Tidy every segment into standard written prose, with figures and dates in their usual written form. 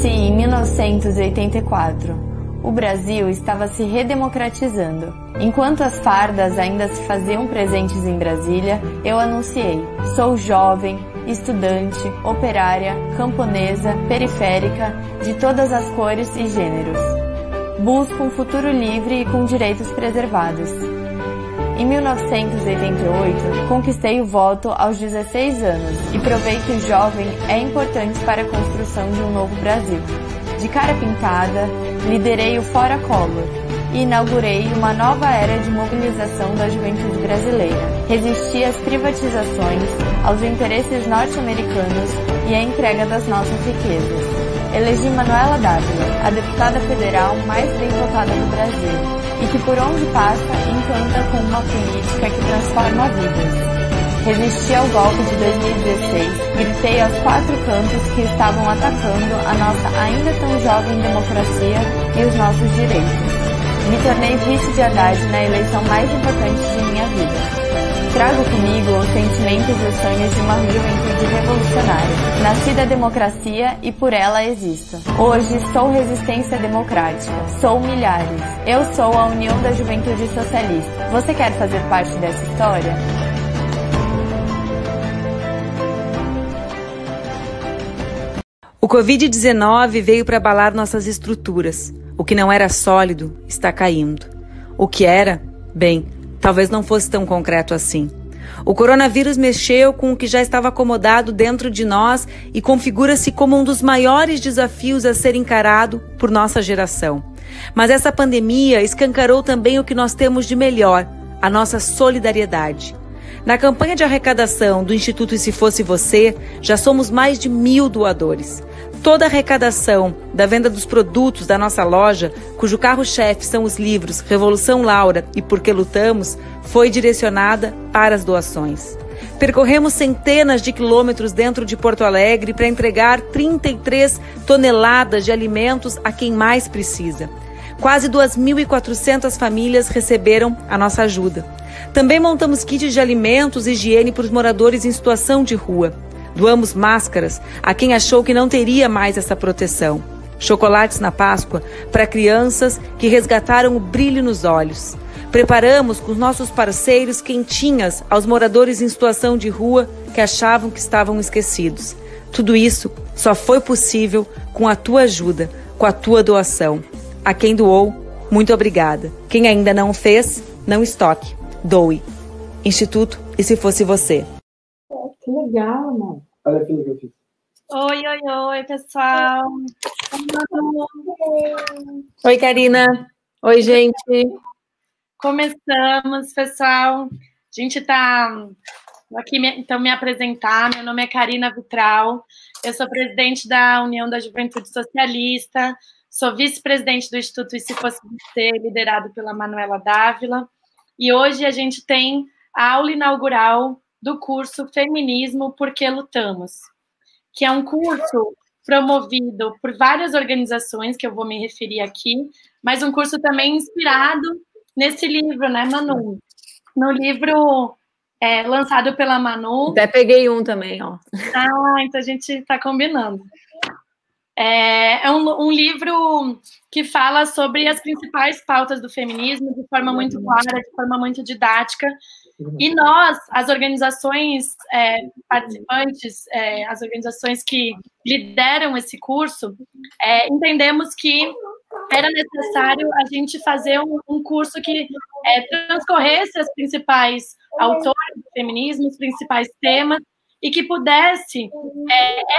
Nasci em 1984. O Brasil estava se redemocratizando. Enquanto as fardas ainda se faziam presentes em Brasília, eu anunciei: sou jovem, estudante, operária, camponesa, periférica, de todas as cores e gêneros. Busco um futuro livre e com direitos preservados. Em 1988, conquistei o voto aos 16 anos e provei que o jovem é importante para a construção de um novo Brasil. De cara pintada, liderei o Fora Collor e inaugurei uma nova era de mobilização da juventude brasileira. Resisti às privatizações, aos interesses norte-americanos e à entrega das nossas riquezas. Elegi Manuela D'Ávila, a deputada federal mais bem votada do Brasil, e que por onde passa encanta com uma política que transforma vidas. Resisti ao golpe de 2016, gritei aos quatro cantos que estavam atacando a nossa ainda tão jovem democracia e os nossos direitos. Me tornei vice de Haddad na eleição mais importante de minha vida. Trago comigo os sentimentos e os sonhos de uma juventude revolucionária. Nasci da democracia e por ela existo. Hoje sou resistência democrática. Sou milhares. Eu sou a União da Juventude Socialista. Você quer fazer parte dessa história? O Covid-19 veio para abalar nossas estruturas. O que não era sólido está caindo. O que era, bem, talvez não fosse tão concreto assim. O coronavírus mexeu com o que já estava acomodado dentro de nós e configura-se como um dos maiores desafios a ser encarado por nossa geração. Mas essa pandemia escancarou também o que nós temos de melhor, a nossa solidariedade. Na campanha de arrecadação do Instituto E Se Fosse Você, já somos mais de 1.000 doadores. Toda a arrecadação da venda dos produtos da nossa loja, cujo carro-chefe são os livros Revolução Laura e Por Que Lutamos, foi direcionada para as doações. Percorremos centenas de quilômetros dentro de Porto Alegre para entregar 33 toneladas de alimentos a quem mais precisa. Quase 2.400 famílias receberam a nossa ajuda. Também montamos kits de alimentos e higiene para os moradores em situação de rua. Doamos máscaras a quem achou que não teria mais essa proteção. Chocolates na Páscoa para crianças que resgataram o brilho nos olhos. Preparamos com os nossos parceiros quentinhas aos moradores em situação de rua que achavam que estavam esquecidos. Tudo isso só foi possível com a tua ajuda, com a tua doação. A quem doou, muito obrigada. Quem ainda não fez, não estoque. Doe. Instituto E Se Fosse Você. Que legal, mano. Olha aquilo que eu fiz. Oi, oi, oi, pessoal. Oi, Carina. Oi, gente. Começamos, pessoal. A gente tá aqui, então, me apresentar. Meu nome é Carina Vitral. Eu sou presidente da União da Juventude Socialista. Sou vice-presidente do Instituto E Se Fosse Você, liderado pela Manuela D'Ávila. E hoje a gente tem a aula inaugural do curso Feminismo, Por Que Lutamos, que é um curso promovido por várias organizações, que eu vou me referir aqui, mas um curso também inspirado nesse livro, né, Manu? No livro lançado pela Manu. Até peguei um também, ó. Ah, então a gente está combinando. É um livro que fala sobre as principais pautas do feminismo de forma muito clara, de forma muito didática. E nós, as organizações participantes, as organizações que lideram esse curso, entendemos que era necessário a gente fazer um curso que transcorresse as principais autoras do feminismo, os principais temas, e que pudesse,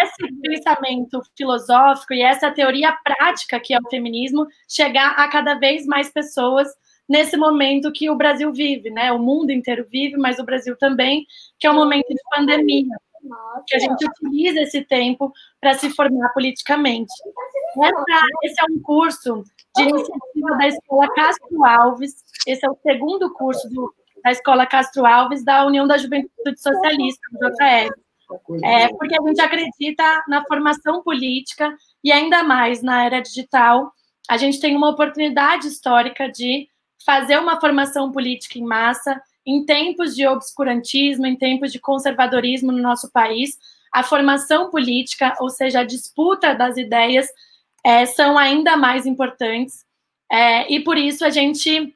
esse pensamento filosófico e essa teoria prática que é o feminismo, chegar a cada vez mais pessoas nesse momento que o Brasil vive, né? O mundo inteiro vive, mas o Brasil também, que é um momento de pandemia, que a gente utiliza esse tempo para se formar politicamente. Esse é um curso de iniciativa da Escola Castro Alves, esse é o segundo curso da Escola Castro Alves, da União da Juventude Socialista, do JF, porque a gente acredita na formação política e ainda mais na era digital. A gente tem uma oportunidade histórica de fazer uma formação política em massa em tempos de obscurantismo, em tempos de conservadorismo no nosso país. A formação política, ou seja, a disputa das ideias, são ainda mais importantes, e por isso a gente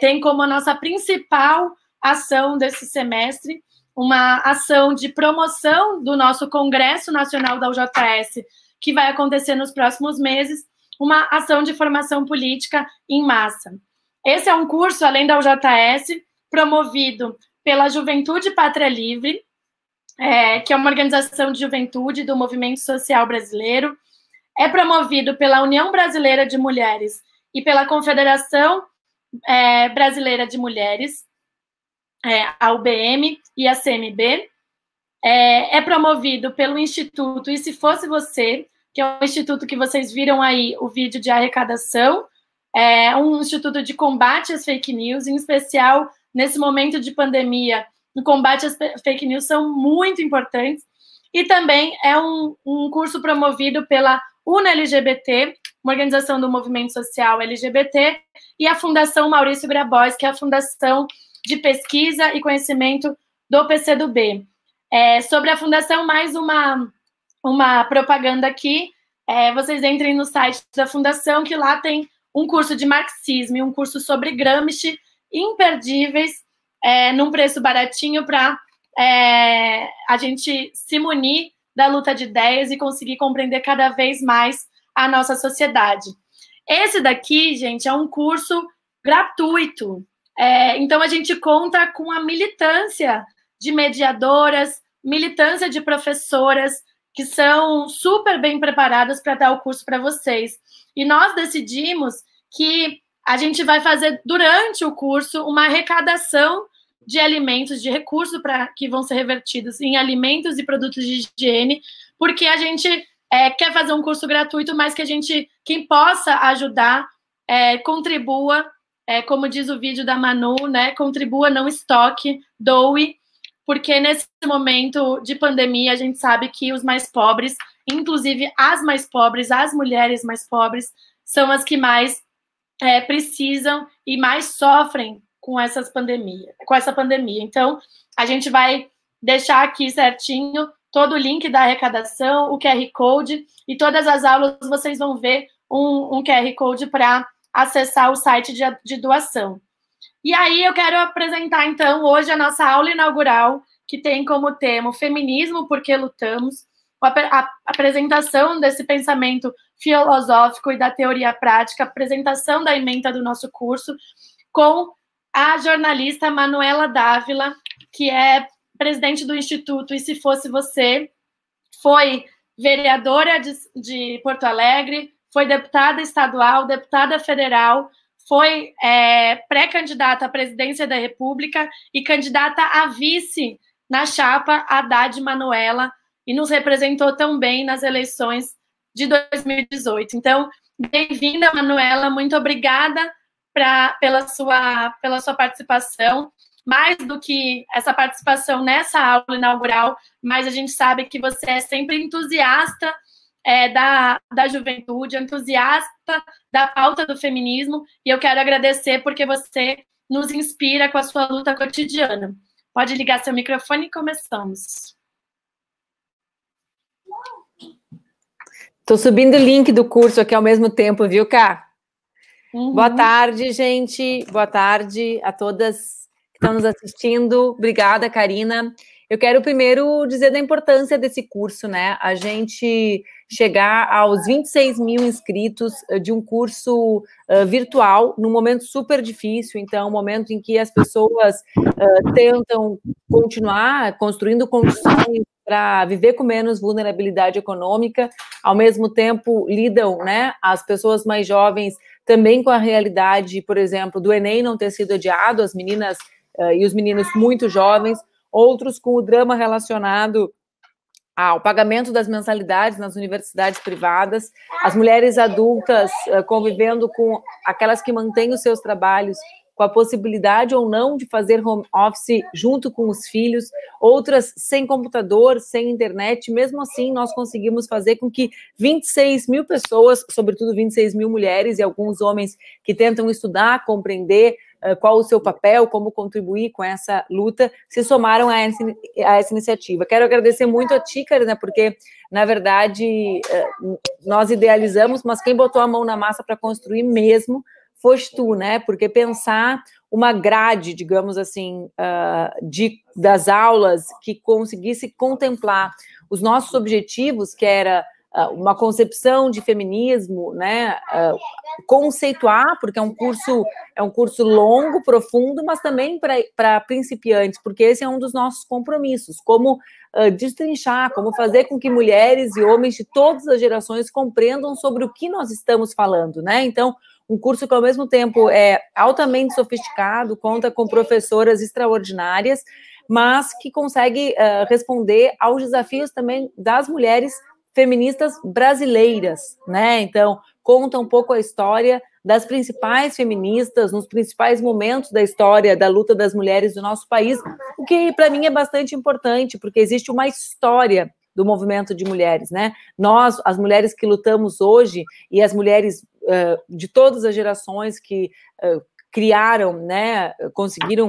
tem como a nossa principal ação desse semestre uma ação de promoção do nosso Congresso Nacional da UJS, que vai acontecer nos próximos meses, uma ação de formação política em massa. Esse é um curso, além da UJS, promovido pela Juventude Pátria Livre, que é uma organização de juventude do movimento social brasileiro, é promovido pela União Brasileira de Mulheres e pela Confederação Brasileira de Mulheres, a UBM e a CMB, é promovido pelo Instituto E Se Fosse Você, que é um instituto que vocês viram aí o vídeo de arrecadação, um instituto de combate às fake news, em especial nesse momento de pandemia, no combate às fake news são muito importantes, e também é um curso promovido pela UNA LGBT, uma organização do movimento social LGBT, e a Fundação Maurício Grabois, que é a fundação de pesquisa e conhecimento do PCdoB. Sobre a fundação, mais uma propaganda aqui, vocês entrem no site da fundação, que lá tem um curso de marxismo e um curso sobre Gramsci, imperdíveis, num preço baratinho, para a gente se munir da luta de ideias e conseguir compreender cada vez mais a nossa sociedade. Esse daqui, gente, é um curso gratuito. Então, a gente conta com a militância de mediadoras, militância de professoras, que são super bem preparadas para dar o curso para vocês. E nós decidimos que a gente vai fazer, durante o curso, uma arrecadação de alimentos, de recursos que vão ser revertidos em alimentos e produtos de higiene, porque a gente quer fazer um curso gratuito, mas que quem possa ajudar, contribua, como diz o vídeo da Manu, né? Contribua, não estoque, doe, porque nesse momento de pandemia a gente sabe que os mais pobres, inclusive as mais pobres, as mulheres mais pobres, são as que mais precisam e mais sofrem com essa pandemia. Então, a gente vai deixar aqui certinho todo o link da arrecadação, o QR Code, e todas as aulas vocês vão ver um QR Code para acessar o site de doação. E aí eu quero apresentar, então, hoje a nossa aula inaugural, que tem como tema o feminismo, por que lutamos, a apresentação desse pensamento filosófico e da teoria prática, apresentação da ementa do nosso curso, com a jornalista Manuela D'Ávila, que é presidente do Instituto E Se Fosse Você, foi vereadora de Porto Alegre, foi deputada estadual, deputada federal, foi pré-candidata à presidência da República e candidata a vice na chapa Haddad Manuela, e nos representou tão bem nas eleições de 2018. Então, bem-vinda, Manuela, muito obrigada pela sua participação. Mais do que essa participação nessa aula inaugural, mas a gente sabe que você é sempre entusiasta da juventude, entusiasta da pauta do feminismo, e eu quero agradecer porque você nos inspira com a sua luta cotidiana. Pode ligar seu microfone e começamos. Estou subindo o link do curso aqui ao mesmo tempo, viu, Cá? Uhum. Boa tarde, gente. Boa tarde a todas que estão nos assistindo. Obrigada, Carina. Eu quero primeiro dizer da importância desse curso, né? A gente chegar aos 26 mil inscritos de um curso virtual, num momento super difícil, então, um momento em que as pessoas tentam continuar construindo condições para viver com menos vulnerabilidade econômica, ao mesmo tempo lidam, né, as pessoas mais jovens também com a realidade, por exemplo, do Enem não ter sido adiado, as meninas e os meninos muito jovens, outros com o drama relacionado ao pagamento das mensalidades nas universidades privadas, as mulheres adultas convivendo com aquelas que mantêm os seus trabalhos, com a possibilidade ou não de fazer home office junto com os filhos, outras sem computador, sem internet. Mesmo assim, nós conseguimos fazer com que 26 mil pessoas, sobretudo 26 mil mulheres e alguns homens que tentam estudar, compreender, qual o seu papel, como contribuir com essa luta, se somaram a essa iniciativa. Quero agradecer muito a ti, Carina, porque, na verdade, nós idealizamos, mas quem botou a mão na massa para construir mesmo foste tu, né? Porque pensar uma grade, digamos assim, das aulas que conseguisse contemplar os nossos objetivos, que era uma concepção de feminismo, né, conceituar, porque é um curso longo, profundo, mas também para principiantes, porque esse é um dos nossos compromissos, como destrinchar, como fazer com que mulheres e homens de todas as gerações compreendam sobre o que nós estamos falando, né? Então, um curso que, ao mesmo tempo, é altamente sofisticado, conta com professoras extraordinárias, mas que consegue responder aos desafios também das mulheres feministas brasileiras, né? Então, conta um pouco a história das principais feministas, nos principais momentos da história da luta das mulheres do nosso país, o que, para mim, é bastante importante, porque existe uma história do movimento de mulheres, né? Nós, as mulheres que lutamos hoje, e as mulheres de todas as gerações que criaram, né, conseguiram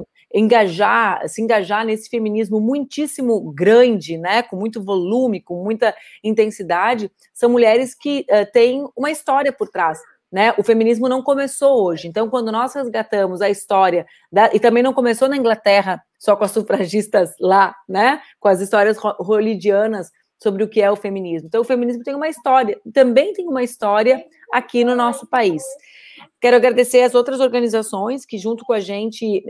se engajar nesse feminismo muitíssimo grande, né, com muito volume, com muita intensidade, são mulheres que têm uma história por trás, né? O feminismo não começou hoje, então quando nós resgatamos a história, e também não começou na Inglaterra, só com as sufragistas lá, né, com as histórias hollywoodianas sobre o que é o feminismo. Então o feminismo tem uma história, também tem uma história aqui no nosso país. Quero agradecer as outras organizações que junto com a gente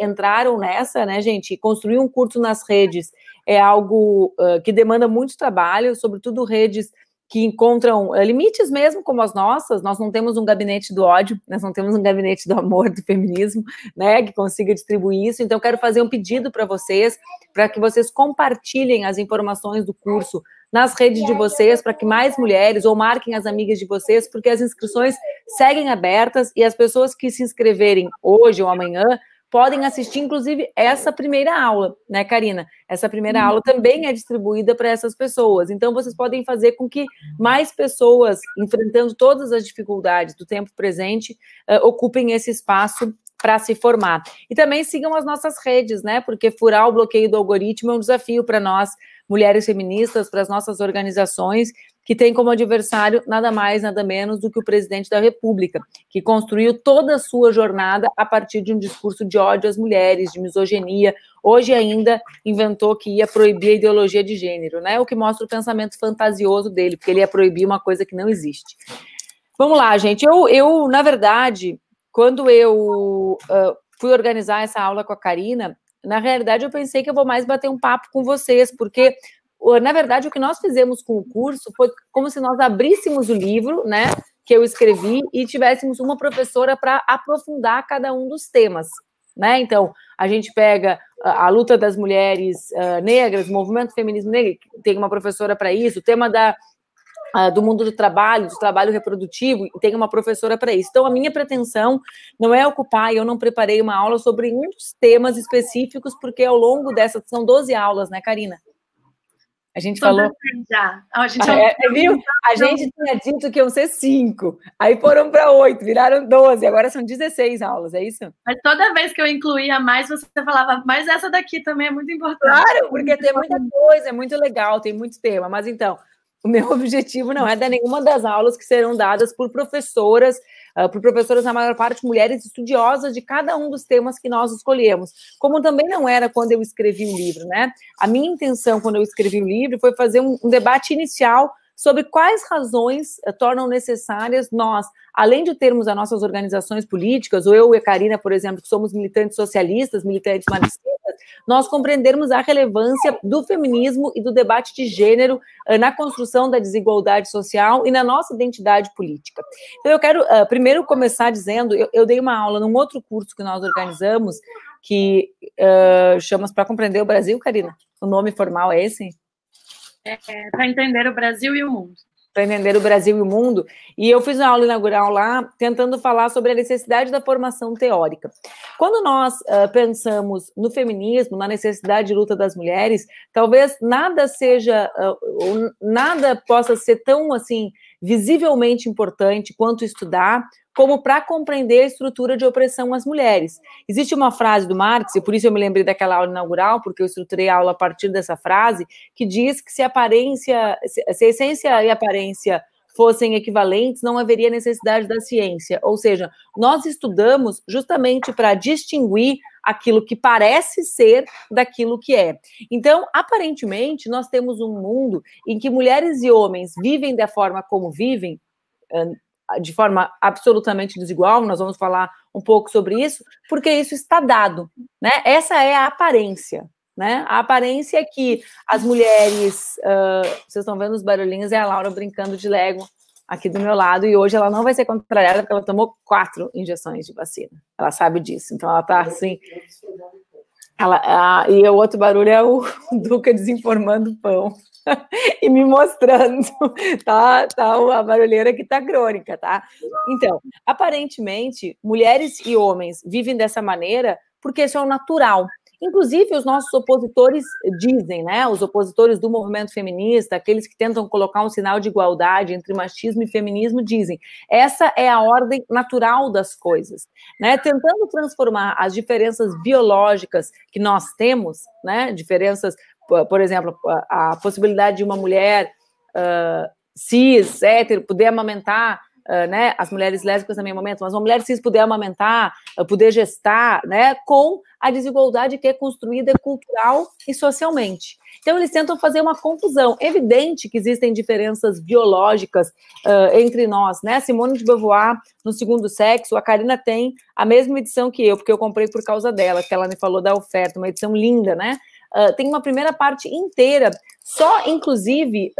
entraram nessa, né, gente? Construir um curso nas redes é algo que demanda muito trabalho, sobretudo redes que encontram limites mesmo como as nossas. Nós não temos um gabinete do ódio, nós não temos um gabinete do amor, do feminismo, né, que consiga distribuir isso. Então, quero fazer um pedido para vocês, para que vocês compartilhem as informações do curso nas redes de vocês, para que mais mulheres, ou marquem as amigas de vocês, porque as inscrições seguem abertas e as pessoas que se inscreverem hoje ou amanhã podem assistir, inclusive, essa primeira aula, né, Carina? Essa primeira aula também é distribuída para essas pessoas. Então, vocês podem fazer com que mais pessoas, enfrentando todas as dificuldades do tempo presente, ocupem esse espaço para se formar. E também sigam as nossas redes, né? Porque furar o bloqueio do algoritmo é um desafio para nós, mulheres feministas, para as nossas organizações, que tem como adversário nada mais, nada menos do que o presidente da República, que construiu toda a sua jornada a partir de um discurso de ódio às mulheres, de misoginia. Hoje ainda inventou que ia proibir a ideologia de gênero, né? O que mostra o pensamento fantasioso dele, porque ele ia proibir uma coisa que não existe. Vamos lá, gente. Eu na verdade, quando eu fui organizar essa aula com a Carina, na realidade eu pensei que eu vou mais bater um papo com vocês, porque... Na verdade, o que nós fizemos com o curso foi como se nós abríssemos o livro, né, que eu escrevi, e tivéssemos uma professora para aprofundar cada um dos temas, né? Então, a gente pega a luta das mulheres negras, o movimento feminismo negro, tem uma professora para isso, o tema do mundo do trabalho reprodutivo, e tem uma professora para isso. Então, a minha pretensão não é ocupar, eu não preparei uma aula sobre muitos temas específicos, porque ao longo dessas, são 12 aulas, né, Carina? A gente falou... Já. Viu? A gente tinha dito que iam ser 5, aí foram para 8, viraram 12, agora são 16 aulas, é isso? Mas toda vez que eu incluía mais, você falava, mas essa daqui também é muito importante. Claro, porque tem muita coisa, é muito legal, tem muito tema, mas então, o meu objetivo não é dar nenhuma das aulas que serão dadas por professoras, na maior parte, mulheres estudiosas de cada um dos temas que nós escolhemos. Como também não era quando eu escrevi o livro, né? A minha intenção, quando eu escrevi o livro, foi fazer um debate inicial sobre quais razões tornam necessárias nós, além de termos as nossas organizações políticas, ou eu e a Carina, por exemplo, que somos militantes socialistas, militantes marxistas, nós compreendermos a relevância do feminismo e do debate de gênero na construção da desigualdade social e na nossa identidade política. Então eu quero primeiro começar dizendo, eu dei uma aula num outro curso que nós organizamos, que chama Para Compreender o Brasil, Carina? O nome formal é esse? Para Entender o Brasil e o Mundo. Para Entender o Brasil e o Mundo, e eu fiz uma aula inaugural lá, tentando falar sobre a necessidade da formação teórica. Quando nós pensamos no feminismo, na necessidade de luta das mulheres, talvez nada possa ser tão, assim, visivelmente importante quanto estudar, como para compreender a estrutura de opressão às mulheres. Existe uma frase do Marx, e por isso eu me lembrei daquela aula inaugural, porque eu estruturei a aula a partir dessa frase, que diz que se a essência e a aparência fossem equivalentes, não haveria necessidade da ciência. Ou seja, nós estudamos justamente para distinguir aquilo que parece ser daquilo que é. Então, aparentemente, nós temos um mundo em que mulheres e homens vivem da forma como vivem, de forma absolutamente desigual, nós vamos falar um pouco sobre isso, porque isso está dado, né? Essa é a aparência, né? A aparência é que as mulheres... vocês estão vendo os barulhinhos, é a Laura brincando de Lego aqui do meu lado, e hoje ela não vai ser contrariada porque ela tomou 4 injeções de vacina. Ela sabe disso, então ela está assim... e o outro barulho é o Duca desenformando o pão e me mostrando, tá a barulheira que tá crônica, tá? Então, aparentemente, mulheres e homens vivem dessa maneira porque isso é o natural. Inclusive, os nossos opositores dizem, né? Os opositores do movimento feminista, aqueles que tentam colocar um sinal de igualdade entre machismo e feminismo, dizem, essa é a ordem natural das coisas, né? Tentando transformar as diferenças biológicas que nós temos, né? Diferenças, por exemplo, a possibilidade de uma mulher cis, hétero, poder amamentar, né? As mulheres lésbicas também amamentam, mas uma mulher cis poder amamentar, poder gestar, né? Com a desigualdade que é construída cultural e socialmente. Então, eles tentam fazer uma confusão. Evidente que existem diferenças biológicas entre nós, né? Simone de Beauvoir, no Segundo Sexo, a Carina tem a mesma edição que eu, porque eu comprei por causa dela, que ela me falou da oferta, uma edição linda, né? Tem uma primeira parte inteira, só, inclusive,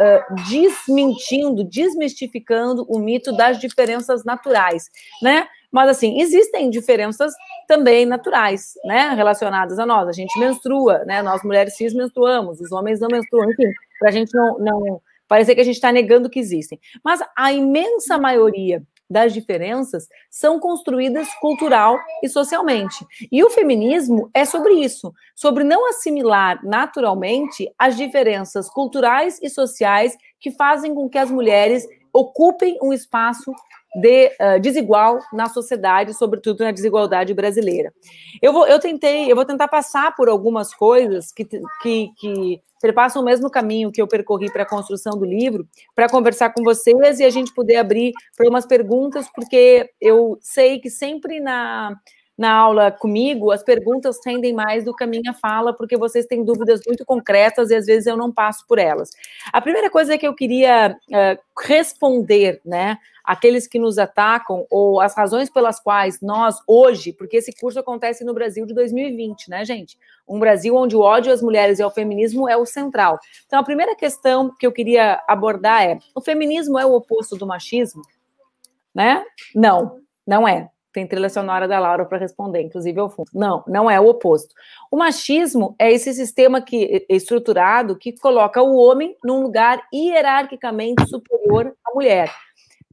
desmentindo, desmistificando o mito das diferenças naturais, né? Mas, assim, existem diferenças também naturais, né? Relacionadas a nós. A gente menstrua, né? Nós, mulheres cis, menstruamos. Os homens não menstruam. Enfim, para a gente não parecer que a gente está negando que existem. Mas a imensa maioria das diferenças são construídas cultural e socialmente. E o feminismo é sobre isso, sobre não assimilar naturalmente as diferenças culturais e sociais que fazem com que as mulheres ocupem um espaço desigual na sociedade, sobretudo na desigualdade brasileira. Eu vou tentar passar por algumas coisas que perpassam o mesmo caminho que eu percorri para a construção do livro, para conversar com vocês e a gente poder abrir para umas perguntas, porque eu sei que sempre na aula comigo, as perguntas rendem mais do que a minha fala, porque vocês têm dúvidas muito concretas e às vezes eu não passo por elas. A primeira coisa que eu queria responder, né, aqueles que nos atacam ou as razões pelas quais nós hoje, porque esse curso acontece no Brasil de 2020, né, gente? Um Brasil onde o ódio às mulheres e ao feminismo é o central. Então, a primeira questão que eu queria abordar é: o feminismo é o oposto do machismo? Né? Não, não é. Tem trilha sonora da Laura para responder, inclusive ao fundo. Não, não é o oposto. O machismo é esse sistema estruturado que coloca o homem num lugar hierarquicamente superior à mulher,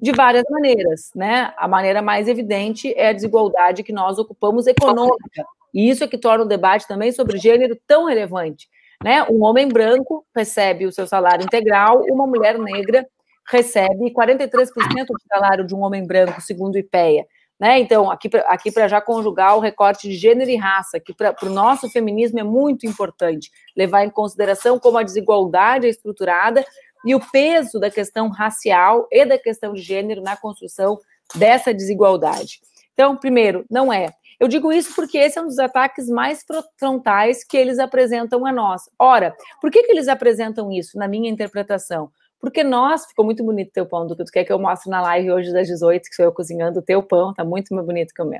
de várias maneiras, né? A maneira mais evidente é a desigualdade que nós ocupamos econômica, e isso é que torna o debate também sobre gênero tão relevante, né? Um homem branco recebe o seu salário integral, uma mulher negra recebe 43% do salário de um homem branco, segundo o IPEA. Né? Então, aqui para já conjugar o recorte de gênero e raça, que para o nosso feminismo é muito importante levar em consideração como a desigualdade é estruturada e o peso da questão racial e da questão de gênero na construção dessa desigualdade. Então, primeiro, não é. Eu digo isso porque esse é um dos ataques mais frontais que eles apresentam a nós. Ora, por que eles apresentam isso, na minha interpretação? Porque nós, ficou muito bonito o teu pão, do que tu quer que eu mostre na live hoje das 18, que sou eu cozinhando o teu pão, tá muito mais bonito que o meu.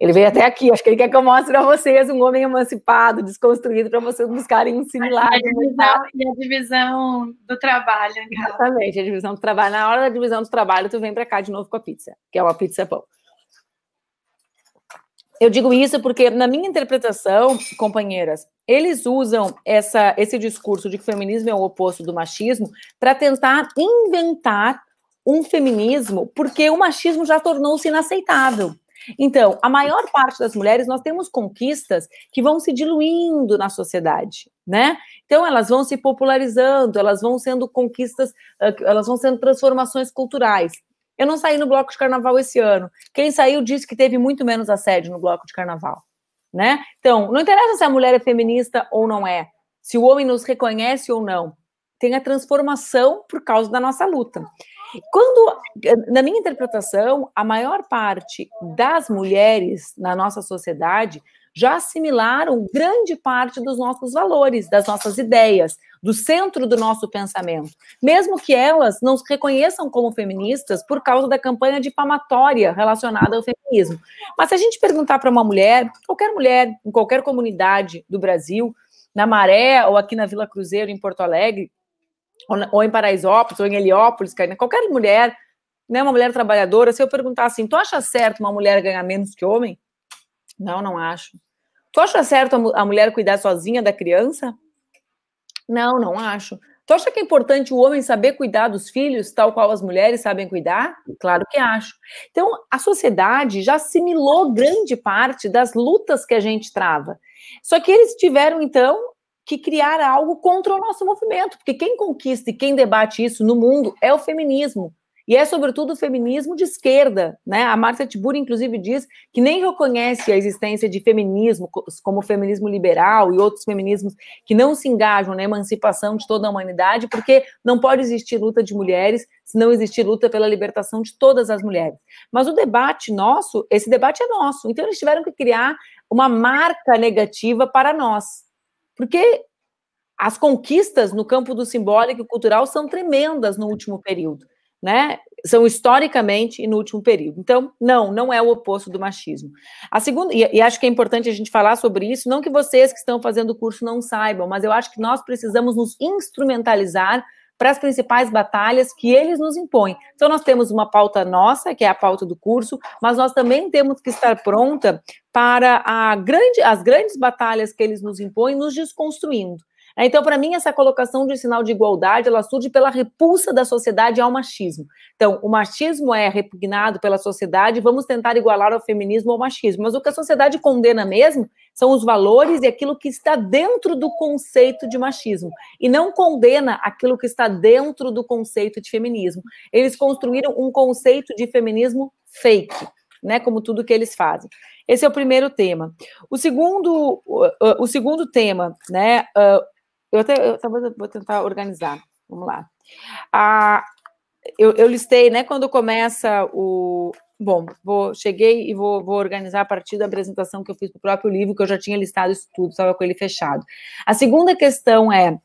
Ele veio até aqui, acho que ele quer que eu mostre para vocês um homem emancipado, desconstruído, para vocês buscarem um similar. A divisão do trabalho. Cara. Exatamente, a divisão do trabalho. Na hora da divisão do trabalho, tu vem para cá de novo com a pizza, que é uma pizza-pão. Eu digo isso porque, na minha interpretação, companheiras, eles usam esse discurso de que o feminismo é o oposto do machismo para tentar inventar um feminismo, porque o machismo já tornou-se inaceitável. Então, a maior parte das mulheres, nós temos conquistas que vão se diluindo na sociedade, né? Então elas vão se popularizando, elas vão sendo conquistas, elas vão sendo transformações culturais. Eu não saí no bloco de carnaval esse ano. Quem saiu disse que teve muito menos assédio no bloco de carnaval, né? Então, não interessa se a mulher é feminista ou não é, se o homem nos reconhece ou não. Tem a transformação por causa da nossa luta. Quando, na minha interpretação, a maior parte das mulheres na nossa sociedade já assimilaram grande parte dos nossos valores, das nossas ideias, do centro do nosso pensamento. Mesmo que elas não se reconheçam como feministas por causa da campanha difamatória relacionada ao feminismo. Mas se a gente perguntar para uma mulher, em qualquer comunidade do Brasil, na Maré, ou aqui na Vila Cruzeiro, em Porto Alegre, ou em Paraisópolis, ou em Heliópolis, Carina, qualquer mulher, né, uma mulher trabalhadora, se eu perguntar assim, tu acha certo uma mulher ganhar menos que homem? Não, não acho. Tu acha certo a mulher cuidar sozinha da criança? Não, não acho. Tu acha que é importante o homem saber cuidar dos filhos, tal qual as mulheres sabem cuidar? Claro que acho. Então, a sociedade já assimilou grande parte das lutas que a gente trava. Só que eles tiveram, então, que criar algo contra o nosso movimento, porque quem conquista e quem debate isso no mundo é o feminismo, e é sobretudo o feminismo de esquerda, né? A Márcia Tiburi, inclusive, diz que nem reconhece a existência de feminismo, como o feminismo liberal e outros feminismos que não se engajam na emancipação de toda a humanidade, porque não pode existir luta de mulheres se não existir luta pela libertação de todas as mulheres. Mas o debate nosso, esse debate é nosso, então eles tiveram que criar uma marca negativa para nós. Porque as conquistas no campo do simbólico e cultural são tremendas no último período, né? São historicamente e no último período. Então, não é o oposto do machismo. A segunda, e acho que é importante a gente falar sobre isso, não que vocês que estão fazendo o curso não saibam, mas eu acho que nós precisamos nos instrumentalizar para as principais batalhas que eles nos impõem. Então, nós temos uma pauta nossa, que é a pauta do curso, mas nós também temos que estar pronta para as grandes batalhas que eles nos impõem, nos desconstruindo. Então, para mim, essa colocação de sinal de igualdade, ela surge pela repulsa da sociedade ao machismo. Então, o machismo é repugnado pela sociedade, vamos tentar igualar o feminismo ao machismo. Mas o que a sociedade condena mesmo são os valores e aquilo que está dentro do conceito de machismo. E não condena aquilo que está dentro do conceito de feminismo. Eles construíram um conceito de feminismo fake, né, como tudo que eles fazem. Esse é o primeiro tema. O segundo tema, né, eu vou tentar organizar, vamos lá. Eu listei, né, quando começa o... Bom, cheguei e vou organizar a partir da apresentação que eu fiz do próprio livro, que eu já tinha listado isso tudo, estava com ele fechado. A segunda questão é,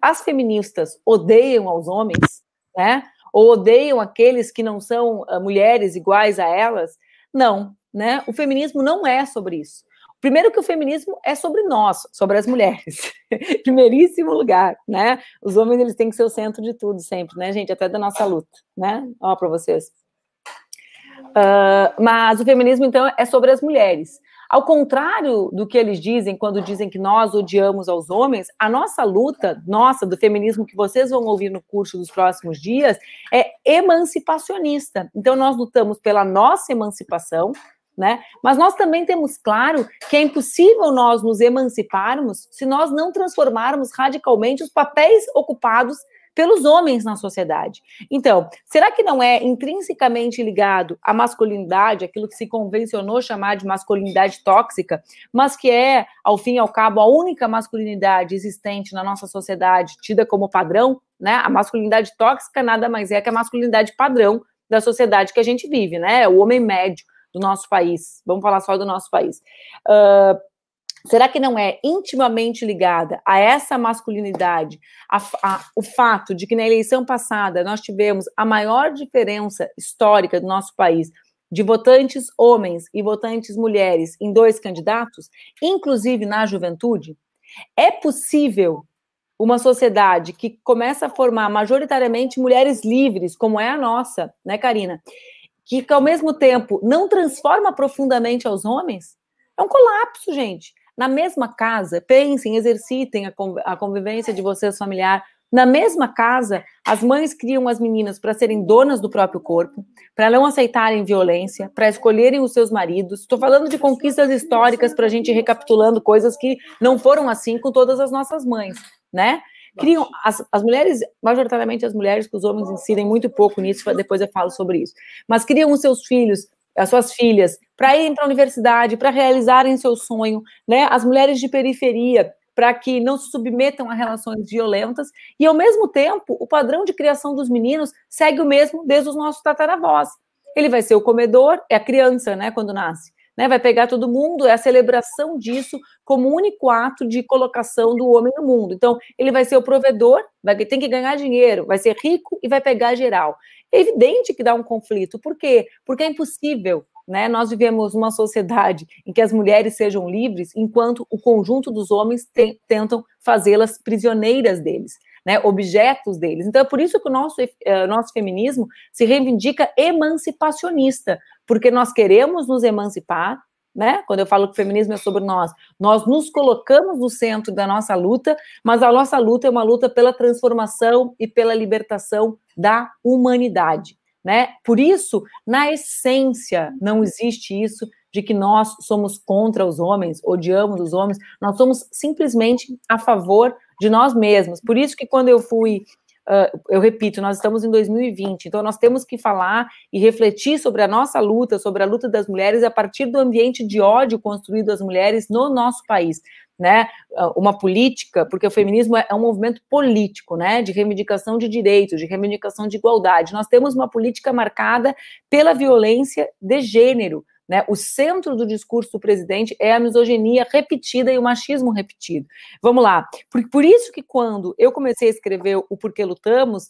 as feministas odeiam aos homens, né? Ou odeiam aqueles que não são mulheres iguais a elas? Não, né? O feminismo não é sobre isso. Primeiro que o feminismo é sobre nós, sobre as mulheres, primeiríssimo lugar, né? Os homens, eles têm que ser o centro de tudo sempre, né, gente? Até da nossa luta, né? Ó, para vocês. Mas o feminismo, então, é sobre as mulheres. Ao contrário do que eles dizem, quando dizem que nós odiamos aos homens, a nossa luta, do feminismo que vocês vão ouvir no curso dos próximos dias, é emancipacionista. Então, nós lutamos pela nossa emancipação, né? Mas nós também temos claro que é impossível nós nos emanciparmos se nós não transformarmos radicalmente os papéis ocupados pelos homens na sociedade. Então, será que não é intrinsecamente ligado à masculinidade, aquilo que se convencionou chamar de masculinidade tóxica, mas que é, ao fim e ao cabo, a única masculinidade existente na nossa sociedade, tida como padrão, né? A masculinidade tóxica nada mais é que a masculinidade padrão da sociedade que a gente vive, né? O homem médio do nosso país. Vamos falar só do nosso país. Será que não é intimamente ligada a essa masculinidade, o fato de que na eleição passada nós tivemos a maior diferença histórica do nosso país de votantes homens e votantes mulheres em 2 candidatos, inclusive na juventude? É possível uma sociedade que começa a formar majoritariamente mulheres livres, como é a nossa, né, Carina? Que ao mesmo tempo não transforma profundamente aos homens? É um colapso, gente. Na mesma casa, pensem, exercitem a convivência de vocês familiar Na mesma casa, as mães criam as meninas para serem donas do próprio corpo, para não aceitarem violência, para escolherem os seus maridos. Estou falando de conquistas históricas para a gente ir recapitulando coisas que não foram assim com todas as nossas mães, né? Criam as mulheres, majoritariamente as mulheres, que os homens incidem muito pouco nisso, depois eu falo sobre isso, mas criam os seus filhos, as suas filhas, para irem para a universidade, para realizarem seu sonho, né? As mulheres de periferia, para que não se submetam a relações violentas, e ao mesmo tempo, o padrão de criação dos meninos segue o mesmo desde os nossos tataravós. Ele vai ser o comedor, é a criança, né, quando nasce, né, vai pegar todo mundo, é a celebração disso como o único ato de colocação do homem no mundo. Então, ele vai ser o provedor, vai ter que ganhar dinheiro, vai ser rico e vai pegar geral. É evidente que dá um conflito. Por quê? Porque é impossível, né? Nós vivemos uma sociedade em que as mulheres sejam livres, enquanto o conjunto dos homens tentam fazê-las prisioneiras deles, né, objetos deles. Então, é por isso que o nosso feminismo se reivindica emancipacionista, porque nós queremos nos emancipar, né? Quando eu falo que o feminismo é sobre nós nos colocamos no centro da nossa luta, mas a nossa luta é uma luta pela transformação e pela libertação da humanidade, né? Por isso, na essência, não existe isso de que nós somos contra os homens, odiamos os homens, nós somos simplesmente a favor de nós mesmos. Por isso que quando eu fui, eu repito, nós estamos em 2020, então nós temos que falar e refletir sobre a nossa luta, sobre a luta das mulheres, a partir do ambiente de ódio construído às mulheres no nosso país, né? Uma política, porque o feminismo é um movimento político, né, de reivindicação de direitos, de reivindicação de igualdade. Nós temos uma política marcada pela violência de gênero, né? O centro do discurso do presidente é a misoginia repetida e o machismo repetido. Vamos lá. Por isso que quando eu comecei a escrever o Porquê Lutamos,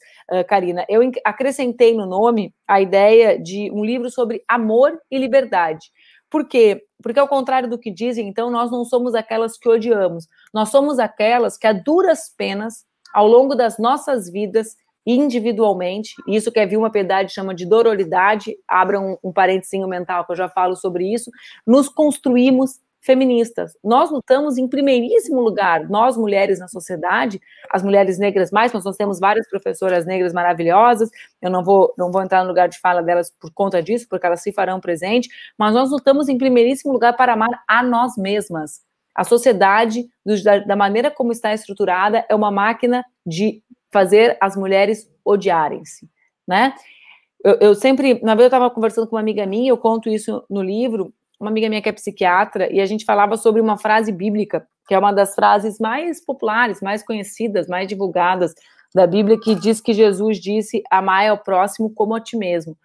Carina, eu acrescentei no nome a ideia de um livro sobre amor e liberdade. Por quê? Porque, ao contrário do que dizem, então, nós não somos aquelas que odiamos. Nós somos aquelas que, a duras penas, ao longo das nossas vidas, individualmente, isso que a Vilma Piedade chama de dororidade, abra um parentezinho mental que eu já falo sobre isso, nos construímos feministas. Nós lutamos em primeiríssimo lugar, nós mulheres na sociedade, as mulheres negras mais, mas nós temos várias professoras negras maravilhosas, eu não vou entrar no lugar de fala delas por conta disso, porque elas se farão presente, mas nós lutamos em primeiríssimo lugar para amar a nós mesmas. A sociedade, da maneira como está estruturada, é uma máquina de fazer as mulheres odiarem-se, né? Eu sempre, uma vez eu estava conversando com uma amiga minha, eu conto isso no livro, uma amiga minha que é psiquiatra, e a gente falava sobre uma frase bíblica, que é uma das frases mais populares, mais conhecidas, mais divulgadas da Bíblia, que diz que Jesus disse: amai ao próximo como a ti mesmo.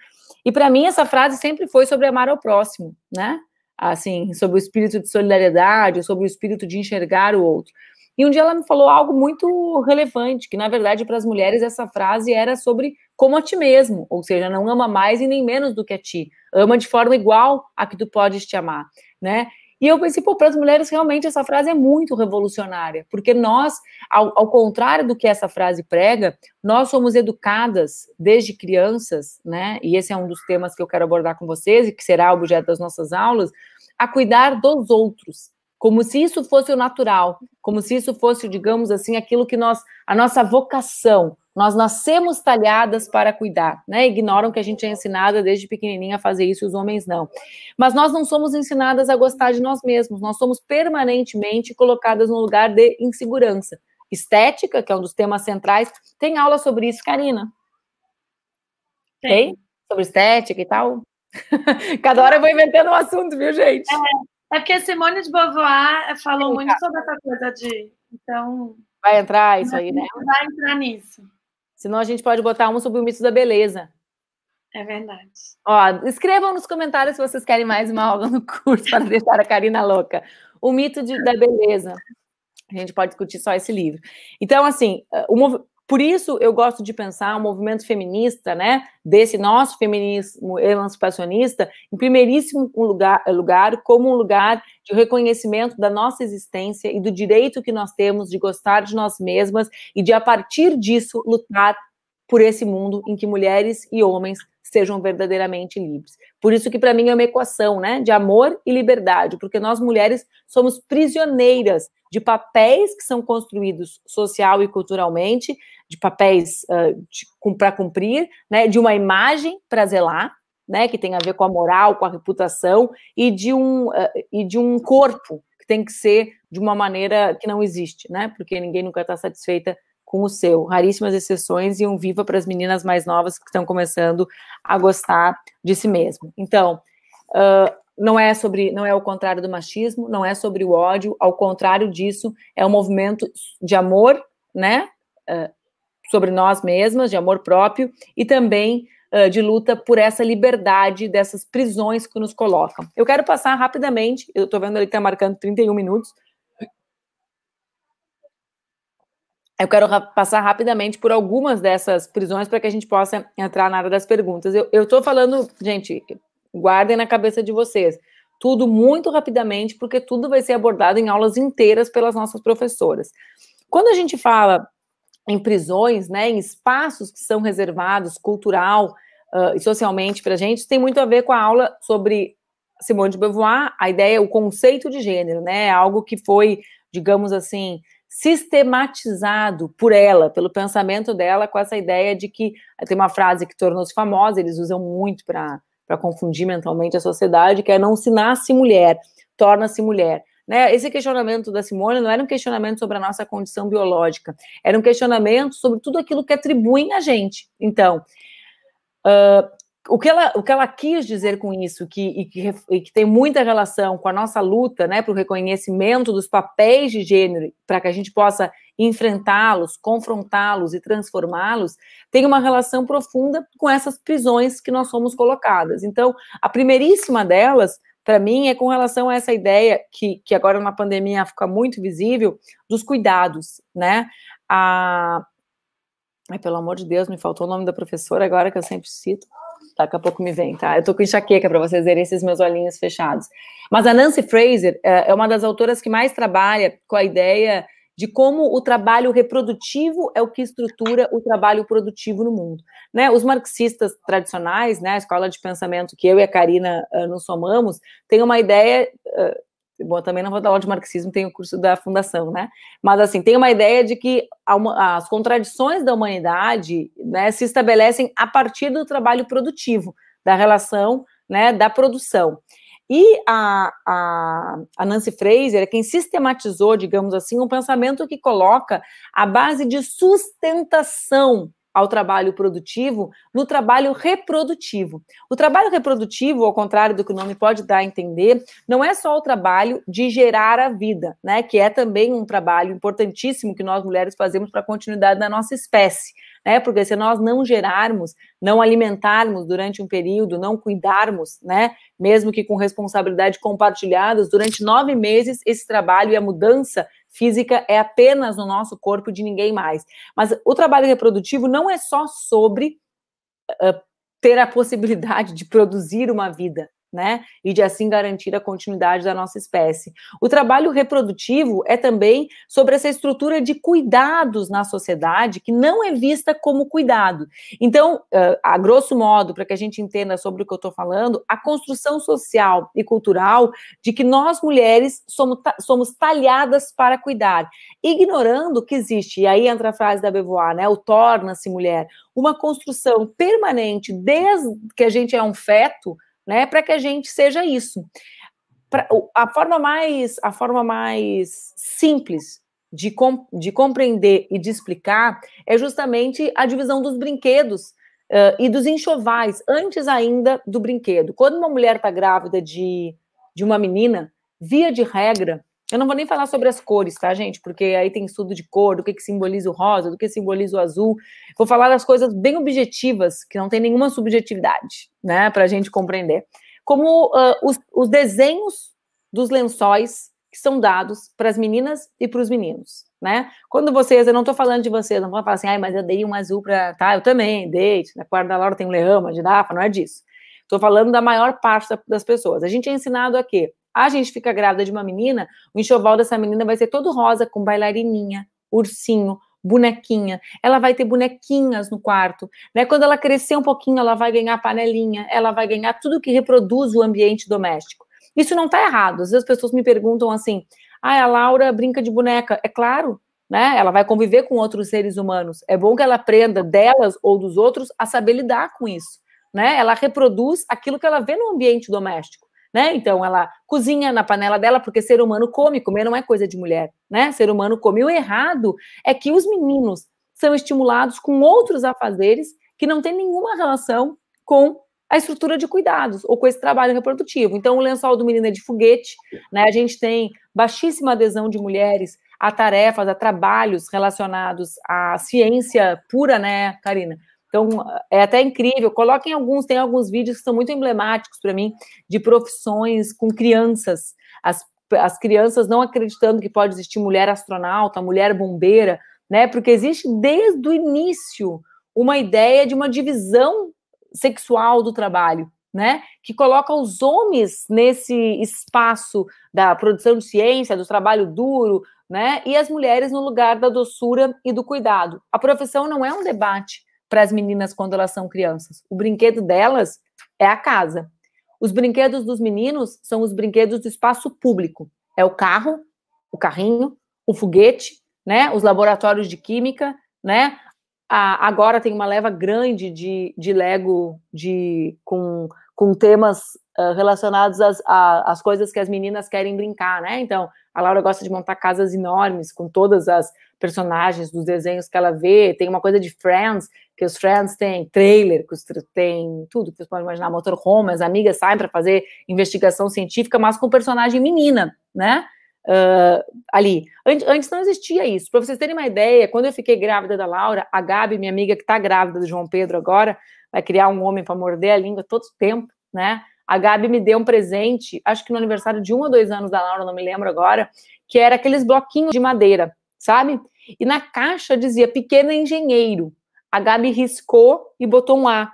E para mim essa frase sempre foi sobre amar ao próximo, né? Assim, sobre o espírito de solidariedade, sobre o espírito de enxergar o outro. E um dia ela me falou algo muito relevante, que na verdade para as mulheres essa frase era sobre como a ti mesmo, ou seja, não ama mais e nem menos do que a ti, ama de forma igual a que tu podes te amar, né? E eu pensei, pô, para as mulheres realmente essa frase é muito revolucionária, porque nós, ao contrário do que essa frase prega, nós somos educadas desde crianças, né? E esse é um dos temas que eu quero abordar com vocês e que será objeto das nossas aulas, a cuidar dos outros, como se isso fosse o natural, como se isso fosse, digamos assim, aquilo que a nossa vocação, nós nascemos talhadas para cuidar, né? Ignoram que a gente é ensinada desde pequenininha a fazer isso, os homens não. Mas nós não somos ensinadas a gostar de nós mesmos, nós somos permanentemente colocadas no lugar de insegurança. Estética, que é um dos temas centrais, tem aula sobre isso, Carina? Tem? Sobre estética e tal? Cada hora eu vou inventando um assunto, viu, gente? É porque a Simone de Beauvoir falou muito sobre essa coisa de... Então, vai entrar isso aí, né? Vai entrar nisso. Senão a gente pode botar um sobre o mito da beleza. É verdade. Ó, escrevam nos comentários se vocês querem mais uma aula no curso para deixar a Carina louca. O mito da beleza. A gente pode discutir só esse livro. Então, assim, por isso eu gosto de pensar o movimento feminista, né, desse nosso feminismo emancipacionista, em primeiríssimo lugar como um lugar de reconhecimento da nossa existência e do direito que nós temos de gostar de nós mesmas e de, a partir disso, lutar por esse mundo em que mulheres e homens sejam verdadeiramente livres. Por isso que para mim é uma equação, né, de amor e liberdade, porque nós mulheres somos prisioneiras de papéis que são construídos social e culturalmente, de papéis para cumprir, né, de uma imagem para zelar, né, que tem a ver com a moral, com a reputação, e de um corpo que tem que ser de uma maneira que não existe, né, porque ninguém nunca está satisfeita com o seu. Raríssimas exceções e um viva para as meninas mais novas que estão começando a gostar de si mesmo. Então, não é o contrário do machismo, não é sobre o ódio, ao contrário disso, é um movimento de amor, né, sobre nós mesmas, de amor próprio, e também de luta por essa liberdade dessas prisões que nos colocam. Eu quero passar rapidamente, eu estou vendo ali que está marcando 31 minutos, eu quero passar rapidamente por algumas dessas prisões para que a gente possa entrar na área das perguntas. Eu estou falando, gente, guardem na cabeça de vocês, tudo muito rapidamente, porque tudo vai ser abordado em aulas inteiras pelas nossas professoras. Quando a gente fala em prisões, né, em espaços que são reservados cultural e socialmente para a gente, tem muito a ver com a aula sobre Simone de Beauvoir, a ideia, o conceito de gênero, né, algo que foi, digamos assim, sistematizado por ela, pelo pensamento dela, com essa ideia de que, tem uma frase que tornou-se famosa, eles usam muito para confundir mentalmente a sociedade, que é não se nasce mulher, torna-se mulher. Né? Esse questionamento da Simone não era um questionamento sobre a nossa condição biológica, era um questionamento sobre tudo aquilo que atribuem a gente. Então, o que ela quis dizer com isso, que tem muita relação com a nossa luta, né, para o reconhecimento dos papéis de gênero, para que a gente possa enfrentá-los, confrontá-los e transformá-los, tem uma relação profunda com essas prisões que nós somos colocadas. Então, a primeiríssima delas, para mim, é com relação a essa ideia, que agora na pandemia fica muito visível, dos cuidados, né, pelo amor de Deus, me faltou o nome da professora agora, que eu sempre cito. Daqui a pouco me vem, tá? Eu tô com enxaqueca para vocês verem esses meus olhinhos fechados. Mas a Nancy Fraser é uma das autoras que mais trabalha com a ideia de como o trabalho reprodutivo é o que estrutura o trabalho produtivo no mundo. Né? Os marxistas tradicionais, né, a escola de pensamento que eu e a Carina nos somamos, tem uma ideia... Bom, eu também não vou dar aula de marxismo, tem o curso da Fundação, né? Mas, assim, tem uma ideia de que as contradições da humanidade, né, se estabelecem a partir do trabalho produtivo, da relação, né, da produção. E a Nancy Fraser é quem sistematizou, digamos assim, um pensamento que coloca a base de sustentação ao trabalho produtivo no trabalho reprodutivo. O trabalho reprodutivo, ao contrário do que o nome pode dar a entender, não é só o trabalho de gerar a vida, né, que é também um trabalho importantíssimo que nós mulheres fazemos para a continuidade da nossa espécie, né, porque se nós não gerarmos, não alimentarmos durante um período, não cuidarmos, né, mesmo que com responsabilidade compartilhadas, durante 9 meses esse trabalho e a mudança física é apenas no nosso corpo, de ninguém mais. Mas o trabalho reprodutivo não é só sobre ter a possibilidade de produzir uma vida, né? E de assim garantir a continuidade da nossa espécie. O trabalho reprodutivo é também sobre essa estrutura de cuidados na sociedade que não é vista como cuidado. Então, a grosso modo, para que a gente entenda sobre o que eu estou falando, a construção social e cultural de que nós mulheres somos talhadas para cuidar, ignorando que existe, e aí entra a frase da Beauvoir, né, o torna-se mulher, uma construção permanente desde que a gente é um feto, né, para que a gente seja isso. A forma mais simples de compreender e de explicar é justamente a divisão dos brinquedos e dos enxovais, antes ainda do brinquedo. Quando uma mulher está grávida de uma menina, via de regra, eu não vou nem falar sobre as cores, tá, gente? Porque aí tem estudo de cor, do que simboliza o rosa, do que simboliza o azul. Vou falar das coisas bem objetivas, que não tem nenhuma subjetividade, né, para a gente compreender, como os desenhos dos lençóis que são dados para as meninas e para os meninos, né? Quando vocês, eu não estou falando de vocês, não vão falar assim, ai, mas eu dei um azul para, tá? Eu também dei. Na quarta da Laura tem um leão, uma girafa, não é disso. Estou falando da maior parte das pessoas. A gente é ensinado a quê? A gente fica grávida de uma menina, o enxoval dessa menina vai ser todo rosa, com bailarininha, ursinho, bonequinha, ela vai ter bonequinhas no quarto, né? Quando ela crescer um pouquinho, ela vai ganhar panelinha, ela vai ganhar tudo que reproduz o ambiente doméstico. Isso não está errado. Às vezes as pessoas me perguntam assim, ah, a Laura brinca de boneca. É claro, né? Ela vai conviver com outros seres humanos. É bom que ela aprenda delas ou dos outros a saber lidar com isso, né? Ela reproduz aquilo que ela vê no ambiente doméstico, né? Então, ela cozinha na panela dela, porque ser humano come, comer não é coisa de mulher, né? Ser humano come. O errado é que os meninos são estimulados com outros afazeres que não têm nenhuma relação com a estrutura de cuidados ou com esse trabalho reprodutivo. Então, o lençol do menino é de foguete, né? A gente tem baixíssima adesão de mulheres a tarefas, a trabalhos relacionados à ciência pura, né, Carina? Então, é até incrível. Coloquem alguns, tem alguns vídeos que são muito emblemáticos para mim, de profissões com crianças. As crianças não acreditando que pode existir mulher astronauta, mulher bombeira, né? Porque existe desde o início uma ideia de uma divisão sexual do trabalho, né? Que coloca os homens nesse espaço da produção de ciência, do trabalho duro, né? E as mulheres no lugar da doçura e do cuidado. A profissão não é um debate para as meninas quando elas são crianças. O brinquedo delas é a casa. Os brinquedos dos meninos são os brinquedos do espaço público. É o carro, o carrinho, o foguete, né? Os laboratórios de química, né? Agora tem uma leva grande de Lego com temas relacionados às coisas que as meninas querem brincar, né? Então, a Laura gosta de montar casas enormes com todas as personagens dos desenhos que ela vê. Tem uma coisa de Friends, que os Friends têm trailer, que tem tudo que vocês podem imaginar, motorhome, as amigas saem para fazer investigação científica, mas com personagem menina, né? Ali. Antes não existia isso. Para vocês terem uma ideia, quando eu fiquei grávida da Laura, a Gabi, minha amiga que está grávida do João Pedro agora, vai criar um homem para morder a língua todo o tempo, né? A Gabi me deu um presente, acho que no aniversário de 1 ou 2 anos da Laura, não me lembro agora, que era aqueles bloquinhos de madeira, sabe? E na caixa dizia pequeno engenheiro. A Gabi riscou e botou um A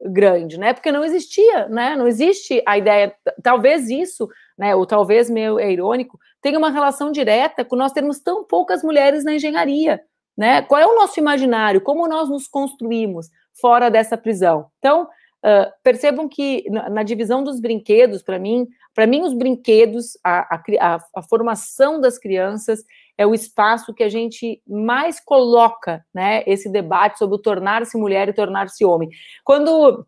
grande, né? Porque não existia, né? Não existe a ideia, talvez isso, né? Ou talvez meio é irônico, tem uma relação direta com nós termos tão poucas mulheres na engenharia, né? Qual é o nosso imaginário? Como nós nos construímos fora dessa prisão? Então, percebam que na divisão dos brinquedos, para mim os brinquedos, a formação das crianças é o espaço que a gente mais coloca, né, esse debate sobre o tornar-se mulher e tornar-se homem. Quando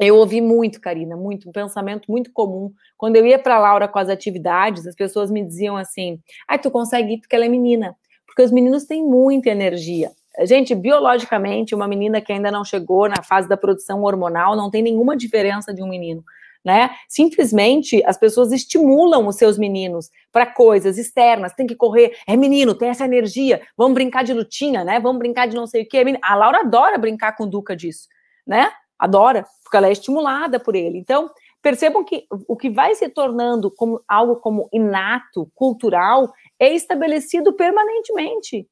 eu ouvi muito, Carina, um pensamento muito comum, quando eu ia para Laura com as atividades, as pessoas me diziam assim, ah, tu consegue ir porque ela é menina, porque os meninos têm muita energia. Gente, biologicamente, uma menina que ainda não chegou na fase da produção hormonal não tem nenhuma diferença de um menino, né? Simplesmente as pessoas estimulam os seus meninos para coisas externas, tem que correr, é menino, tem essa energia, vamos brincar de lutinha, né? Vamos brincar de não sei o quê. A Laura adora brincar com o Duca disso, né? Adora, porque ela é estimulada por ele. Então, percebam que o que vai se tornando como algo como inato, cultural, é estabelecido permanentemente,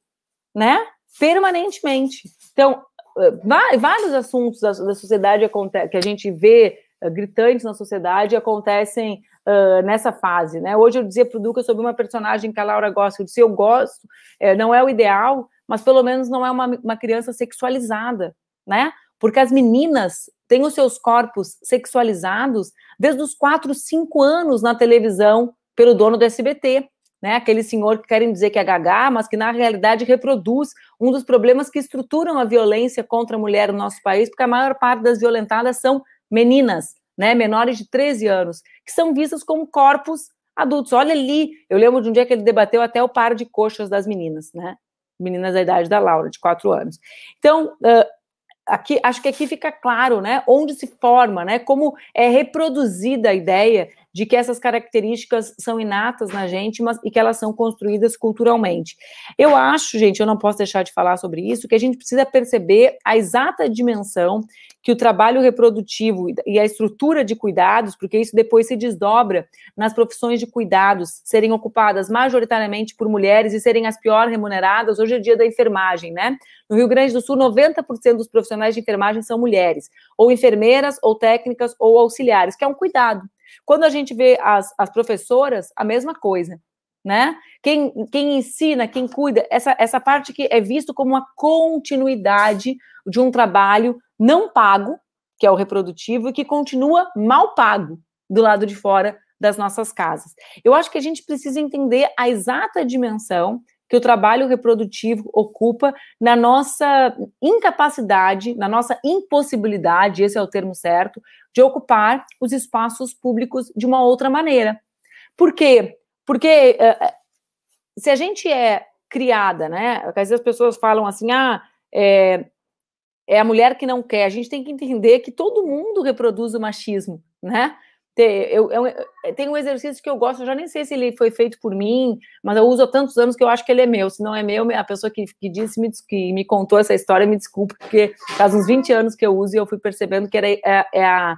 né? Permanentemente. Então, vários assuntos da sociedade que a gente vê gritantes na sociedade acontecem nessa fase, né? Hoje eu dizia para o Duca sobre uma personagem que a Laura gosta, eu disse, eu gosto, não é o ideal, mas pelo menos não é uma criança sexualizada, né? Porque as meninas têm os seus corpos sexualizados desde os 4, 5 anos na televisão pelo dono do SBT, né? Aquele senhor que querem dizer que é gaga, mas que na realidade reproduz um dos problemas que estruturam a violência contra a mulher no nosso país, porque a maior parte das violentadas são meninas, né, menores de 13 anos, que são vistas como corpos adultos. Olha ali, eu lembro de um dia que ele debateu até o par de coxas das meninas, né, meninas da idade da Laura, de 4 anos. Então, aqui, acho que aqui fica claro, né, onde se forma, né, como é reproduzida a ideia de que essas características são inatas na gente, mas e que elas são construídas culturalmente. Eu acho, gente, eu não posso deixar de falar sobre isso, que a gente precisa perceber a exata dimensão que o trabalho reprodutivo e a estrutura de cuidados, porque isso depois se desdobra nas profissões de cuidados, serem ocupadas majoritariamente por mulheres e serem as pior remuneradas. Hoje é dia da enfermagem, né? No Rio Grande do Sul, 90% dos profissionais de enfermagem são mulheres, ou enfermeiras, ou técnicas, ou auxiliares, que é um cuidado. Quando a gente vê as professoras, a mesma coisa. né? Quem ensina, quem cuida, essa parte que é visto como uma continuidade de um trabalho não pago, que é o reprodutivo, e que continua mal pago do lado de fora das nossas casas. Eu acho que a gente precisa entender a exata dimensão que o trabalho reprodutivo ocupa na nossa incapacidade, na nossa impossibilidade, esse é o termo certo, de ocupar os espaços públicos de uma outra maneira. Por quê? Porque se a gente é criada, né, às vezes as pessoas falam assim, é a mulher que não quer, a gente tem que entender que todo mundo reproduz o machismo, né? Tem um exercício que eu gosto, eu já nem sei se ele foi feito por mim, mas eu uso há tantos anos que eu acho que ele é meu. Se não é meu, a pessoa que disse, que me contou essa história, me desculpe, porque faz uns 20 anos que eu uso e eu fui percebendo que é a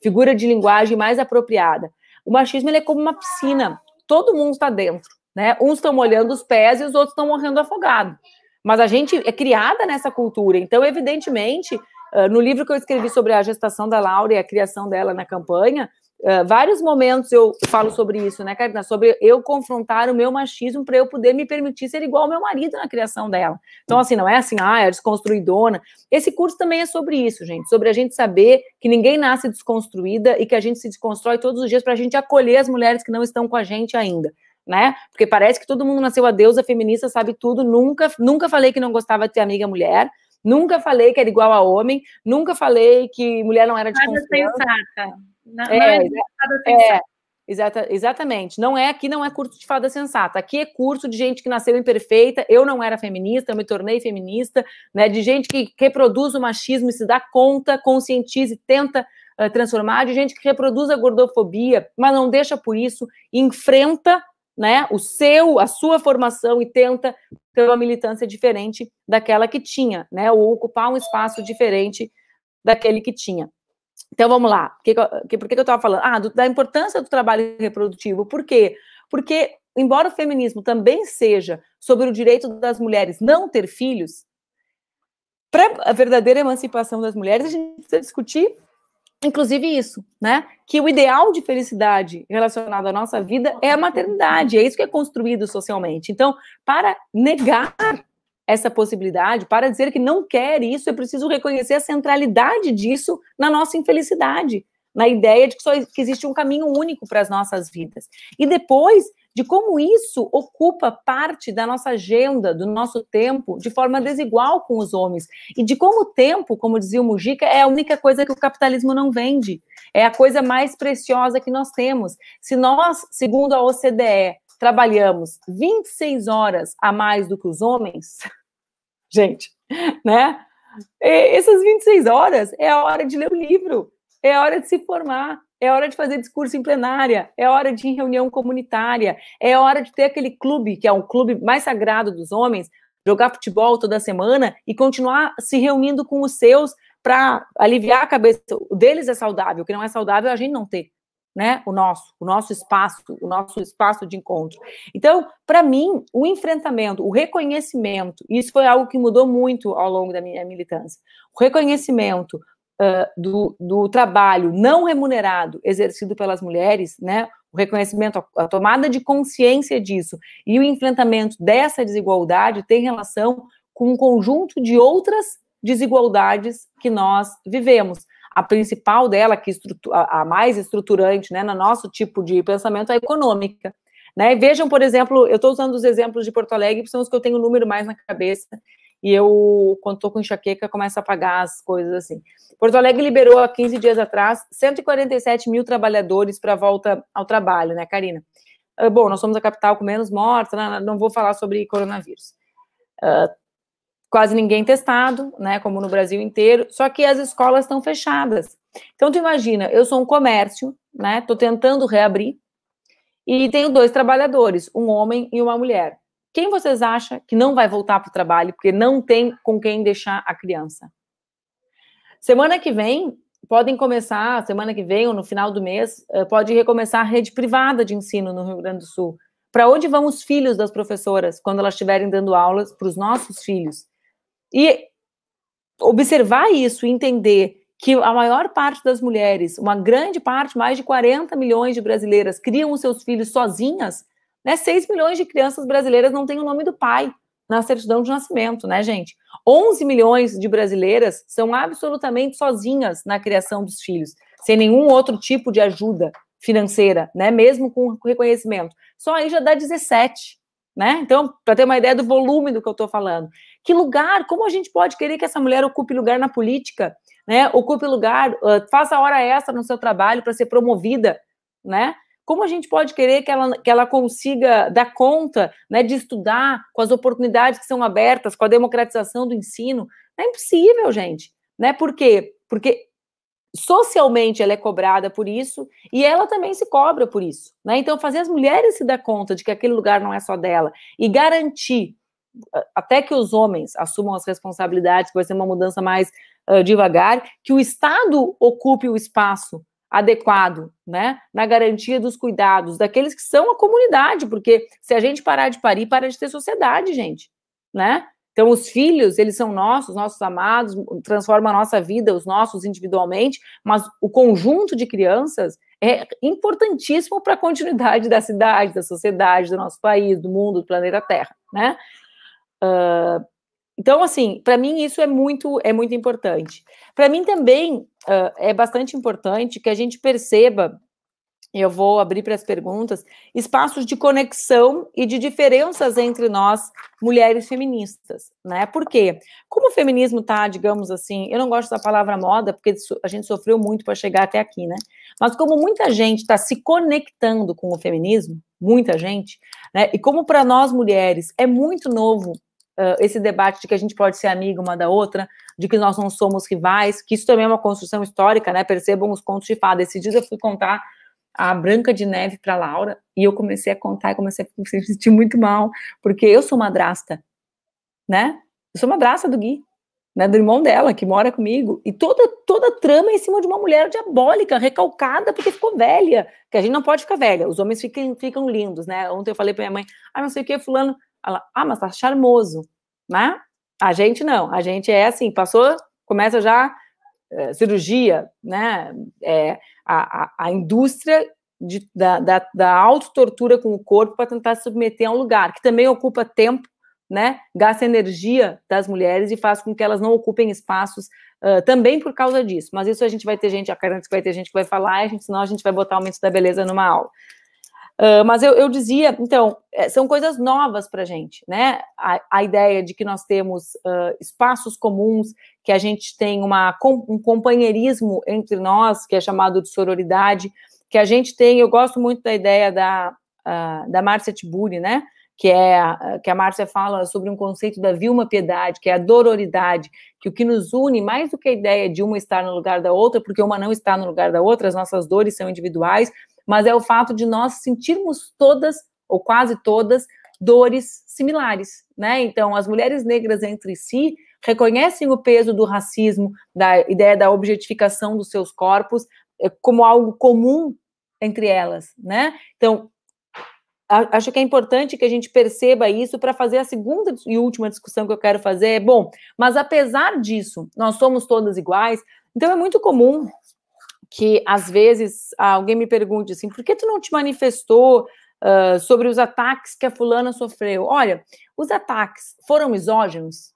figura de linguagem mais apropriada. O machismo, ele é como uma piscina, todo mundo está dentro, né? Uns estão molhando os pés e os outros estão morrendo afogados. Mas a gente é criada nessa cultura, então, evidentemente, no livro que eu escrevi sobre a gestação da Laura e a criação dela na campanha, vários momentos eu falo sobre isso, né, Carina? Sobre eu confrontar o meu machismo para eu poder me permitir ser igual ao meu marido na criação dela. Então, assim, não é assim, é desconstruidona. Esse curso também é sobre isso, gente. Sobre a gente saber que ninguém nasce desconstruída e que a gente se desconstrói todos os dias para a gente acolher as mulheres que não estão com a gente ainda, né? Porque parece que todo mundo nasceu a deusa feminista, sabe tudo. Nunca falei que não gostava de ter amiga mulher. Nunca falei que era igual a homem. Nunca falei que mulher não era desconstruída. Exatamente. Aqui não é curso de fada sensata. Aqui é curso de gente que nasceu imperfeita. Eu não era feminista, eu me tornei feminista, né? De gente que reproduz o machismo e se dá conta, conscientiza e tenta transformar, de gente que reproduz a gordofobia, mas não deixa por isso, enfrenta, né, a sua formação e tenta ter uma militância diferente daquela que tinha, né? Ou ocupar um espaço diferente daquele que tinha. Então, vamos lá. Por que eu estava falando? Da importância do trabalho reprodutivo. Por quê? Porque, embora o feminismo também seja sobre o direito das mulheres não ter filhos, para a verdadeira emancipação das mulheres, a gente precisa discutir, inclusive, isso, né? Que o ideal de felicidade relacionado à nossa vida é a maternidade. É isso que é construído socialmente. Então, para negar essa possibilidade, para dizer que não quer isso, é preciso reconhecer a centralidade disso na nossa infelicidade, na ideia de que existe um caminho único para as nossas vidas. E depois, de como isso ocupa parte da nossa agenda, do nosso tempo, de forma desigual com os homens. E de como o tempo, como dizia o Mujica, é a única coisa que o capitalismo não vende. É a coisa mais preciosa que nós temos. Se nós, segundo a OCDE, trabalhamos 26 horas a mais do que os homens... Gente, né? Essas 26 horas é a hora de ler o livro, é a hora de se formar, é a hora de fazer discurso em plenária, é a hora de ir em reunião comunitária, é a hora de ter aquele clube, que é um clube mais sagrado dos homens, jogar futebol toda semana e continuar se reunindo com os seus para aliviar a cabeça. O deles é saudável, o que não é saudável a gente não ter, né? O nosso espaço de encontro. Então, para mim, o enfrentamento, o reconhecimento, isso foi algo que mudou muito ao longo da minha militância, o reconhecimento do trabalho não remunerado exercido pelas mulheres, né? O reconhecimento, a tomada de consciência disso e o enfrentamento dessa desigualdade tem relação com um conjunto de outras desigualdades que nós vivemos. A principal dela, a mais estruturante, né, no nosso tipo de pensamento, é econômica. Né? Vejam, por exemplo, eu estou usando os exemplos de Porto Alegre, porque são os que eu tenho o número mais na cabeça, e eu, quando estou com enxaqueca, começo a apagar as coisas assim. Porto Alegre liberou, há 15 dias atrás, 147 mil trabalhadores para a volta ao trabalho, né, Carina? Bom, nós somos a capital com menos mortes, não vou falar sobre coronavírus. Quase ninguém testado, né, como no Brasil inteiro, só que as escolas estão fechadas. Então, tu imagina, eu sou um comércio, né, tô tentando reabrir, e tenho dois trabalhadores, um homem e uma mulher. Quem vocês acham que não vai voltar pro trabalho, porque não tem com quem deixar a criança? Semana que vem, podem começar, semana que vem ou no final do mês, pode recomeçar a rede privada de ensino no Rio Grande do Sul. Para onde vão os filhos das professoras, quando elas estiverem dando aulas para os nossos filhos? E observar isso, entender que a maior parte das mulheres, uma grande parte, mais de 40 milhões de brasileiras, criam os seus filhos sozinhas, Né? 6 milhões de crianças brasileiras não têm o nome do pai na certidão de nascimento, né, gente? 11 milhões de brasileiras são absolutamente sozinhas na criação dos filhos, sem nenhum outro tipo de ajuda financeira, né, mesmo com reconhecimento. Só aí já dá 17, né? Então, para ter uma ideia do volume do que eu estou falando. Que lugar, como a gente pode querer que essa mulher ocupe lugar na política, né? Ocupe lugar, faça hora extra no seu trabalho para ser promovida, né? Como a gente pode querer que ela consiga dar conta, né, de estudar com as oportunidades que são abertas, com a democratização do ensino? É impossível, gente. Né? Por quê? Porque socialmente ela é cobrada por isso e ela também se cobra por isso. Né? Então, fazer as mulheres se dar conta de que aquele lugar não é só dela e garantir até que os homens assumam as responsabilidades, vai ser uma mudança mais devagar, que o Estado ocupe o espaço adequado, né, na garantia dos cuidados daqueles que são a comunidade, porque se a gente parar de parir, para de ter sociedade, gente, né? Então os filhos, eles são nossos amados, transforma a nossa vida, os nossos individualmente, mas o conjunto de crianças é importantíssimo para a continuidade da cidade, da sociedade, do nosso país, do mundo, do planeta Terra, né? Então, assim, para mim isso é muito importante. Para mim também é bastante importante que a gente perceba, eu vou abrir para as perguntas, espaços de conexão e de diferenças entre nós, mulheres feministas, né? Por quê? Como o feminismo está, digamos assim, eu não gosto da palavra moda, porque a gente sofreu muito para chegar até aqui, né? Mas como muita gente está se conectando com o feminismo, muita gente, né? E como para nós mulheres é muito novo esse debate de que a gente pode ser amiga uma da outra, de que nós não somos rivais, que isso também é uma construção histórica, né? Percebam os contos de fada. Esse dia eu fui contar a Branca de Neve para Laura, e eu comecei a contar, e comecei a me sentir muito mal, porque eu sou madrasta, né? Eu sou madrasta do Gui, né? Do irmão dela, que mora comigo, e toda trama é em cima de uma mulher diabólica, recalcada, porque ficou velha, que a gente não pode ficar velha, os homens ficam lindos, né? Ontem eu falei pra minha mãe, ah, não sei o que, fulano, ela, ah, mas tá charmoso, né? A gente não, a gente é assim, passou, começa já cirurgia, né? A indústria da autotortura com o corpo para tentar se submeter a um lugar, que também ocupa tempo, né? Gasta energia das mulheres e faz com que elas não ocupem espaços também por causa disso. Mas isso a gente vai ter gente, a Carina vai ter gente que vai falar, senão a gente vai botar o aumento da beleza numa aula. Mas eu dizia, então, são coisas novas para a gente, né? A ideia de que nós temos espaços comuns, que a gente tem um companheirismo entre nós, que é chamado de sororidade, que a gente tem, eu gosto muito da ideia da Márcia Tiburi, né? Que a Márcia fala sobre um conceito da Vilma Piedade, que é a dororidade, que o que nos une, mais do que a ideia de uma estar no lugar da outra, porque uma não está no lugar da outra, as nossas dores são individuais, mas é o fato de nós sentirmos todas, ou quase todas, dores similares, né? Então, as mulheres negras entre si reconhecem o peso do racismo, da ideia da objetificação dos seus corpos, como algo comum entre elas, né? Então, acho que é importante que a gente perceba isso para fazer a segunda e última discussão que eu quero fazer. É, bom, mas apesar disso, nós somos todas iguais, então é muito comum que, às vezes, alguém me pergunte assim, por que tu não te manifestou sobre os ataques que a fulana sofreu? Olha, os ataques foram misóginos?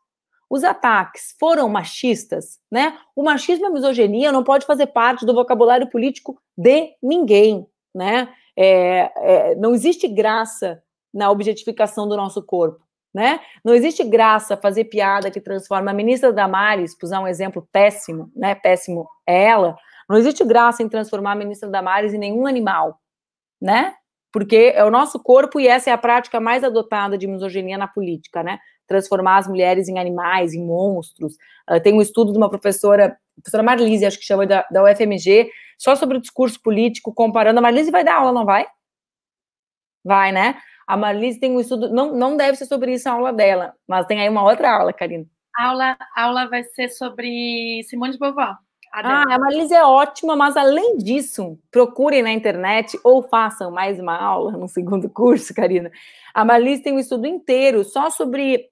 Os ataques foram machistas? Né? O machismo e a misoginia não pode fazer parte do vocabulário político de ninguém. Né? Não existe graça na objetificação do nosso corpo. Né? Não existe graça fazer piada que transforma a ministra Damares, para usar um exemplo péssimo, né? Péssimo é ela, não existe graça em transformar a ministra Damares em nenhum animal, né? Porque é o nosso corpo e essa é a prática mais adotada de misoginia na política, né? Transformar as mulheres em animais, em monstros. Tem um estudo de uma professora Marlise, acho que chama da UFMG, só sobre o discurso político, comparando. A Marlise vai dar aula, não vai? Vai, né? A Marlise tem um estudo, não deve ser sobre isso a aula dela, mas tem aí uma outra aula, Carina. A aula vai ser sobre Simone de Beauvoir. A Marlise é ótima, mas além disso, procurem na internet ou façam mais uma aula no segundo curso, Carina. A Marlise tem um estudo inteiro só sobre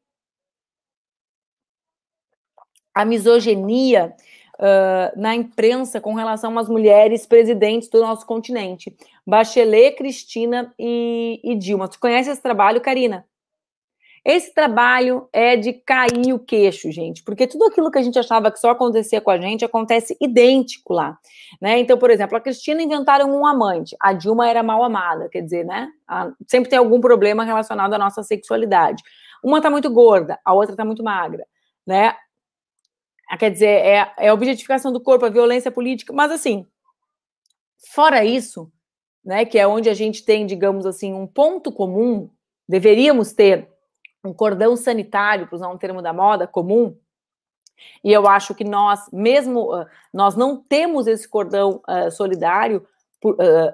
a misoginia na imprensa com relação às mulheres presidentes do nosso continente. Bachelet, Cristina e Dilma. Você conhece esse trabalho, Carina? Esse trabalho é de cair o queixo, gente, porque tudo aquilo que a gente achava que só acontecia com a gente, acontece idêntico lá, né? Então, por exemplo, a Cristina inventaram um amante, a Dilma era mal amada, quer dizer, né? Sempre tem algum problema relacionado à nossa sexualidade. Uma tá muito gorda, a outra tá muito magra, né? Quer dizer, é a objetificação do corpo, a violência política, mas assim, fora isso, né, que é onde a gente tem, digamos assim, um ponto comum, deveríamos ter um cordão sanitário, para usar um termo da moda, comum, e eu acho que nós, mesmo, nós não temos esse cordão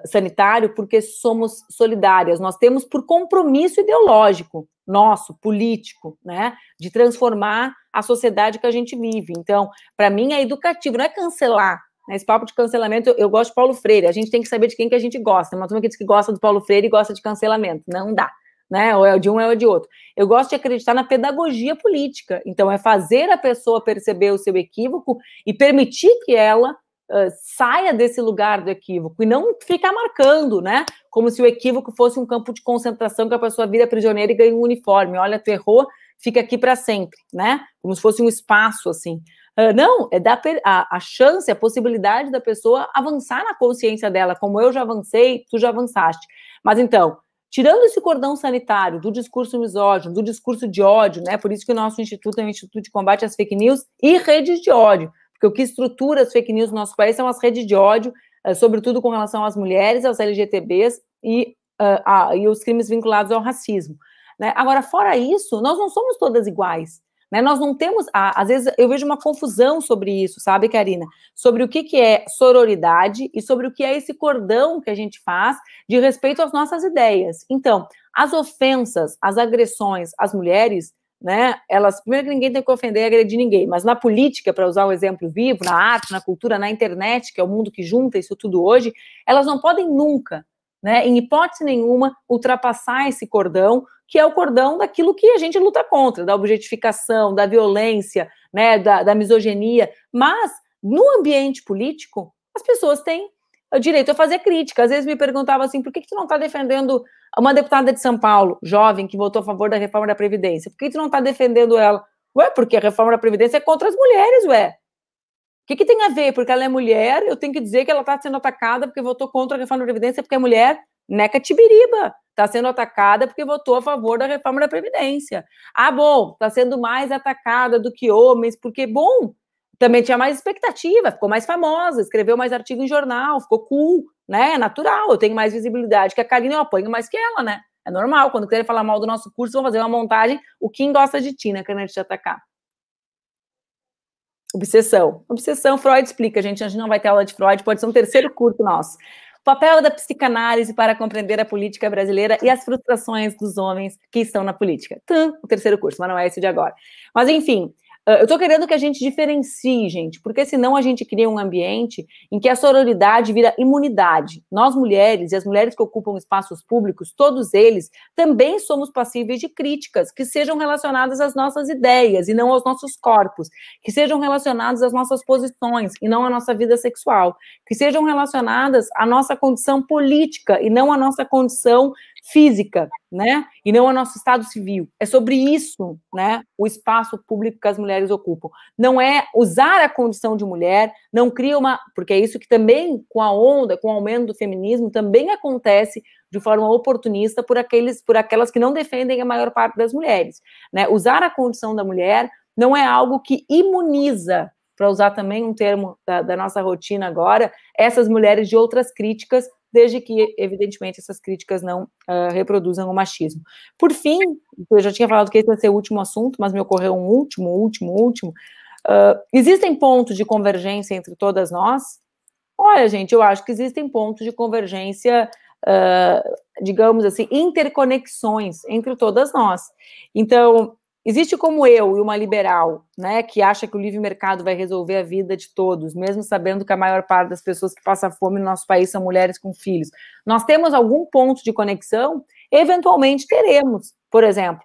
sanitário porque somos solidárias, nós temos por compromisso ideológico nosso, político, né, de transformar a sociedade que a gente vive. Então, para mim é educativo, não é cancelar, né? Esse papo de cancelamento, eu gosto de Paulo Freire, a gente tem que saber de quem que a gente gosta, uma turma que diz que gosta do Paulo Freire e gosta de cancelamento, não dá. Né? Ou é de um, ou é de outro. Eu gosto de acreditar na pedagogia política. Então, é fazer a pessoa perceber o seu equívoco e permitir que ela saia desse lugar do equívoco e não ficar marcando, né? Como se o equívoco fosse um campo de concentração que a pessoa vira prisioneira e ganha um uniforme. Olha, tu errou, fica aqui para sempre, né? Como se fosse um espaço, assim. Não, é dar a chance, a possibilidade da pessoa avançar na consciência dela, como eu já avancei, tu já avançaste. Mas, então, tirando esse cordão sanitário do discurso misógino, do discurso de ódio, né? Por isso que o nosso instituto é um instituto de combate às fake news e redes de ódio, porque o que estrutura as fake news no nosso país são as redes de ódio, sobretudo com relação às mulheres, aos LGBTs e os crimes vinculados ao racismo, né? Agora, fora isso, nós não somos todas iguais, né? Nós não temos, às vezes eu vejo uma confusão sobre isso, sabe, Carina? Sobre o que é sororidade e sobre o que é esse cordão que a gente faz de respeito às nossas ideias. Então, as ofensas, as agressões às mulheres, né, elas, primeiro que ninguém tem que ofender e agredir ninguém, mas na política, para usar o exemplo vivo, na arte, na cultura, na internet, que é o mundo que junta isso tudo hoje, elas não podem nunca, né, em hipótese nenhuma, ultrapassar esse cordão, que é o cordão daquilo que a gente luta contra, da objetificação, da violência, né, da misoginia. Mas, no ambiente político, as pessoas têm o direito a fazer crítica. Às vezes me perguntavam assim, por que tu não está defendendo uma deputada de São Paulo, jovem, que votou a favor da reforma da Previdência? Por que tu não está defendendo ela? Ué, porque a reforma da Previdência é contra as mulheres, ué. O que tem a ver? Porque ela é mulher, eu tenho que dizer que ela está sendo atacada porque votou contra a reforma da Previdência porque é mulher? Neca Tibiriba. Está sendo atacada porque votou a favor da reforma da Previdência. Ah, bom, está sendo mais atacada do que homens, porque, bom, também tinha mais expectativa, ficou mais famosa, escreveu mais artigo em jornal, ficou cool, né? É natural, eu tenho mais visibilidade que a Carina, eu apanho mais que ela, né? É normal, quando quiserem falar mal do nosso curso, vão fazer uma montagem, o Kim gosta de ti, né, Carina, de te atacar. Obsessão. Obsessão, Freud explica, gente, a gente não vai ter aula de Freud, pode ser um terceiro curso nosso. Papel da psicanálise para compreender a política brasileira e as frustrações dos homens que estão na política. O terceiro curso, mas não é esse de agora. Mas, enfim, eu estou querendo que a gente diferencie, gente, porque senão a gente cria um ambiente em que a sororidade vira imunidade. Nós, mulheres, e as mulheres que ocupam espaços públicos, todos eles, também somos passíveis de críticas que sejam relacionadas às nossas ideias e não aos nossos corpos, que sejam relacionadas às nossas posições e não à nossa vida sexual, que sejam relacionadas à nossa condição política e não à nossa condição física, né, e não ao nosso estado civil. É sobre isso, né, o espaço público que as mulheres ocupam. Não é usar a condição de mulher, não cria uma... Porque é isso que também, com a onda, com o aumento do feminismo, também acontece de forma oportunista por aquelas que não defendem a maior parte das mulheres, né. Usar a condição da mulher não é algo que imuniza, para usar também um termo da nossa rotina agora, essas mulheres de outras críticas, desde que, evidentemente, essas críticas não reproduzam o machismo. Por fim, eu já tinha falado que esse ia ser o último assunto, mas me ocorreu um último. Existem pontos de convergência entre todas nós? Olha, gente, eu acho que existem pontos de convergência, digamos assim, interconexões entre todas nós. Então, existe como eu e uma liberal, né, que acha que o livre mercado vai resolver a vida de todos, mesmo sabendo que a maior parte das pessoas que passam fome no nosso país são mulheres com filhos. Nós temos algum ponto de conexão? Eventualmente teremos, por exemplo,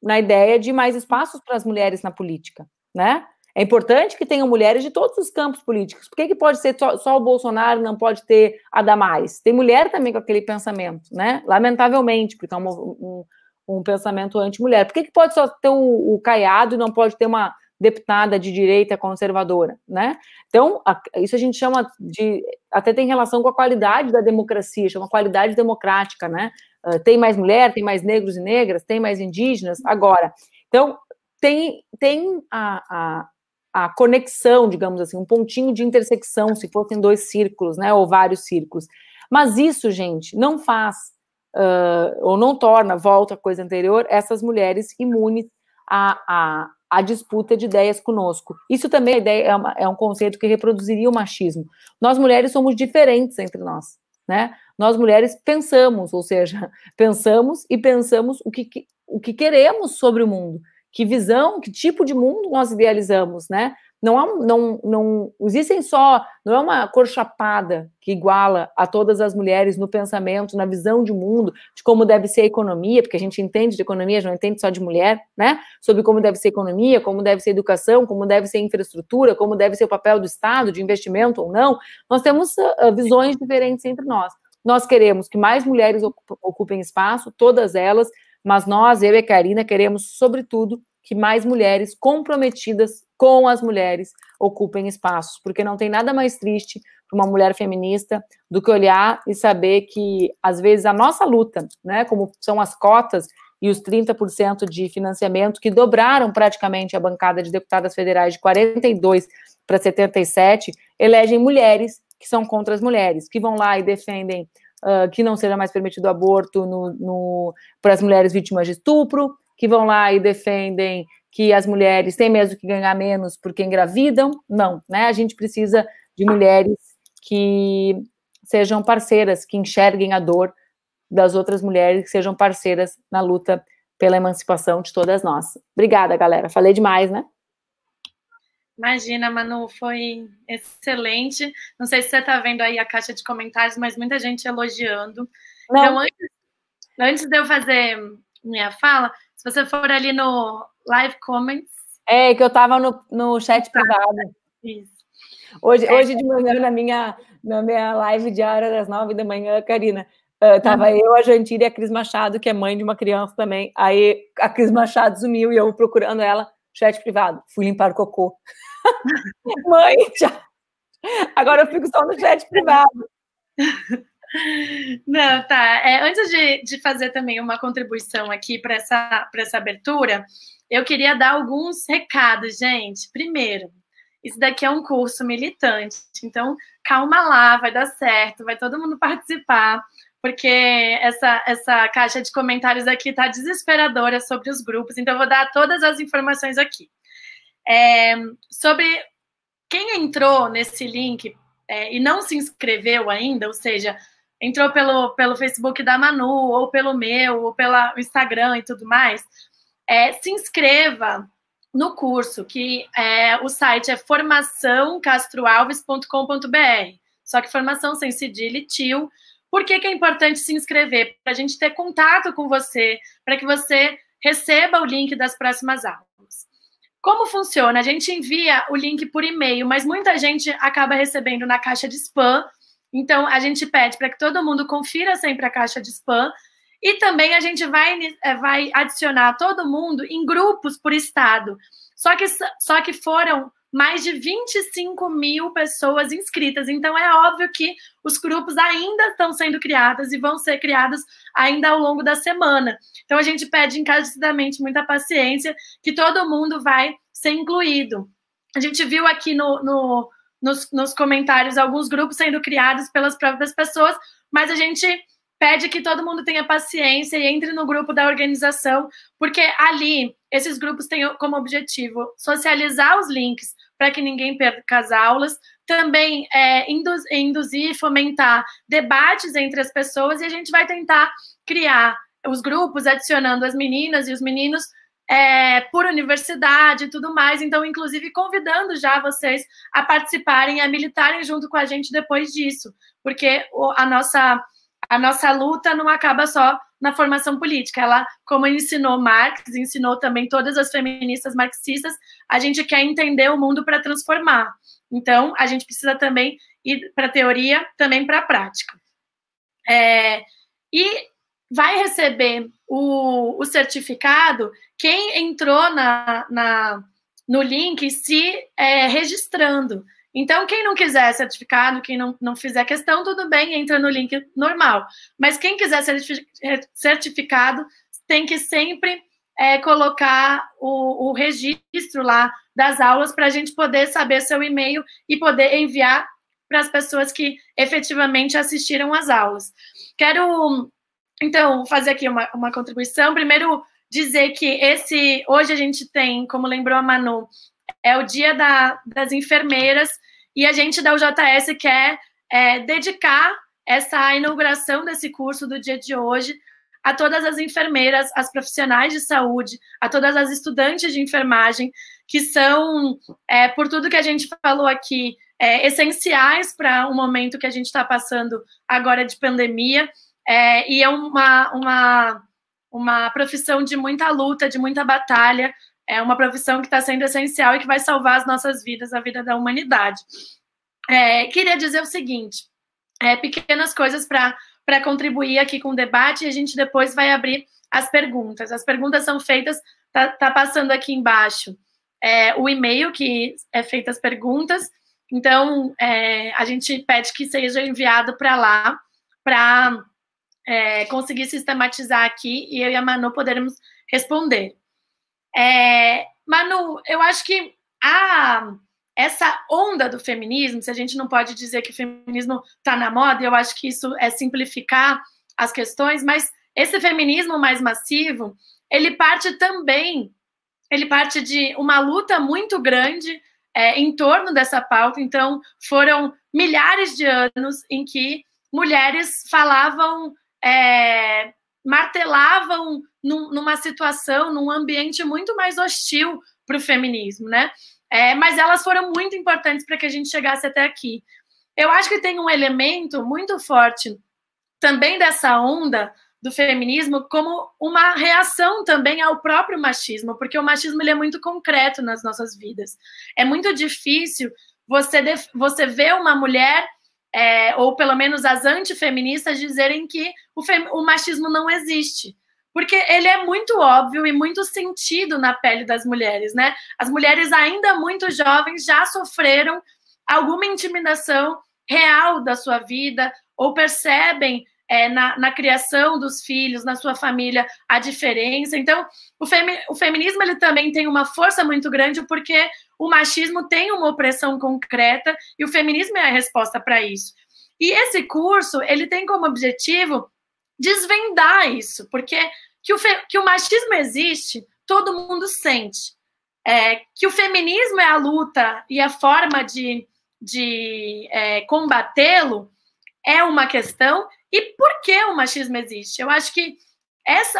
na ideia de mais espaços para as mulheres na política, né? É importante que tenham mulheres de todos os campos políticos. Por que que pode ser só o Bolsonaro, não pode ter a Damares? Tem mulher também com aquele pensamento, né? Lamentavelmente, porque é um pensamento anti-mulher. Por que que pode só ter o Caiado e não pode ter uma deputada de direita conservadora, né? Então, isso a gente chama de... Até tem relação com a qualidade da democracia, chama qualidade democrática, né? Tem mais mulher, tem mais negros e negras, tem mais indígenas, agora. Então, tem a conexão, digamos assim, um pontinho de intersecção, se fossem dois círculos, né? Ou vários círculos. Mas isso, gente, não faz, ou não torna, volta à coisa anterior, essas mulheres imunes a disputa de ideias conosco. Isso também é um conceito que reproduziria o machismo. Nós mulheres somos diferentes entre nós, né? Nós mulheres pensamos, ou seja, pensamos o que queremos sobre o mundo, que visão, que tipo de mundo nós idealizamos, né? Não existem só, não é uma cor chapada que iguala a todas as mulheres no pensamento, na visão de mundo, de como deve ser a economia, porque a gente entende de economia, a gente não entende só de mulher, né? Sobre como deve ser a economia, como deve ser a educação, como deve ser a infraestrutura, como deve ser o papel do Estado, de investimento ou não. Nós temos visões diferentes entre nós. Nós queremos que mais mulheres ocupem espaço, todas elas, mas nós, eu e Carina, queremos, sobretudo, que mais mulheres comprometidas com as mulheres ocupem espaços, porque não tem nada mais triste para uma mulher feminista do que olhar e saber que, às vezes, a nossa luta, né, como são as cotas e os 30% de financiamento que dobraram praticamente a bancada de deputadas federais de 42 para 77, elegem mulheres que são contra as mulheres, que vão lá e defendem que não seja mais permitido aborto para as mulheres vítimas de estupro, que vão lá e defendem que as mulheres têm mesmo que ganhar menos porque engravidam. Não, né? A gente precisa de mulheres que sejam parceiras, que enxerguem a dor das outras mulheres, que sejam parceiras na luta pela emancipação de todas nós. Obrigada, galera. Falei demais, né? Imagina, Manu, foi excelente. Não sei se você está vendo aí a caixa de comentários, mas muita gente elogiando. Não. Então, antes de eu fazer minha fala... Se você for ali no Live Comments... É, que eu estava no chat privado. Isso. Hoje de manhã, na minha live diária das 9 da manhã, Carina, estava eu, a Jantira e a Cris Machado, que é mãe de uma criança também. Aí a Cris Machado sumiu e eu procurando ela, chat privado. Fui limpar o cocô. Mãe, já. Agora eu fico só no chat privado. Não, tá. Antes de fazer também uma contribuição aqui para essa abertura, eu queria dar alguns recados, gente. Primeiro, isso daqui é um curso militante, então calma lá, vai dar certo, vai todo mundo participar, porque essa caixa de comentários aqui está desesperadora sobre os grupos, então eu vou dar todas as informações aqui. Sobre quem entrou nesse link e não se inscreveu ainda, ou seja... entrou pelo Facebook da Manu, ou pelo meu, ou pelo Instagram e tudo mais, se inscreva no curso, que o site é formaçãocastroalves.com.br, só que formação sem cedilha e tio. Por que que é importante se inscrever? Para a gente ter contato com você, para que você receba o link das próximas aulas. Como funciona? A gente envia o link por e-mail, mas muita gente acaba recebendo na caixa de spam. Então, a gente pede para que todo mundo confira sempre a caixa de spam e também a gente vai adicionar todo mundo em grupos por estado. Só que foram mais de 25 mil pessoas inscritas. Então, é óbvio que os grupos ainda estão sendo criados e vão ser criados ainda ao longo da semana. Então, a gente pede encarecidamente muita paciência que todo mundo vai ser incluído. A gente viu aqui nos comentários, alguns grupos sendo criados pelas próprias pessoas, mas a gente pede que todo mundo tenha paciência e entre no grupo da organização, porque ali, esses grupos têm como objetivo socializar os links para que ninguém perca as aulas, também induzir e fomentar debates entre as pessoas, e a gente vai tentar criar os grupos, adicionando as meninas e os meninos, por universidade e tudo mais, então, inclusive, convidando já vocês a participarem, a militarem junto com a gente depois disso, porque a nossa luta não acaba só na formação política. Ela, como ensinou Marx, ensinou também todas as feministas marxistas, a gente quer entender o mundo para transformar. Então, a gente precisa também ir para a teoria, também para a prática. E vai receber o certificado quem entrou no link se registrando. Então, quem não quiser certificado, quem não fizer questão, tudo bem, entra no link normal. Mas quem quiser certificado, tem que sempre colocar o registro lá das aulas para a gente poder saber seu e-mail e poder enviar para as pessoas que efetivamente assistiram às aulas. Quero, então, fazer aqui uma contribuição. Primeiro, dizer que hoje a gente tem, como lembrou a Manu, é o Dia das Enfermeiras, e a gente da UJS quer dedicar essa inauguração desse curso do dia de hoje a todas as enfermeiras, as profissionais de saúde, a todas as estudantes de enfermagem, que são, por tudo que a gente falou aqui, essenciais para o momento que a gente está passando agora de pandemia, e é uma profissão de muita luta, de muita batalha. É uma profissão que está sendo essencial e que vai salvar as nossas vidas, a vida da humanidade. Queria dizer o seguinte, pequenas coisas para contribuir aqui com o debate, e a gente depois vai abrir as perguntas. As perguntas são feitas, tá passando aqui embaixo o e-mail que é feita as perguntas. Então, a gente pede que seja enviado para lá, para conseguir sistematizar aqui, e eu e a Manu poderemos responder. Manu, eu acho que essa onda do feminismo, se a gente não pode dizer que o feminismo está na moda, eu acho que isso é simplificar as questões, mas esse feminismo mais massivo, ele parte de uma luta muito grande em torno dessa pauta. Então, foram milhares de anos em que mulheres falavam, martelavam numa situação, num ambiente muito mais hostil para o feminismo, né? Mas elas foram muito importantes para que a gente chegasse até aqui. Eu acho que tem um elemento muito forte também dessa onda do feminismo como uma reação também ao próprio machismo, porque o machismo ele é muito concreto nas nossas vidas. É muito difícil você ver uma mulher, ou pelo menos as antifeministas, dizerem que o machismo não existe. Porque ele é muito óbvio e muito sentido na pele das mulheres, né? As mulheres ainda muito jovens já sofreram alguma intimidação real da sua vida, ou percebem na criação dos filhos, na sua família, a diferença. Então, o feminismo ele também tem uma força muito grande, porque o machismo tem uma opressão concreta e o feminismo é a resposta para isso. E esse curso ele tem como objetivo desvendar isso, porque que o machismo existe, todo mundo sente. Que o feminismo é a luta e a forma de combatê-lo é uma questão, e por que o machismo existe? Eu acho que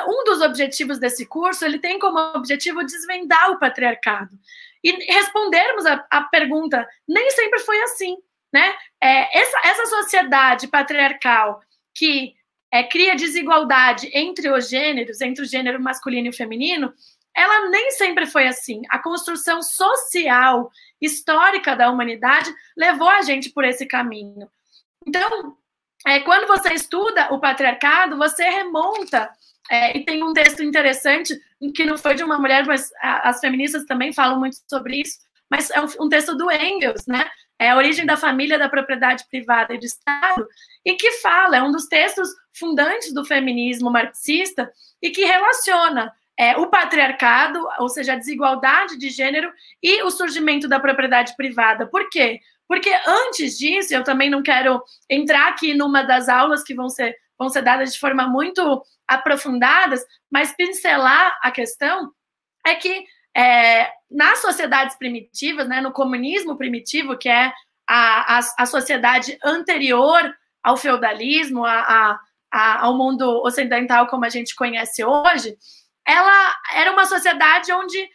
um dos objetivos desse curso, ele tem como objetivo desvendar o patriarcado e respondermos a pergunta, nem sempre foi assim, né? Essa sociedade patriarcal que cria desigualdade entre os gêneros, entre o gênero masculino e o feminino, ela nem sempre foi assim. A construção social, histórica da humanidade, levou a gente por esse caminho. Então, quando você estuda o patriarcado, você remonta, e tem um texto interessante, que não foi de uma mulher, mas as feministas também falam muito sobre isso, mas é um texto do Engels, né? É a origem da família, da propriedade privada e do Estado, e que fala, é um dos textos fundantes do feminismo marxista, e que relaciona o patriarcado, ou seja, a desigualdade de gênero, e o surgimento da propriedade privada. Por quê? Porque antes disso, eu também não quero entrar aqui numa das aulas que vão ser dadas de forma muito aprofundadas, mas pincelar a questão é que nas sociedades primitivas, né, no comunismo primitivo, que é a sociedade anterior ao feudalismo, ao mundo ocidental como a gente conhece hoje, ela era uma sociedade onde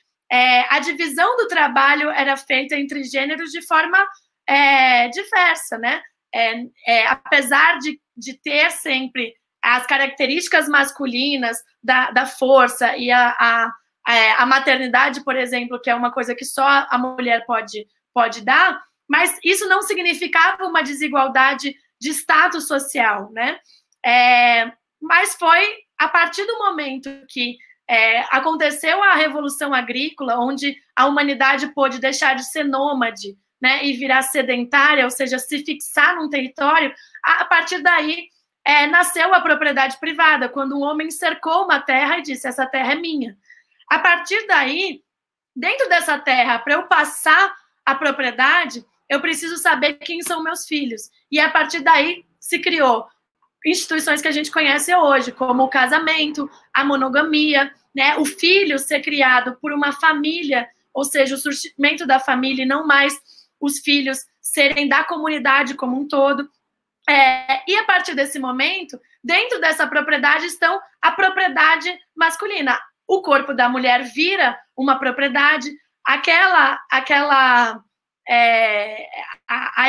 a divisão do trabalho era feita entre gêneros de forma diversa, né? Apesar de ter sempre as características masculinas da força e a maternidade, por exemplo, que é uma coisa que só a mulher pode dar, mas isso não significava uma desigualdade de status social, né? Mas foi a partir do momento que aconteceu a Revolução Agrícola, onde a humanidade pôde deixar de ser nômade, né, e virar sedentária, ou seja, se fixar num território, a partir daí nasceu a propriedade privada, quando um homem cercou uma terra e disse, essa terra é minha. A partir daí, dentro dessa terra, para eu passar a propriedade, eu preciso saber quem são meus filhos. E a partir daí se criou instituições que a gente conhece hoje, como o casamento, a monogamia, né? O filho ser criado por uma família, ou seja, o surgimento da família, e não mais os filhos serem da comunidade como um todo. E a partir desse momento, dentro dessa propriedade estão a propriedade masculina. O corpo da mulher vira uma propriedade, a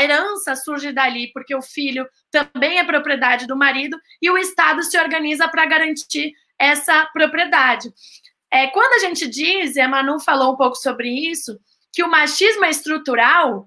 herança surge dali, porque o filho também é propriedade do marido, e o Estado se organiza para garantir essa propriedade. Quando a gente diz, e a Manu falou um pouco sobre isso, que o machismo estrutural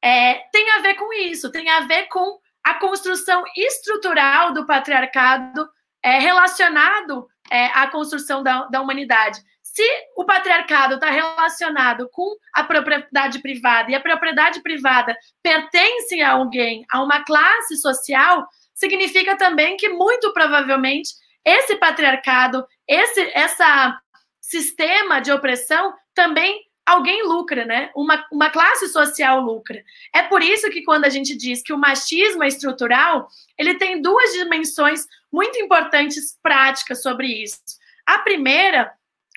tem a ver com isso, tem a ver com a construção estrutural do patriarcado relacionado à construção da humanidade. Se o patriarcado está relacionado com a propriedade privada e a propriedade privada pertence a alguém, a uma classe social, significa também que, muito provavelmente, esse patriarcado, essa sistema de opressão, também alguém lucra, né? Uma classe social lucra. É por isso que, quando a gente diz que o machismo é estrutural, ele tem duas dimensões muito importantes práticas sobre isso. A primeira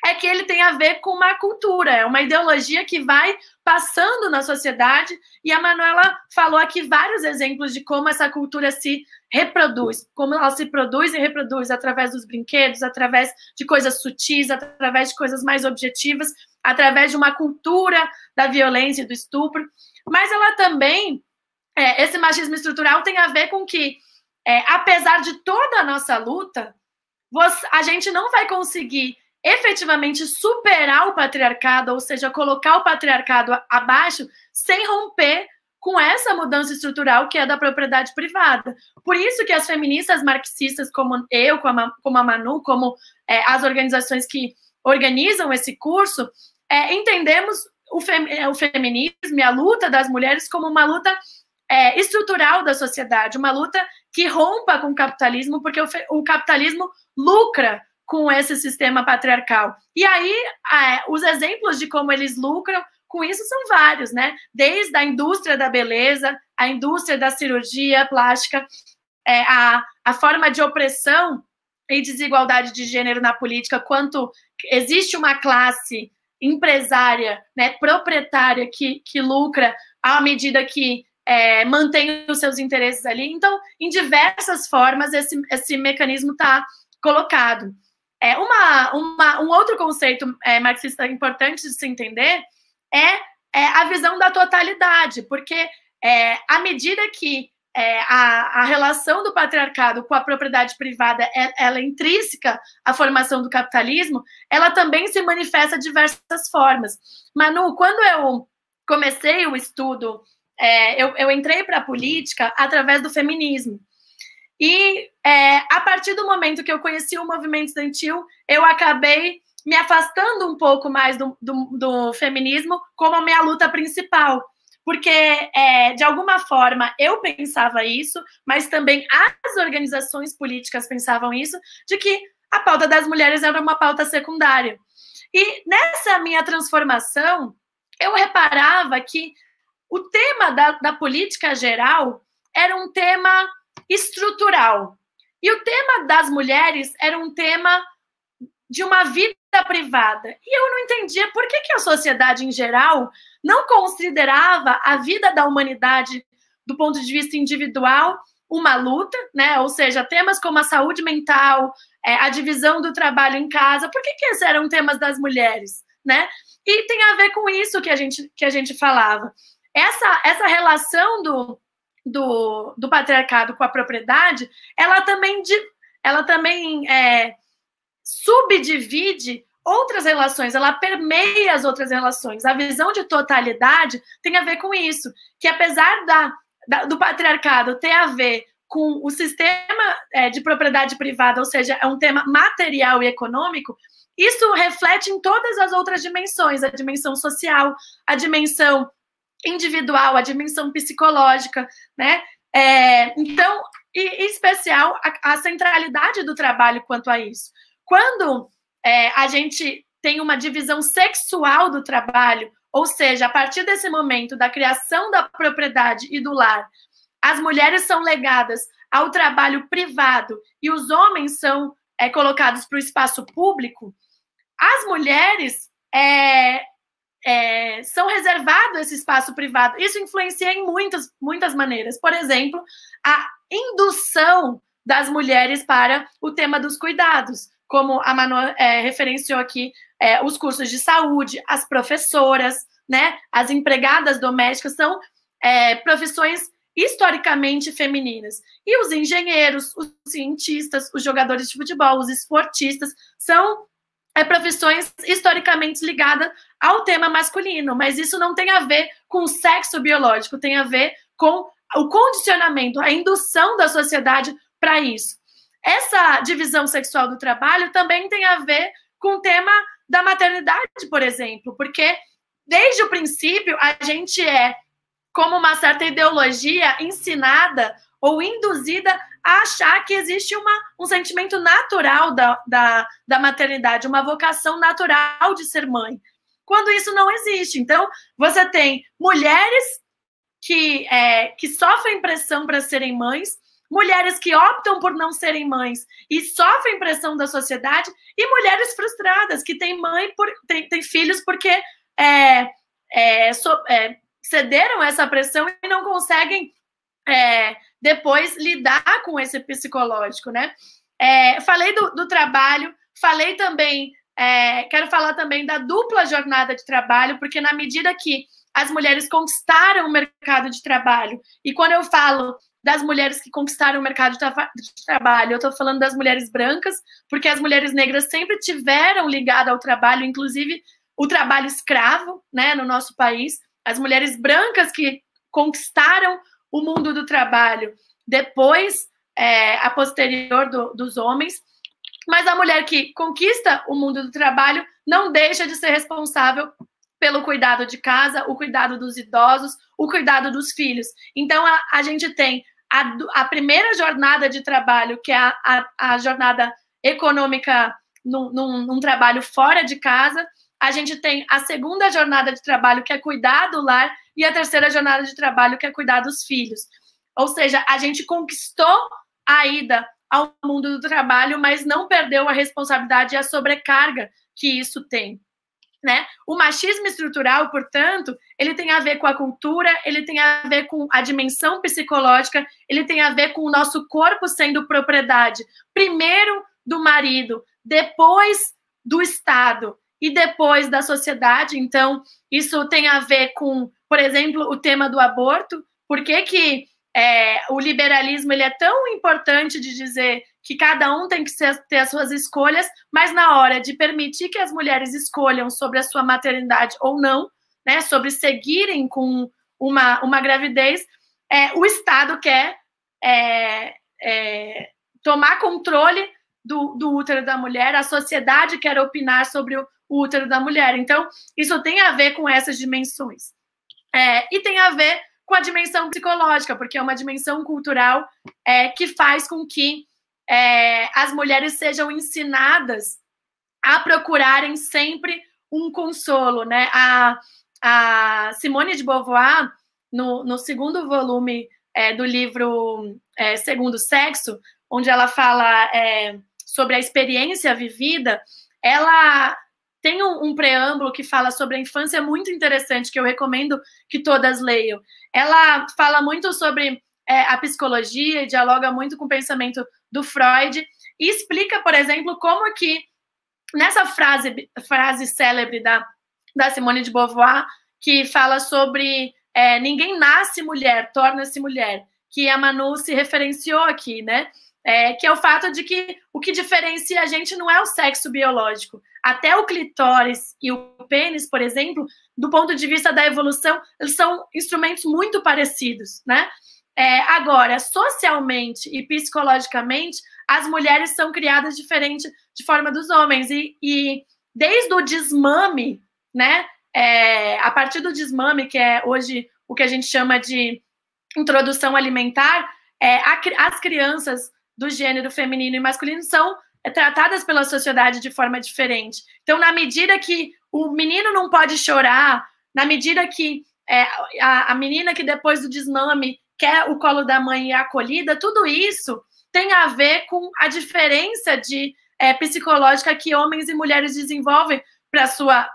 é que ele tem a ver com uma cultura, é uma ideologia que vai passando na sociedade, e a Manuela falou aqui vários exemplos de como essa cultura se reproduz, como ela se produz e reproduz através dos brinquedos, através de coisas sutis, através de coisas mais objetivas, através de uma cultura da violência e do estupro. Mas ela também, esse machismo estrutural tem a ver com que, apesar de toda a nossa luta, a gente não vai conseguir efetivamente superar o patriarcado, ou seja, colocar o patriarcado abaixo, sem romper com essa mudança estrutural que é da propriedade privada. Por isso que as feministas marxistas, como eu, como a Manu, como as organizações que organizam esse curso, entendemos o feminismo e a luta das mulheres como uma luta estrutural da sociedade, uma luta que rompa com o capitalismo, porque o capitalismo lucra com esse sistema patriarcal. E aí, os exemplos de como eles lucram com isso são vários, né? Desde a indústria da beleza, a indústria da cirurgia plástica, a forma de opressão e desigualdade de gênero na política, quanto existe uma classe empresária, né, proprietária, que lucra à medida que mantém os seus interesses ali. Então, em diversas formas, esse mecanismo está colocado. Um outro conceito marxista importante de se entender é a visão da totalidade, porque à medida que a relação do patriarcado com a propriedade privada ela é intrínseca à formação do capitalismo, ela também se manifesta de diversas formas. Manu, quando eu comecei o estudo, eu entrei para a política através do feminismo. E a partir do momento que eu conheci o movimento estudantil, eu acabei me afastando um pouco mais do feminismo como a minha luta principal. Porque, de alguma forma, eu pensava isso, mas também as organizações políticas pensavam isso, de que a pauta das mulheres era uma pauta secundária. E nessa minha transformação, eu reparava que o tema da política geral era um tema estrutural. E o tema das mulheres era um tema de uma vida privada. E eu não entendia por que a sociedade em geral não considerava a vida da humanidade, do ponto de vista individual, uma luta, né? Ou seja, temas como a saúde mental, a divisão do trabalho em casa, por que esses eram temas das mulheres, né? E tem a ver com isso que a gente falava. Essa relação do patriarcado com a propriedade, ela também ela também subdivide outras relações, ela permeia as outras relações. A visão de totalidade tem a ver com isso, que apesar do patriarcado ter a ver com o sistema de propriedade privada, ou seja, é um tema material e econômico, isso reflete em todas as outras dimensões, a dimensão social, a dimensão individual, a dimensão psicológica, né? Então, em especial, a centralidade do trabalho quanto a isso. Quando a gente tem uma divisão sexual do trabalho, ou seja, a partir desse momento da criação da propriedade e do lar, as mulheres são legadas ao trabalho privado e os homens são colocados para o espaço público, as mulheres são reservados esse espaço privado. Isso influencia em muitas maneiras. Por exemplo, a indução das mulheres para o tema dos cuidados, como a Manu referenciou aqui, os cursos de saúde, as professoras, né, as empregadas domésticas são profissões historicamente femininas. E os engenheiros, os cientistas, os jogadores de futebol, os esportistas, são profissões historicamente ligadas ao tema masculino, mas isso não tem a ver com o sexo biológico, tem a ver com o condicionamento, a indução da sociedade para isso. Essa divisão sexual do trabalho também tem a ver com o tema da maternidade, por exemplo, porque desde o princípio a gente como uma certa ideologia ensinada ou induzida a achar que existe um sentimento natural da maternidade, uma vocação natural de ser mãe, quando isso não existe. Então, você tem mulheres que sofrem pressão para serem mães, mulheres que optam por não serem mães e sofrem pressão da sociedade, e mulheres frustradas, que têm têm filhos porque cederam essa pressão e não conseguem depois lidar com esse psicológico, né? Falei do trabalho, falei também, quero falar também da dupla jornada de trabalho, porque na medida que as mulheres conquistaram o mercado de trabalho, e quando eu falo das mulheres que conquistaram o mercado de trabalho, eu estou falando das mulheres brancas, porque as mulheres negras sempre tiveram ligado ao trabalho, inclusive o trabalho escravo, né, no nosso país. As mulheres brancas que conquistaram o mundo do trabalho depois, a posterior dos homens, mas a mulher que conquista o mundo do trabalho não deixa de ser responsável pelo cuidado de casa, o cuidado dos idosos, o cuidado dos filhos. Então, a gente tem a primeira jornada de trabalho, que é a jornada econômica num trabalho fora de casa. A gente tem a segunda jornada de trabalho, que é cuidar do lar, e a terceira jornada de trabalho, que é cuidar dos filhos. Ou seja, a gente conquistou a ida ao mundo do trabalho, mas não perdeu a responsabilidade e a sobrecarga que isso tem, né? O machismo estrutural, portanto, ele tem a ver com a cultura, ele tem a ver com a dimensão psicológica, ele tem a ver com o nosso corpo sendo propriedade, primeiro do marido, depois do Estado e depois da sociedade. Então, isso tem a ver com, por exemplo, o tema do aborto. Por que que o liberalismo ele é tão importante de dizer que cada um tem que ter as suas escolhas, mas na hora de permitir que as mulheres escolham sobre a sua maternidade ou não, né, sobre seguirem com uma gravidez, o Estado quer tomar controle do útero da mulher, a sociedade quer opinar sobre o útero da mulher. Então, isso tem a ver com essas dimensões. E tem a ver com a dimensão psicológica, porque é uma dimensão cultural que faz com que as mulheres sejam ensinadas a procurarem sempre um consolo, né? A Simone de Beauvoir, no segundo volume do livro Segundo Sexo, onde ela fala sobre a experiência vivida, ela tem um preâmbulo que fala sobre a infância muito interessante, que eu recomendo que todas leiam. Ela fala muito sobre a psicologia e dialoga muito com o pensamento do Freud e explica, por exemplo, como que nessa frase célebre da Simone de Beauvoir, que fala sobre ninguém nasce mulher, torna-se mulher, que a Manu se referenciou aqui, né? que é o fato de que o que diferencia a gente não é o sexo biológico. Até o clitóris e o pênis, por exemplo, do ponto de vista da evolução, eles são instrumentos muito parecidos, né? Agora, socialmente e psicologicamente, as mulheres são criadas diferente de forma dos homens. E desde o desmame, né? A partir do desmame, que é hoje o que a gente chama de introdução alimentar, as crianças do gênero feminino e masculino são tratadas pela sociedade de forma diferente. Então, na medida que o menino não pode chorar, na medida que a menina que depois do desmame quer o colo da mãe e a acolhida, tudo isso tem a ver com a diferença de psicológica que homens e mulheres desenvolvem para sua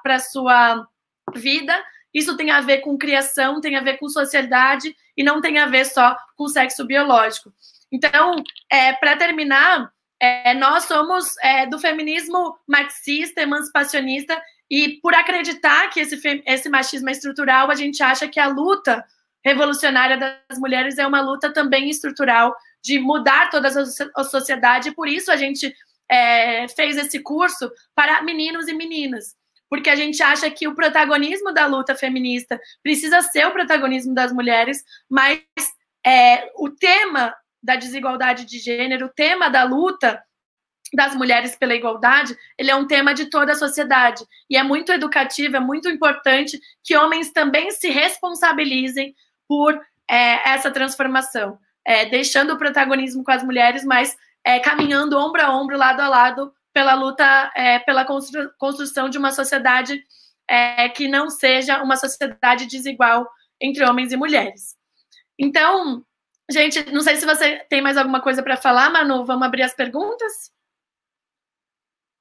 vida. Isso tem a ver com criação, tem a ver com socialidade e não tem a ver só com sexo biológico. Então, para terminar, nós somos do feminismo marxista, emancipacionista, e por acreditar que esse machismo é estrutural, a gente acha que a luta revolucionária das mulheres é uma luta também estrutural de mudar toda a sociedade. Por isso a gente fez esse curso para meninos e meninas, porque a gente acha que o protagonismo da luta feminista precisa ser o protagonismo das mulheres, mas o tema da desigualdade de gênero, o tema da luta das mulheres pela igualdade, ele é um tema de toda a sociedade, e é muito educativo, é muito importante que homens também se responsabilizem por essa transformação, deixando o protagonismo com as mulheres, mas caminhando ombro a ombro, lado a lado, pela luta, pela construção de uma sociedade que não seja uma sociedade desigual entre homens e mulheres. Então, gente, não sei se você tem mais alguma coisa para falar, Manu, vamos abrir as perguntas?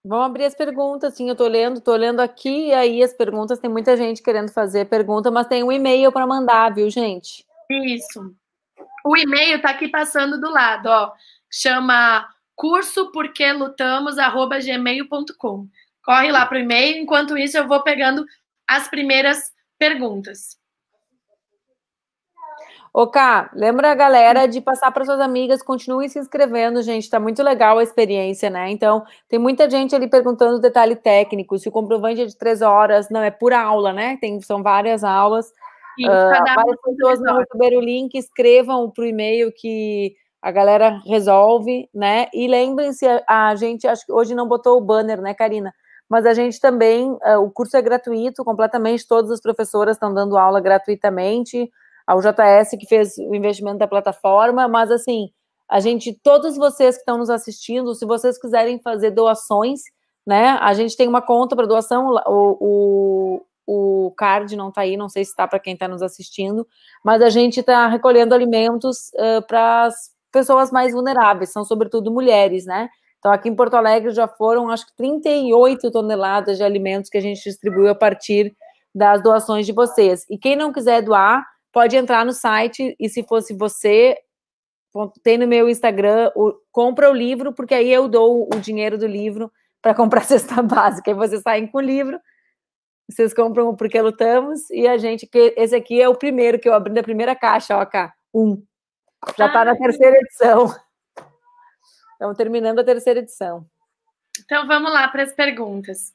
Vamos abrir as perguntas, sim, eu estou lendo aqui, e aí as perguntas, tem muita gente querendo fazer pergunta, mas tem um e-mail para mandar, viu, gente? Isso. O e-mail está aqui passando do lado, ó, chama cursoporquelutamos@gmail.com. Corre lá para o e-mail, enquanto isso eu vou pegando as primeiras perguntas. Ô, Ká, lembra a galera de passar para suas amigas, continuem se inscrevendo, gente, tá muito legal a experiência, né? Então, tem muita gente ali perguntando detalhe técnico, se o comprovante é de 3 horas, não, é por aula, né? São várias aulas. Sim, várias pessoas não receberam o link, escrevam pro e-mail que a galera resolve, né? E lembrem-se, a gente, acho que hoje não botou o banner, né, Carina? Mas a gente também, o curso é gratuito completamente, todas as professoras estão dando aula gratuitamente, a UJS que fez o investimento da plataforma, mas assim, a gente, todos vocês que estão nos assistindo, se vocês quiserem fazer doações, né, a gente tem uma conta para doação, o card não está aí, não sei se está para quem está nos assistindo, mas a gente está recolhendo alimentos para as pessoas mais vulneráveis, são sobretudo mulheres, né? Então aqui em Porto Alegre já foram, acho que 38 toneladas de alimentos que a gente distribuiu a partir das doações de vocês. E quem não quiser doar, pode entrar no site E Se Fosse Você, tem no meu Instagram, compra o livro, porque aí eu dou o dinheiro do livro para comprar cesta básica, aí vocês saem com o livro, vocês compram Porque Lutamos, e a gente, que esse aqui é o primeiro que eu abri da primeira caixa, ó, cá, já tá na terceira edição. Então, terminando a terceira edição. Então, vamos lá para as perguntas.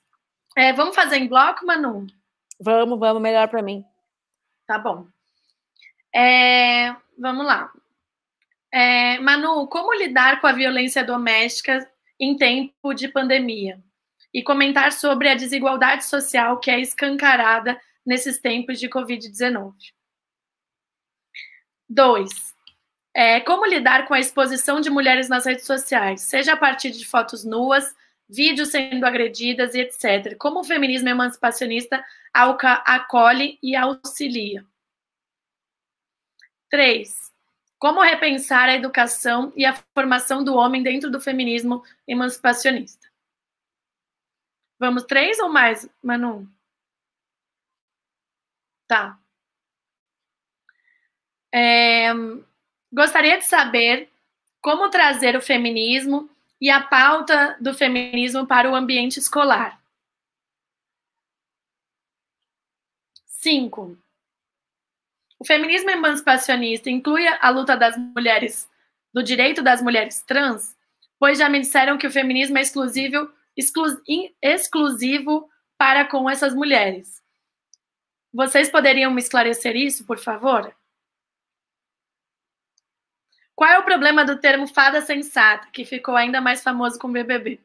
Vamos fazer em bloco, Manu? Vamos, melhor para mim. Tá bom. Vamos lá. Manu, como lidar com a violência doméstica em tempo de pandemia? E comentar sobre a desigualdade social que é escancarada nesses tempos de Covid-19. 2. Como lidar com a exposição de mulheres nas redes sociais, seja a partir de fotos nuas, vídeos sendo agredidas e etc. Como o feminismo emancipacionista acolhe e auxilia? 3. Como repensar a educação e a formação do homem dentro do feminismo emancipacionista? Vamos 3 ou mais, Manu? Tá. Gostaria de saber como trazer o feminismo e a pauta do feminismo para o ambiente escolar. 5. O feminismo emancipacionista inclui a luta das mulheres do direito das mulheres trans, pois já me disseram que o feminismo é exclusivo para com essas mulheres. Vocês poderiam me esclarecer isso, por favor? Qual é o problema do termo fada sensata, que ficou ainda mais famoso com o BBB?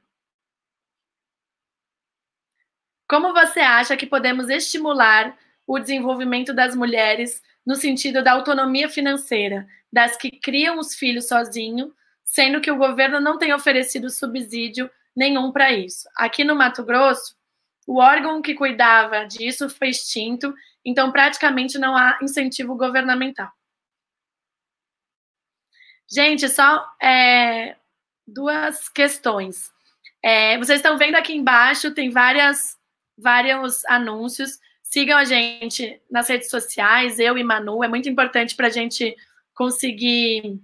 Como você acha que podemos estimular o desenvolvimento das mulheres no sentido da autonomia financeira, das que criam os filhos sozinho, sendo que o governo não tem oferecido subsídio nenhum para isso? Aqui no Mato Grosso, o órgão que cuidava disso foi extinto, então praticamente não há incentivo governamental. Gente, só duas questões. Vocês estão vendo aqui embaixo, tem vários anúncios. Sigam a gente nas redes sociais, eu e Manu. É muito importante para a gente conseguir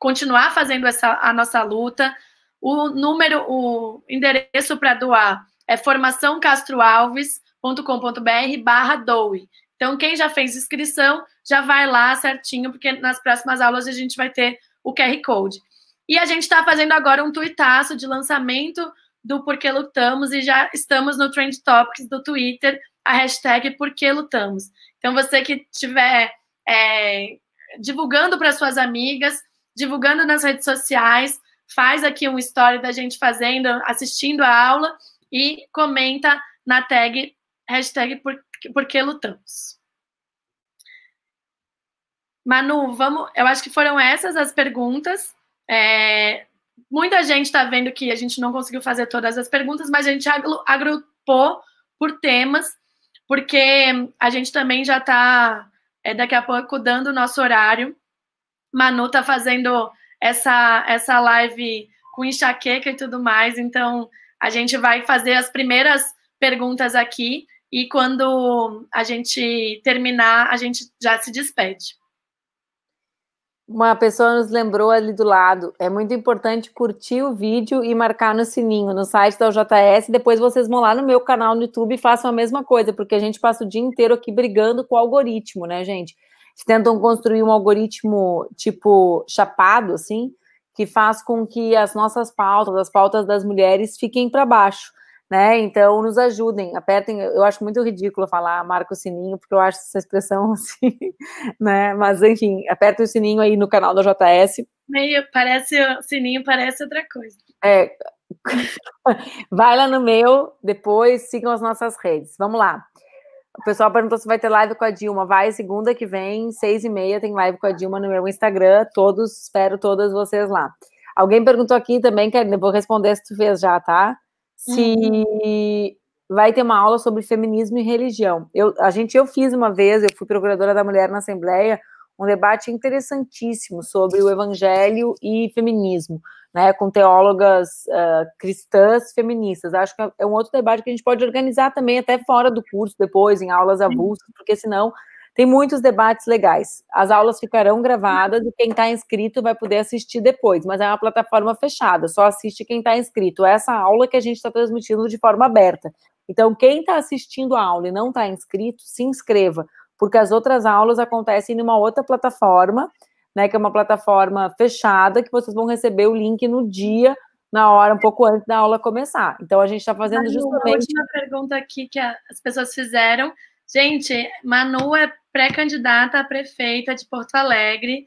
continuar fazendo a nossa luta. O endereço para doar é formaçãocastroalves.com.br/doe. Então, quem já fez inscrição, já vai lá certinho, porque nas próximas aulas a gente vai ter o QR Code. E a gente está fazendo agora um tuitaço de lançamento do Porquê Lutamos e já estamos no Trend Topics do Twitter, a hashtag Porquê Lutamos. Então, você que estiver divulgando para suas amigas, divulgando nas redes sociais, faz aqui um story da gente fazendo, assistindo a aula e comenta na tag hashtag Porquê Lutamos. Manu, vamos, eu acho que foram essas as perguntas. Muita gente está vendo que a gente não conseguiu fazer todas as perguntas, mas a gente agrupou por temas, porque a gente também já está, daqui a pouco, dando o nosso horário. Manu está fazendo essa live com enxaqueca e tudo mais, então a gente vai fazer as primeiras perguntas aqui e quando a gente terminar, a gente já se despede. Uma pessoa nos lembrou ali do lado, é muito importante curtir o vídeo e marcar no sininho, no site da UJS, depois vocês vão lá no meu canal no YouTube e façam a mesma coisa, porque a gente passa o dia inteiro aqui brigando com o algoritmo, né, gente? Eles tentam construir um algoritmo tipo chapado, assim, que faz com que as nossas pautas, as pautas das mulheres fiquem para baixo, né? Então, nos ajudem, apertem. Eu acho muito ridículo falar marca o sininho, porque eu acho essa expressão assim, né? Mas, enfim, aperta o sininho aí no canal da JS. Meio, parece, o sininho parece outra coisa. Vai lá no meu, depois sigam as nossas redes. Vamos lá. O pessoal perguntou se vai ter live com a Dilma. Vai, segunda que vem, 6h30, tem live com a Dilma no meu Instagram. Todos, espero todas vocês lá. Alguém perguntou aqui também, que eu vou responder se tu fez já, tá? Se vai ter uma aula sobre feminismo e religião. Eu fiz uma vez, eu fui procuradora da mulher na Assembleia, um debate interessantíssimo sobre o evangelho e feminismo, né, com teólogas cristãs feministas. Acho que é um outro debate que a gente pode organizar também, até fora do curso, depois, em aulas avulsas, porque senão tem muitos debates legais. As aulas ficarão gravadas e quem está inscrito vai poder assistir depois, mas é uma plataforma fechada, só assiste quem está inscrito. Essa aula que a gente está transmitindo de forma aberta. Então, quem está assistindo a aula e não está inscrito, se inscreva, porque as outras aulas acontecem numa outra plataforma, né, que é uma plataforma fechada, que vocês vão receber o link no dia, na hora, um pouco antes da aula começar. Então, a gente está fazendo justamente... A última pergunta aqui que as pessoas fizeram. Gente, Manu é pré-candidata a prefeita de Porto Alegre,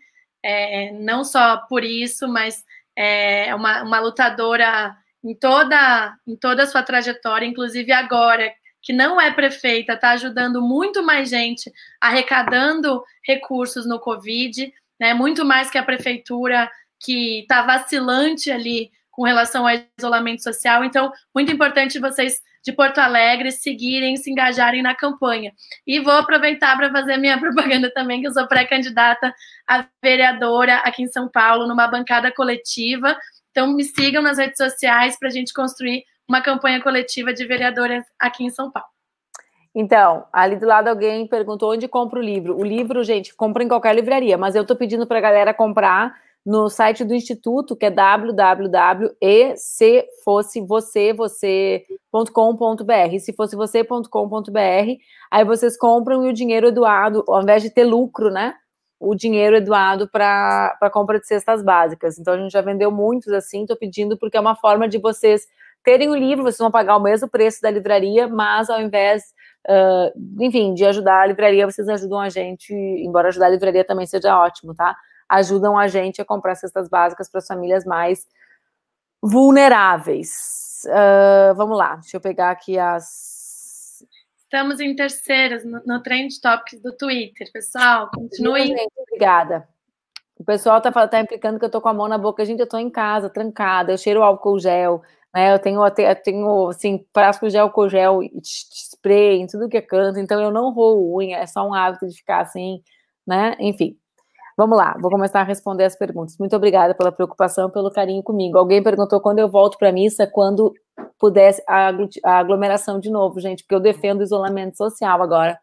não só por isso, mas é uma lutadora em toda a sua trajetória, inclusive agora, que não é prefeita, está ajudando muito mais gente, arrecadando recursos no Covid, né, muito mais que a prefeitura, que está vacilante ali com relação ao isolamento social. Então, muito importante vocês de Porto Alegre seguirem, se engajarem na campanha. E vou aproveitar para fazer minha propaganda também, que eu sou pré-candidata a vereadora aqui em São Paulo, numa bancada coletiva. Então, me sigam nas redes sociais para a gente construir uma campanha coletiva de vereadoras aqui em São Paulo. Então, ali do lado alguém perguntou onde compra o livro. O livro, gente, compra em qualquer livraria, mas eu estou pedindo para a galera comprar no site do Instituto, que é www.ecefossevoce.com.br, sefossevoce.com.br, aí vocês compram e o dinheiro é doado, ao invés de ter lucro, né? o dinheiro é doado para a compra de cestas básicas. Então, a gente já vendeu muitos, assim, estou pedindo, porque é uma forma de vocês terem o livro, vocês vão pagar o mesmo preço da livraria, mas ao invés, enfim, de ajudar a livraria, vocês ajudam a gente, embora ajudar a livraria também seja ótimo, tá? Ajudam a gente a comprar cestas básicas para as famílias mais vulneráveis. Vamos lá, deixa eu pegar aqui as... Estamos em terceiras no Trend Topics do Twitter, pessoal. Continuem. Obrigada. O pessoal tá implicando que eu tô com a mão na boca. Gente, eu tô em casa, trancada, eu cheiro álcool gel, né? Eu tenho assim, frasco de álcool gel, spray, em tudo que é canto. Então, eu não roo unha, é só um hábito de ficar assim, né? Enfim. Vamos lá, vou começar a responder as perguntas. Muito obrigada pela preocupação, pelo carinho comigo. Alguém perguntou quando eu volto para a missa, quando pudesse a aglomeração de novo, gente, porque eu defendo o isolamento social agora.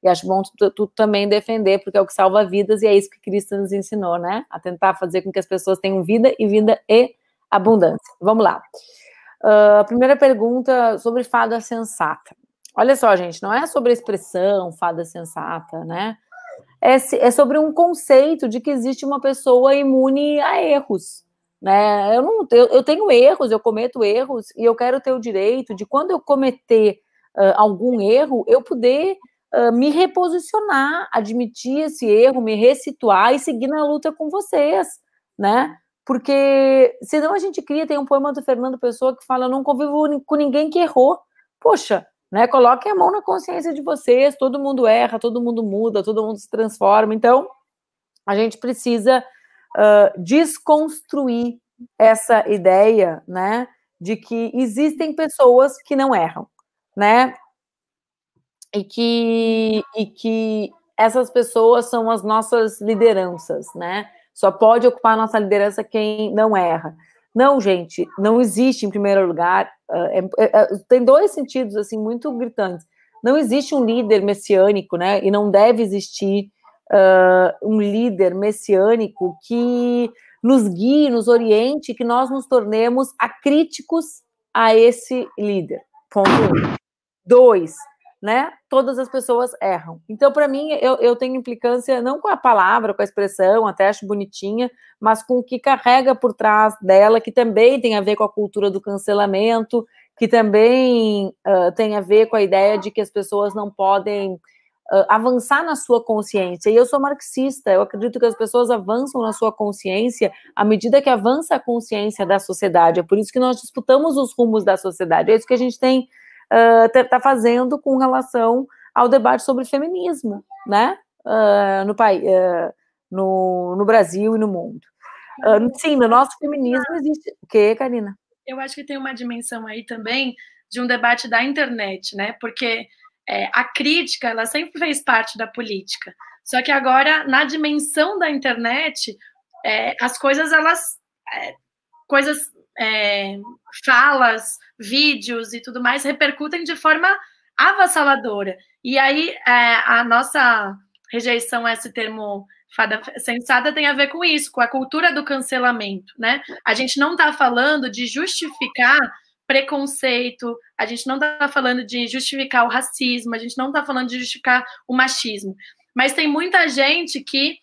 E acho bom tu também defender, porque é o que salva vidas e é isso que Cristo nos ensinou, né? A tentar fazer com que as pessoas tenham vida e abundância. Vamos lá. Primeira pergunta sobre fada sensata. Olha só, gente, não é sobre a expressão fada sensata, né? É sobre um conceito de que existe uma pessoa imune a erros, né? Eu tenho erros, eu cometo erros, e eu quero ter o direito de, quando eu cometer algum erro, eu poder me reposicionar, admitir esse erro, me ressituar e seguir na luta com vocês, né? Porque senão a gente cria, tem um poema do Fernando Pessoa que fala, eu não convivo com ninguém que errou. Poxa, né, coloquem a mão na consciência de vocês, todo mundo erra, todo mundo muda, todo mundo se transforma, então a gente precisa desconstruir essa ideia, né, de que existem pessoas que não erram, né, e que essas pessoas são as nossas lideranças, né, só pode ocupar a nossa liderança quem não erra. Não, gente, não existe, em primeiro lugar, tem dois sentidos, assim, muito gritantes. Não existe um líder messiânico, né, e não deve existir um líder messiânico que nos guie, nos oriente, que nós nos tornemos acríticos a esse líder. Ponto 1. 2, né, todas as pessoas erram. Então, para mim, eu tenho implicância não com a palavra, com a expressão, até acho bonitinha, mas com o que carrega por trás dela, que também tem a ver com a cultura do cancelamento, que também tem a ver com a ideia de que as pessoas não podem avançar na sua consciência. E eu sou marxista, eu acredito que as pessoas avançam na sua consciência à medida que avança a consciência da sociedade. É por isso que nós disputamos os rumos da sociedade. É isso que a gente tem tá fazendo com relação ao debate sobre feminismo, né, no Brasil e no mundo. Sim, no nosso feminismo existe... O que, Carina? Eu acho que tem uma dimensão aí também de um debate da internet, né, porque a crítica, ela sempre fez parte da política, só que agora, na dimensão da internet, as coisas, falas, vídeos e tudo mais repercutem de forma avassaladora. E aí a nossa rejeição a esse termo fada sensata tem a ver com isso, com a cultura do cancelamento, né? A gente não está falando de justificar preconceito, a gente não está falando de justificar o racismo, a gente não está falando de justificar o machismo. Mas tem muita gente que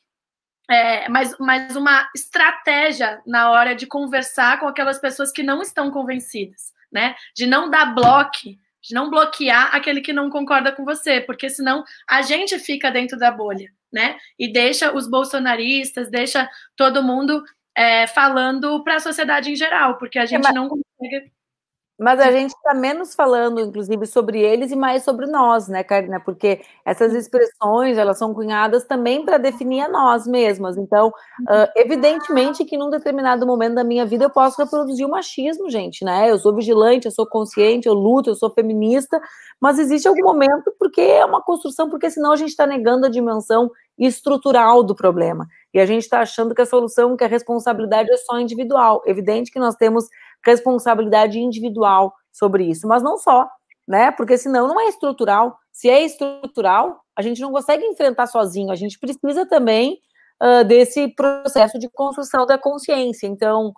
mas uma estratégia na hora de conversar com aquelas pessoas que não estão convencidas, né? De não dar bloque, de não bloquear aquele que não concorda com você, porque senão a gente fica dentro da bolha, né? E deixa os bolsonaristas, deixa todo mundo falando para a sociedade em geral, porque a gente não consegue... Mas a gente está menos falando, inclusive, sobre eles e mais sobre nós, né, Carina? Porque essas expressões, elas são cunhadas também para definir a nós mesmas. Então, evidentemente que num determinado momento da minha vida eu posso reproduzir o machismo, gente, né? Eu sou vigilante, eu sou consciente, eu luto, eu sou feminista, mas existe algum momento porque é uma construção, porque senão a gente está negando a dimensão estrutural do problema. E a gente está achando que a solução, que a responsabilidade é só individual. Evidente que nós temos responsabilidade individual sobre isso, mas não só, né? Porque senão não é estrutural. Se é estrutural, a gente não consegue enfrentar sozinho, a gente precisa também desse processo de construção da consciência. Então,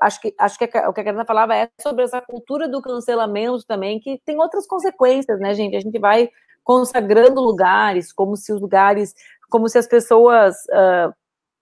acho que o que a Carina falava é sobre essa cultura do cancelamento também, que tem outras consequências, né, gente? A gente vai consagrando lugares, como se os lugares como se as pessoas,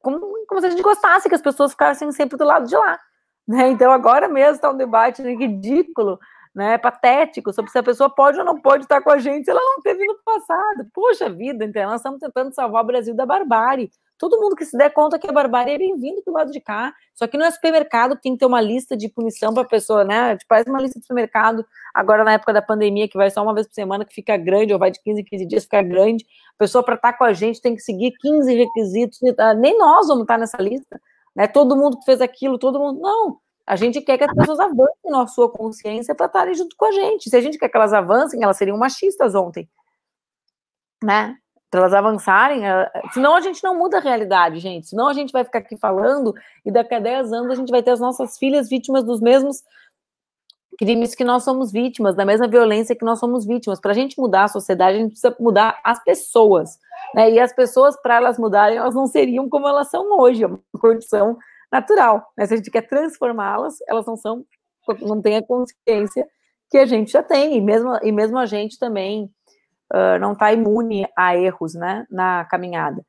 como se a gente gostasse que as pessoas ficassem sempre do lado de lá, né? Então agora mesmo está um debate, né, ridículo, né, patético, sobre se a pessoa pode ou não pode estar com a gente se ela não teve no passado. Poxa vida, então nós estamos tentando salvar o Brasil da barbárie. Todo mundo que se der conta que a barbárie é bem-vindo pro lado de cá. Só que no supermercado tem que ter uma lista de punição para a pessoa, né? Tipo, faz uma lista de supermercado, agora na época da pandemia, que vai só uma vez por semana, que fica grande, ou vai de 15 em 15 dias, fica grande. A pessoa, para estar com a gente, tem que seguir 15 requisitos. Nem nós vamos estar nessa lista, né? Todo mundo que fez aquilo, todo mundo... Não! A gente quer que as pessoas avancem na sua consciência para estarem junto com a gente. Se a gente quer que elas avancem, elas seriam machistas ontem, né? Para elas avançarem, senão a gente não muda a realidade, gente. Senão a gente vai ficar aqui falando e daqui a 10 anos a gente vai ter as nossas filhas vítimas dos mesmos crimes que nós somos vítimas, da mesma violência que nós somos vítimas. Para a gente mudar a sociedade, a gente precisa mudar as pessoas, né? E as pessoas, para elas mudarem, elas não seriam como elas são hoje, é uma condição natural, né? Se a gente quer transformá-las, elas não são, não têm a consciência que a gente já tem, e mesmo a gente também não está imune a erros, né, na caminhada.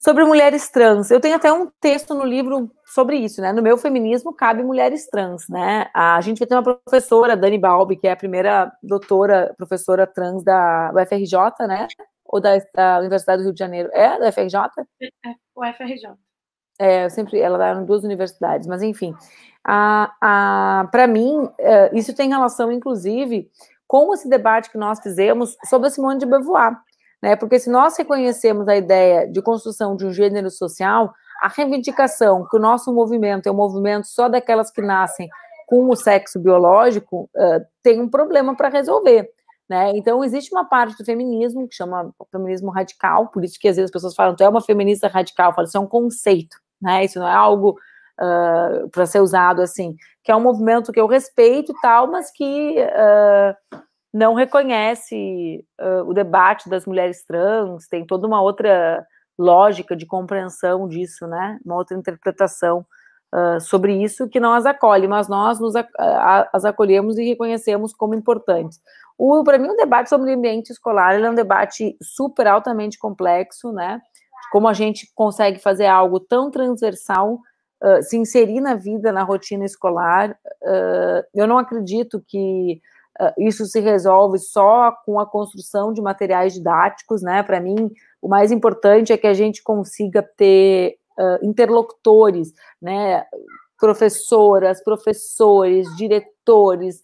Sobre mulheres trans, eu tenho até um texto no livro sobre isso, né, no meu feminismo cabe mulheres trans, né, a gente vai ter uma professora, Dani Balbi, que é a primeira doutora, professora trans da UFRJ, né, ou da Universidade do Rio de Janeiro, é da UFRJ? É, UFRJ. É, ela dá em duas universidades, mas enfim, para mim, isso tem relação, inclusive, com esse debate que nós fizemos sobre a Simone de Beauvoir, né, porque se nós reconhecemos a ideia de construção de um gênero social, a reivindicação que o nosso movimento é um movimento só daquelas que nascem com o sexo biológico, tem um problema para resolver, né? Então existe uma parte do feminismo que chama feminismo radical, por isso que às vezes as pessoas falam, tu é uma feminista radical, eu falo, isso é um conceito, né? Isso não é algo para ser usado assim, que é um movimento que eu respeito e tal, mas que não reconhece o debate das mulheres trans, tem toda uma outra lógica de compreensão disso, né? Uma outra interpretação sobre isso que não as acolhe, mas nós as acolhemos e reconhecemos como importantes. Para mim, o debate sobre o ambiente escolar, ele é um debate super altamente complexo, né? Como a gente consegue fazer algo tão transversal, se inserir na vida, na rotina escolar. Eu não acredito que isso se resolve só com a construção de materiais didáticos, né? Para mim, o mais importante é que a gente consiga ter interlocutores, né? Professoras, professores, diretores,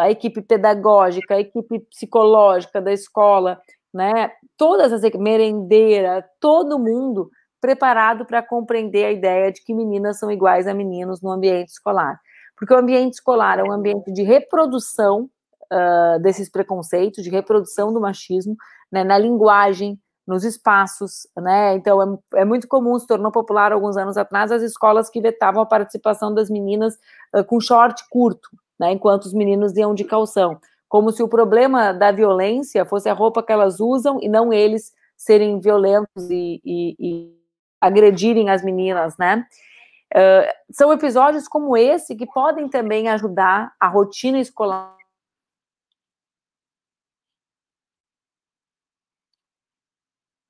a equipe pedagógica, a equipe psicológica da escola, né? Todas as merendeira, todo mundo preparado para compreender a ideia de que meninas são iguais a meninos no ambiente escolar. Porque o ambiente escolar é um ambiente de reprodução desses preconceitos, de reprodução do machismo, né? Na linguagem, nos espaços, né? Então é muito comum, se tornou popular alguns anos atrás, as escolas que vetavam a participação das meninas com short curto, né, enquanto os meninos iam de calção, como se o problema da violência fosse a roupa que elas usam e não eles serem violentos e agredirem as meninas, né? São episódios como esse que podem também ajudar a rotina escolar.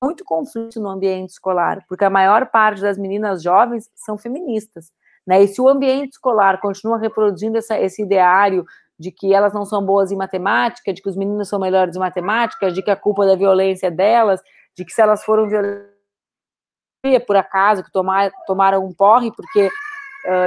Muito conflito no ambiente escolar, porque a maior parte das meninas jovens são feministas, né? E se o ambiente escolar continua reproduzindo esse ideário de que elas não são boas em matemática, de que os meninos são melhores em matemática, de que a culpa da violência é delas, de que se elas foram violentadas por acaso, que tomaram um porre, porque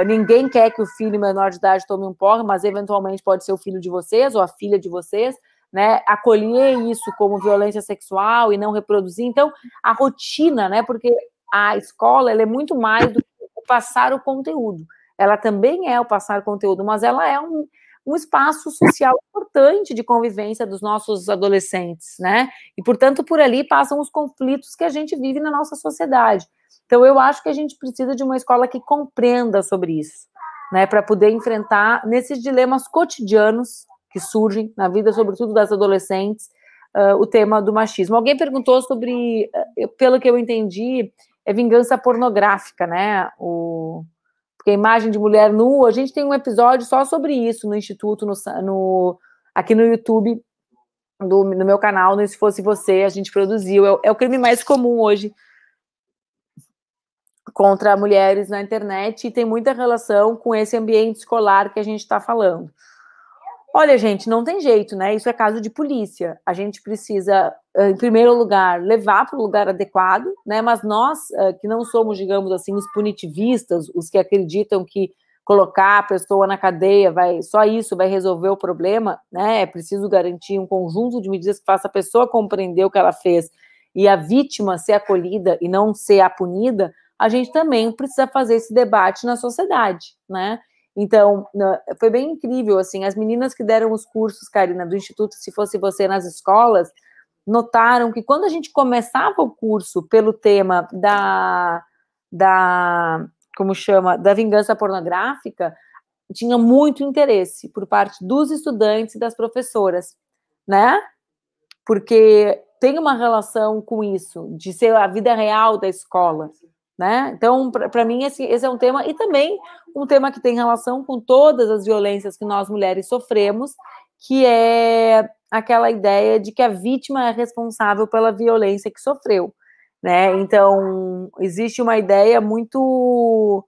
ninguém quer que o filho menor de idade tome um porre, mas eventualmente pode ser o filho de vocês ou a filha de vocês, né, acolher isso como violência sexual e não reproduzir. Então, a rotina, né, porque a escola, ela é muito mais do que o passar o conteúdo. Ela também é o passar conteúdo, mas ela é um espaço social importante de convivência dos nossos adolescentes, né? E, portanto, por ali passam os conflitos que a gente vive na nossa sociedade. Então, eu acho que a gente precisa de uma escola que compreenda sobre isso, né, para poder enfrentar nesses dilemas cotidianos que surgem na vida, sobretudo das adolescentes, o tema do machismo. Alguém perguntou sobre, pelo que eu entendi, é vingança pornográfica, né? Porque a imagem de mulher nua, a gente tem um episódio só sobre isso no Instituto, aqui no YouTube, no meu canal, no Se Fosse Você, a gente produziu. É o crime mais comum hoje contra mulheres na internet e tem muita relação com esse ambiente escolar que a gente está falando. Olha, gente, não tem jeito, né? Isso é caso de polícia. A gente precisa, em primeiro lugar, levar para o lugar adequado, né? Mas nós, que não somos, digamos assim, os punitivistas, os que acreditam que colocar a pessoa na cadeia, só isso vai resolver o problema, né? É preciso garantir um conjunto de medidas que faça a pessoa compreender o que ela fez e a vítima ser acolhida e não ser a punida. A gente também precisa fazer esse debate na sociedade, né? Então, foi bem incrível, assim, as meninas que deram os cursos, Carina, do Instituto Se Fosse Você nas escolas, notaram que quando a gente começava o curso pelo tema da vingança pornográfica, tinha muito interesse por parte dos estudantes e das professoras, né? Porque tem uma relação com isso, de ser a vida real da escola, né? Então, para mim, esse é um tema, e também um tema que tem relação com todas as violências que nós mulheres sofremos, que é aquela ideia de que a vítima é responsável pela violência que sofreu, né? Então, existe uma ideia muito,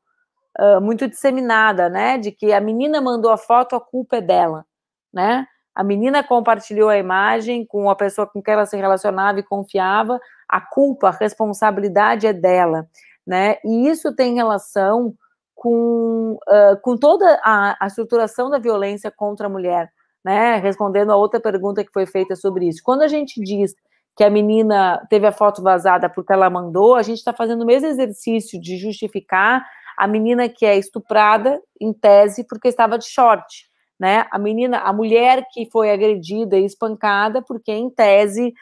muito disseminada, né? De que a menina mandou a foto, a culpa é dela, né? A menina compartilhou a imagem com a pessoa com quem ela se relacionava e confiava, a culpa, a responsabilidade é dela, né? E isso tem relação com toda a estruturação da violência contra a mulher, né? Respondendo a outra pergunta que foi feita sobre isso. Quando a gente diz que a menina teve a foto vazada porque ela mandou, a gente está fazendo o mesmo exercício de justificar a menina que é estuprada, em tese, porque estava de short, né? A mulher que foi agredida e espancada porque, em tese,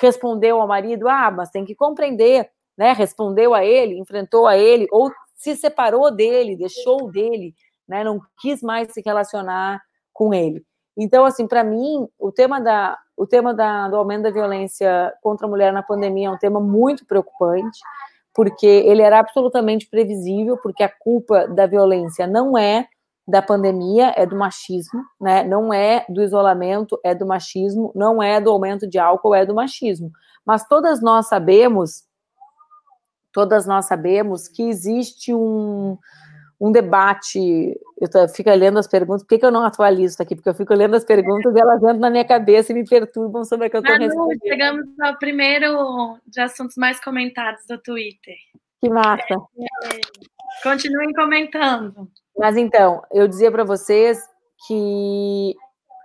respondeu ao marido, mas tem que compreender, né? Respondeu a ele, enfrentou a ele, ou se separou dele, deixou dele, né? Não quis mais se relacionar com ele. Então, assim, para mim, o tema do aumento da violência contra a mulher na pandemia é um tema muito preocupante, porque ele era absolutamente previsível, porque a culpa da violência não é da pandemia, é do machismo, né? Não é do isolamento, é do machismo, não é do aumento de álcool, é do machismo. Mas todas nós sabemos que existe um debate. Fico lendo as perguntas, por que eu não atualizo isso aqui? Porque eu fico lendo as perguntas e elas entram na minha cabeça e me perturbam sobre o que eu estou respondendo. Chegamos ao primeiro de assuntos mais comentados do Twitter. Que massa! Continuem comentando. Mas então, eu dizia para vocês que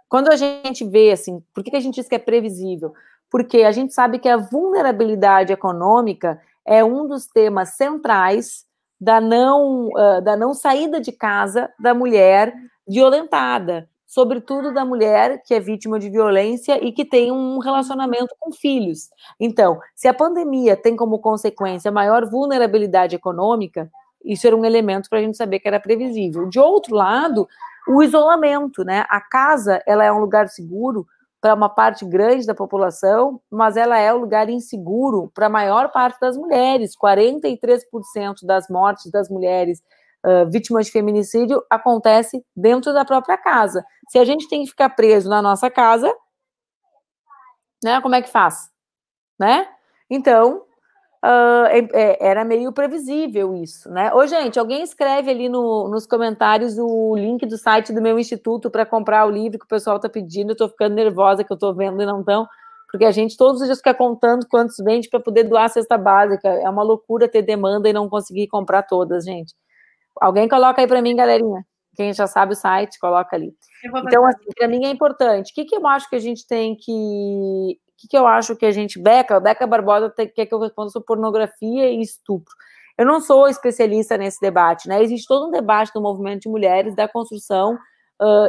quando a gente vê, assim, por que a gente diz que é previsível? Porque a gente sabe que a vulnerabilidade econômica é um dos temas centrais da não saída de casa da mulher violentada, sobretudo da mulher que é vítima de violência e que tem um relacionamento com filhos. Então, se a pandemia tem como consequência maior vulnerabilidade econômica, isso era um elemento para a gente saber que era previsível. De outro lado, o isolamento, né? A casa, ela é um lugar seguro para uma parte grande da população, mas ela é um lugar inseguro para a maior parte das mulheres. 43% das mortes das mulheres vítimas de feminicídio acontece dentro da própria casa. Se a gente tem que ficar preso na nossa casa, né? Como é que faz? Né? Então, era meio previsível isso, né? Ô, gente, alguém escreve ali nos comentários o link do site do meu instituto para comprar o livro que o pessoal tá pedindo. Eu tô ficando nervosa que eu tô vendo e não tão, porque a gente todos os dias fica contando quantos vende para poder doar a cesta básica. É uma loucura ter demanda e não conseguir comprar todas, gente. Alguém coloca aí para mim, galerinha. Quem já sabe o site, coloca ali. Então, assim, para mim é importante. O que eu acho que a gente tem que... O que eu acho que a gente... Beca Barbosa quer que eu responda sobre pornografia e estupro. Eu não sou especialista nesse debate, né? Existe todo um debate do movimento de mulheres, da construção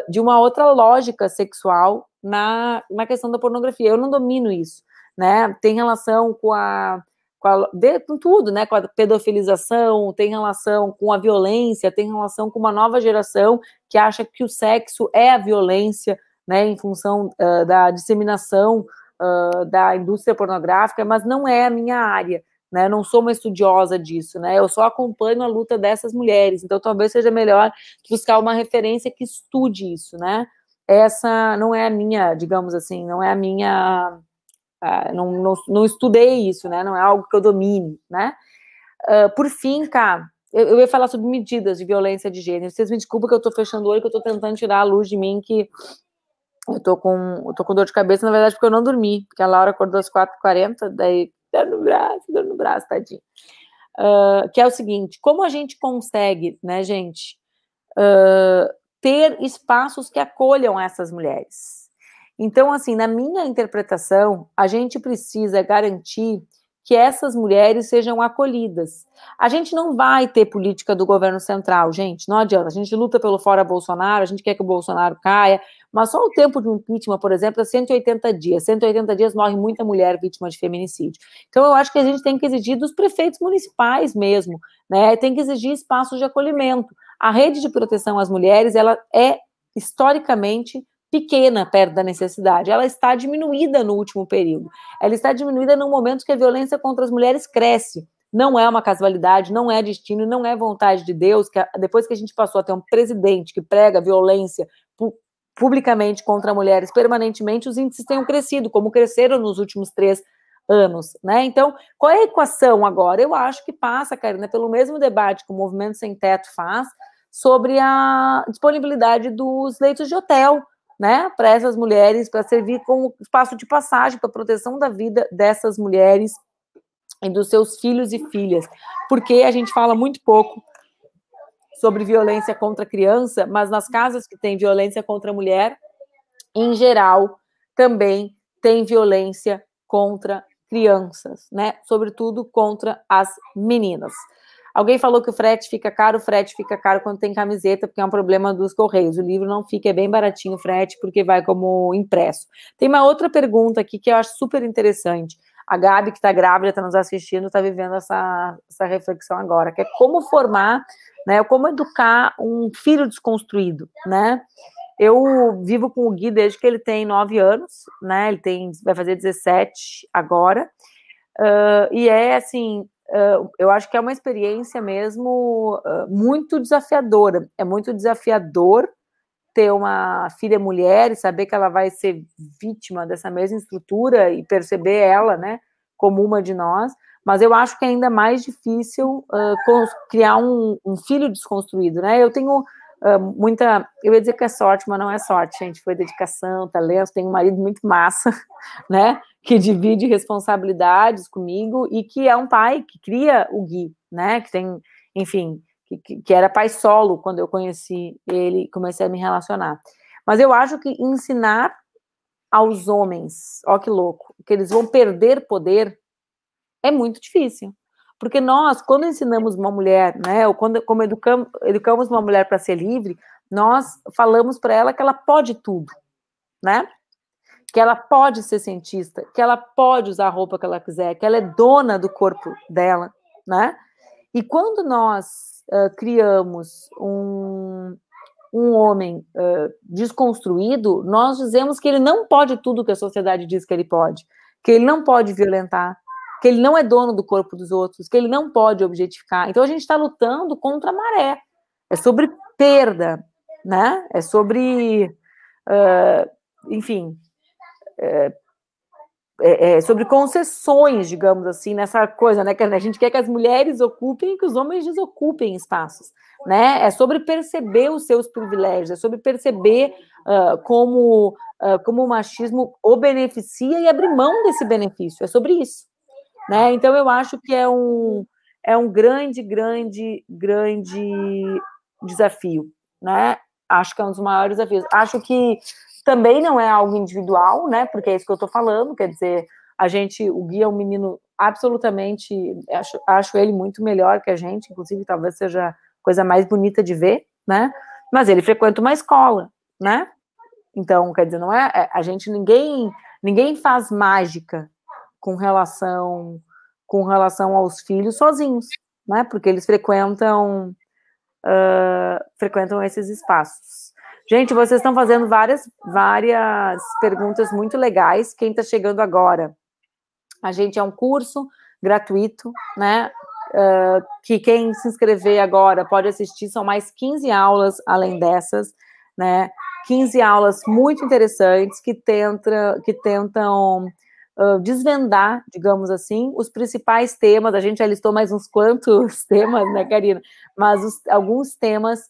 de uma outra lógica sexual na questão da pornografia. Eu não domino isso, né? Tem relação com tudo, né? Com a pedofilização, tem relação com a violência, tem relação com uma nova geração que acha que o sexo é a violência, né? Em função da disseminação da indústria pornográfica, mas não é a minha área, né? Eu não sou uma estudiosa disso, né? Eu só acompanho a luta dessas mulheres, então talvez seja melhor buscar uma referência que estude isso, né? essa não é a minha, digamos assim, não é a minha, não estudei isso, né, não é algo que eu domine, né. Por fim, Ká, eu ia falar sobre medidas de violência de gênero, vocês me desculpem que eu tô fechando o olho, que eu tô tentando tirar a luz de mim, que eu tô com dor de cabeça, na verdade, porque eu não dormi, porque a Laura acordou às 4h40, daí, dor no braço, tadinho. Que é o seguinte, como a gente consegue, né, gente, ter espaços que acolham essas mulheres? Então, assim, na minha interpretação, a gente precisa garantir que essas mulheres sejam acolhidas. A gente não vai ter política do governo central, gente, não adianta, a gente luta pelo fora Bolsonaro, a gente quer que o Bolsonaro caia, mas só o tempo de um impeachment, por exemplo, é 180 dias, 180 dias morre muita mulher vítima de feminicídio. Então eu acho que a gente tem que exigir dos prefeitos municipais mesmo, né, tem que exigir espaços de acolhimento. A rede de proteção às mulheres, ela é historicamente pequena perto da necessidade, ela está diminuída no último período, ela está diminuída no momento que a violência contra as mulheres cresce, não é uma casualidade, não é destino, não é vontade de Deus, que depois que a gente passou a ter um presidente que prega violência publicamente contra mulheres permanentemente, os índices tenham crescido, como cresceram nos últimos 3 anos, né? Então, qual é a equação agora? Eu acho que passa, Carina, pelo mesmo debate que o Movimento Sem Teto faz sobre a disponibilidade dos leitos de hotel, né, para essas mulheres, para servir como espaço de passagem para a proteção da vida dessas mulheres e dos seus filhos e filhas, porque a gente fala muito pouco sobre violência contra a criança, mas nas casas que tem violência contra a mulher, em geral, também tem violência contra crianças, né, sobretudo contra as meninas. Alguém falou que o frete fica caro quando tem camiseta, porque é um problema dos correios. O livro não fica, é bem baratinho o frete, porque vai como impresso. Tem uma outra pergunta aqui que eu acho super interessante. A Gabi, que está grávida, está nos assistindo, está vivendo essa reflexão agora, que é como formar, né, como educar um filho desconstruído, né? Eu vivo com o Gui desde que ele tem 9 anos, né? Ele vai fazer 17 agora. E é assim... eu acho que é uma experiência mesmo muito desafiadora. É muito desafiador ter uma filha mulher e saber que ela vai ser vítima dessa mesma estrutura e perceber ela, né, como uma de nós. Mas eu acho que é ainda mais difícil criar um filho desconstruído, né? Eu tenho eu ia dizer que é sorte, mas não é sorte, gente. Foi dedicação, talento. Tenho um marido muito massa, né, que divide responsabilidades comigo e que é um pai que cria o Gui, né, que tem, enfim, que era pai solo quando eu conheci ele, comecei a me relacionar. Mas eu acho que ensinar aos homens, ó que louco, que eles vão perder poder é muito difícil, porque nós, quando ensinamos uma mulher, né, ou como educamos uma mulher para ser livre, nós falamos para ela que ela pode tudo, né, que ela pode ser cientista, que ela pode usar a roupa que ela quiser, que ela é dona do corpo dela, né? E quando nós criamos um homem desconstruído, nós dizemos que ele não pode tudo que a sociedade diz que ele pode, que ele não pode violentar, que ele não é dono do corpo dos outros, que ele não pode objetificar. Então a gente está lutando contra a maré. É sobre perda, né? É sobre, enfim... sobre concessões, digamos assim, nessa coisa, né, que a gente quer que as mulheres ocupem e que os homens desocupem espaços, né, é sobre perceber os seus privilégios, é sobre perceber como o machismo o beneficia e abrir mão desse benefício, é sobre isso, né, então eu acho que é um grande desafio, né, acho que é um dos maiores desafios, acho que também não é algo individual, né, porque é isso que eu tô falando, quer dizer, o Gui é um menino absolutamente, acho ele muito melhor que a gente, inclusive talvez seja a coisa mais bonita de ver, né, mas ele frequenta uma escola, né, então, quer dizer, não é, ninguém faz mágica com relação aos filhos sozinhos, né, porque eles frequentam esses espaços. Gente, vocês estão fazendo várias perguntas muito legais. Quem está chegando agora? A gente é um curso gratuito, né? Que quem se inscrever agora pode assistir. São mais 15 aulas além dessas, né? 15 aulas muito interessantes que tentam desvendar, digamos assim, os principais temas. A gente já listou mais uns quantos temas, né, Carina? Mas alguns temas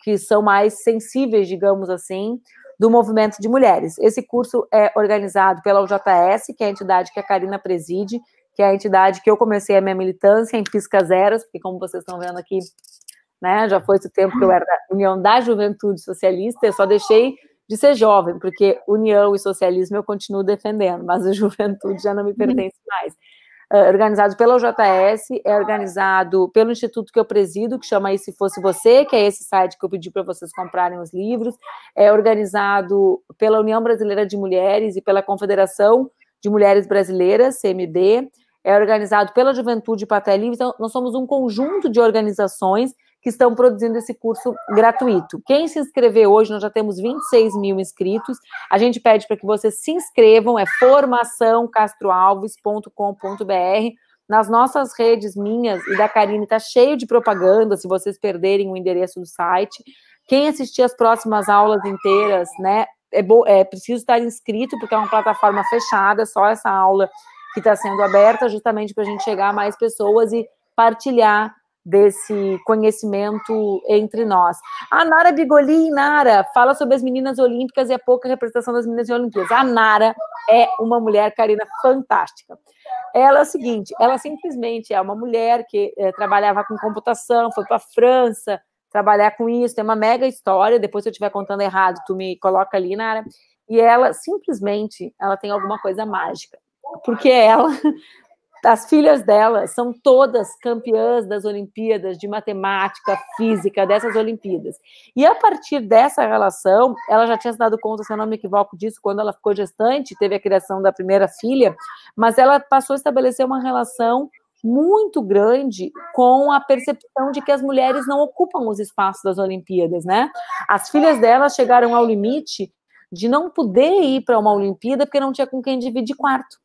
que são mais sensíveis, digamos assim, do movimento de mulheres. Esse curso é organizado pela UJS, que é a entidade que a Carina preside, que é a entidade que eu comecei a minha militância em Pisca Zeros, porque como vocês estão vendo aqui, né, já foi esse tempo que eu era da União da Juventude Socialista, eu só deixei de ser jovem, porque união e socialismo eu continuo defendendo, mas a juventude já não me pertence mais. É organizado pela UJS, é organizado pelo instituto que eu presido, que chama E Se Fosse Você, que é esse site que eu pedi para vocês comprarem os livros, é organizado pela União Brasileira de Mulheres e pela Confederação de Mulheres Brasileiras, CMB, é organizado pela Juventude Pátria Livre. Então, nós somos um conjunto de organizações que estão produzindo esse curso gratuito. Quem se inscrever hoje, nós já temos 26.000 inscritos, a gente pede para que vocês se inscrevam, é formaçãocastroalves.com.br, nas nossas redes minhas e da Carine, está cheio de propaganda, se vocês perderem o endereço do site. Quem assistir as próximas aulas inteiras, né, é preciso estar inscrito, porque é uma plataforma fechada, só essa aula que está sendo aberta, justamente para a gente chegar a mais pessoas e partilhar desse conhecimento entre nós. A Nara Bigoli, Nara, fala sobre as meninas olímpicas e a pouca representação das meninas olímpicas. A Nara é uma mulher, Carina, fantástica. Ela é o seguinte, ela simplesmente é uma mulher que trabalhava com computação, foi para a França trabalhar com isso, tem uma mega história, depois se eu estiver contando errado, tu me coloca ali, Nara. E ela, simplesmente, ela tem alguma coisa mágica. Porque ela... As filhas dela são todas campeãs das Olimpíadas de matemática, física, dessas Olimpíadas. E a partir dessa relação, ela já tinha se dado conta, se eu não me equivoco disso, quando ela ficou gestante, teve a criação da primeira filha, mas ela passou a estabelecer uma relação muito grande com a percepção de que as mulheres não ocupam os espaços das Olimpíadas, né? As filhas dela chegaram ao limite de não poder ir para uma Olimpíada porque não tinha com quem dividir quarto.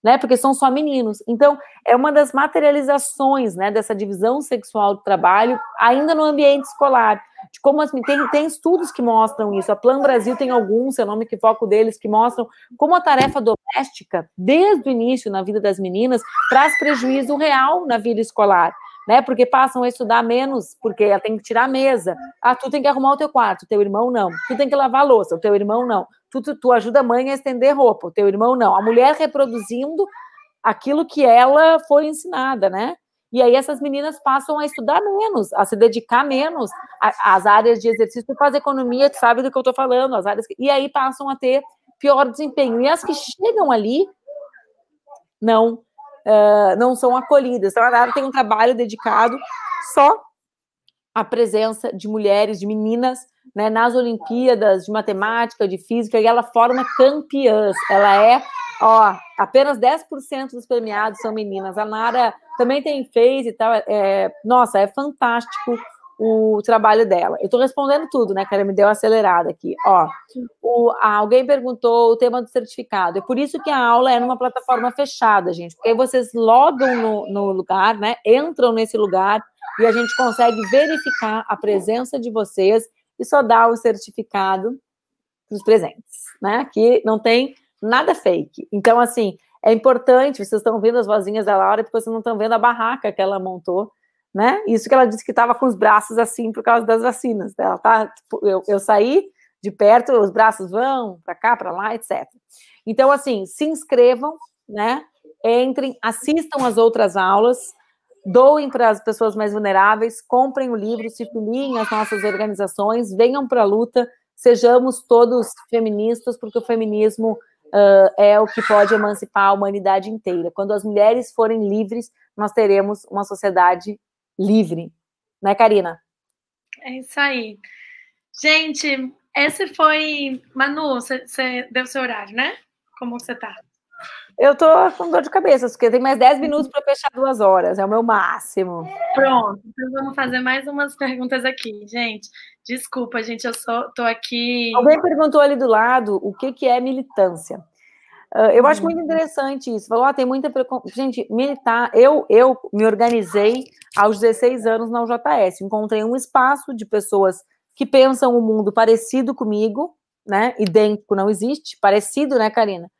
Né, porque são só meninos. Então, é uma das materializações, né, dessa divisão sexual do trabalho, ainda no ambiente escolar. De como tem estudos que mostram isso. A Plan Brasil tem alguns, se eu não me equivoco deles, que mostram como a tarefa doméstica, desde o início na vida das meninas, traz prejuízo real na vida escolar. Né, porque passam a estudar menos, porque ela tem que tirar a mesa. Ah, tu tem que arrumar o teu quarto, o teu irmão não. Tu tem que lavar a louça, o teu irmão não. Tu ajuda a mãe a estender roupa, o teu irmão não. A mulher reproduzindo aquilo que ela foi ensinada, né? E aí essas meninas passam a estudar menos, a se dedicar menos às áreas de exercício. Tu faz economia, tu sabe do que eu tô falando. As áreas que... E aí passam a ter pior desempenho. E as que chegam ali, não são acolhidas. Então, a Nara tem um trabalho dedicado só à presença de mulheres, de meninas, né, nas Olimpíadas de matemática, de física, e ela forma campeãs. Ela é, ó, apenas 10% dos premiados são meninas. A Nara também tem fez e tal. Nossa, é fantástico o trabalho dela. Eu tô respondendo tudo, né, cara? Me deu uma acelerada aqui. Ó, alguém perguntou o tema do certificado. É por isso que a aula é numa plataforma fechada, gente. Porque aí vocês logam no lugar, né? Entram nesse lugar e a gente consegue verificar a presença de vocês e só dá o certificado dos presentes, né? Aqui não tem nada fake. Então, assim, é importante, vocês estão vendo as vozinhas da Laura, porque vocês não estão vendo a barraca que ela montou, né? Isso que ela disse que estava com os braços assim por causa das vacinas. Ela tá, tipo, eu saí de perto, os braços vão para cá, para lá, etc. Então, assim, se inscrevam, né? Entrem, assistam as outras aulas, doem para as pessoas mais vulneráveis, comprem o livro, se uniem às nossas organizações, venham para a luta, sejamos todos feministas, porque o feminismo é o que pode emancipar a humanidade inteira. Quando as mulheres forem livres, nós teremos uma sociedade livre. Né, Carina? É isso aí. Gente, esse foi... Manu, você deu seu horário, né? Como você tá? Eu tô com dor de cabeça, porque tem mais 10 minutos para fechar 2 horas, é o meu máximo. Pronto, então vamos fazer mais umas perguntas aqui, gente. Desculpa, gente, eu só tô aqui... Alguém perguntou ali do lado o que é militância. Eu acho muito interessante isso. Falou, tem muita... Gente, militar... Eu me organizei aos 16 anos na UJS, encontrei um espaço de pessoas que pensam um mundo parecido comigo, né? Idêntico não existe, parecido, né, Carina?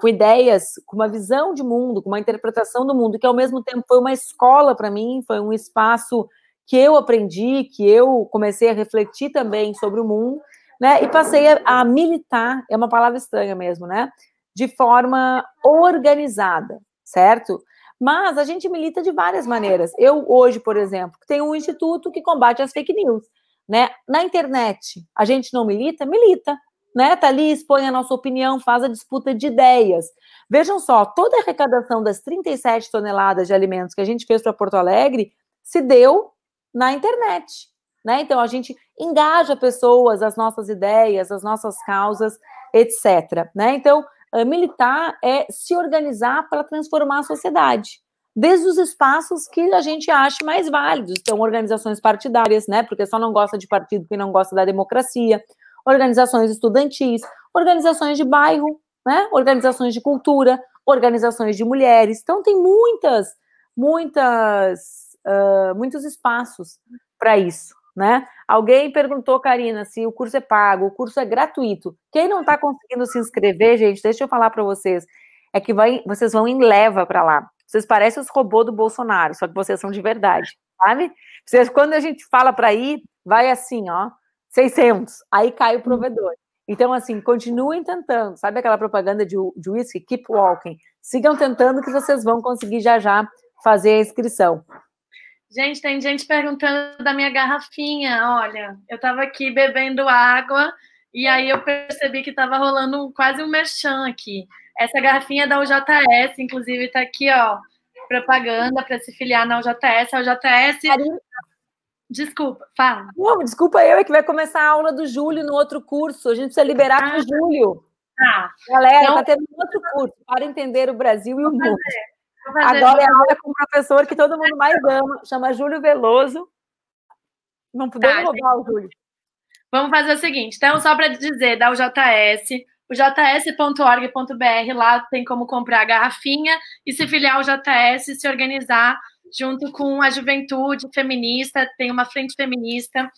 Com ideias, com uma visão de mundo, com uma interpretação do mundo, que ao mesmo tempo foi uma escola para mim, foi um espaço que eu aprendi, que eu comecei a refletir também sobre o mundo, né? E passei a militar, é uma palavra estranha mesmo, né? De forma organizada, certo? Mas a gente milita de várias maneiras. Eu, hoje, por exemplo, tenho um instituto que combate as fake news, né? Na internet, a gente não milita? Milita, né? Tá ali, expõe a nossa opinião, faz a disputa de ideias. Vejam só, toda a arrecadação das 37 toneladas de alimentos que a gente fez para Porto Alegre se deu na internet, né? Então, a gente engaja pessoas, as nossas ideias, as nossas causas, etc, né? Então, militar é se organizar para transformar a sociedade, desde os espaços que a gente acha mais válidos. Então, organizações partidárias, né? Porque só não gosta de partido quem não gosta da democracia, organizações estudantis, organizações de bairro, né? Organizações de cultura, organizações de mulheres. Então, tem muitos espaços para isso, né? Alguém perguntou, Carina, se o curso é pago, o curso é gratuito. Quem não está conseguindo se inscrever, gente, deixa eu falar para vocês, é que vocês vão em leva para lá. Vocês parecem os robôs do Bolsonaro, só que vocês são de verdade, sabe? Vocês, quando a gente fala para ir, vai assim, ó, 600, aí cai o provedor. Então, assim, continuem tentando, sabe aquela propaganda de whisky? Keep walking. Sigam tentando que vocês vão conseguir já já fazer a inscrição. Gente, tem gente perguntando da minha garrafinha, olha, eu estava aqui bebendo água e aí eu percebi que estava rolando quase um merchan aqui. Essa garrafinha é da UJS, inclusive está aqui, ó, propaganda para se filiar na UJS. A UJS... Carina. Desculpa, fala. Não, desculpa, eu é que vai começar a aula do Júlio no outro curso, a gente precisa liberar para o Júlio. Ah, galera, então... tá tendo um outro curso para entender o Brasil e o mundo. Agora é a aula com um professor que todo mundo mais ama, chama Júlio Veloso. Não podemos roubar o Júlio. Vamos fazer o seguinte, então, só para dizer, dá o js.org.br, lá tem como comprar a garrafinha e se filiar ao JS e se organizar junto com a juventude feminista, tem uma frente feminista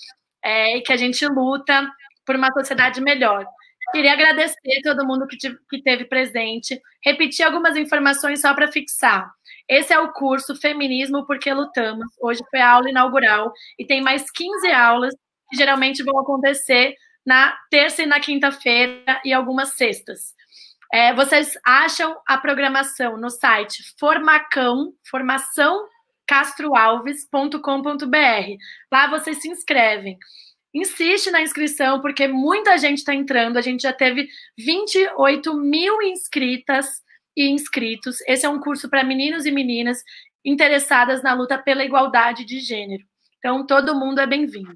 que a gente luta por uma sociedade melhor. Queria agradecer a todo mundo que teve presente, repetir algumas informações só para fixar. Esse é o curso Feminismo Porque Lutamos, hoje foi a aula inaugural, e tem mais 15 aulas que geralmente vão acontecer na terça e na quinta-feira e algumas sextas. Vocês acham a programação no site formaçãocastroalves.com.br, lá vocês se inscrevem. Insiste na inscrição, porque muita gente está entrando. A gente já teve 28 mil inscritas e inscritos. Esse é um curso para meninos e meninas interessadas na luta pela igualdade de gênero. Então, todo mundo é bem-vindo.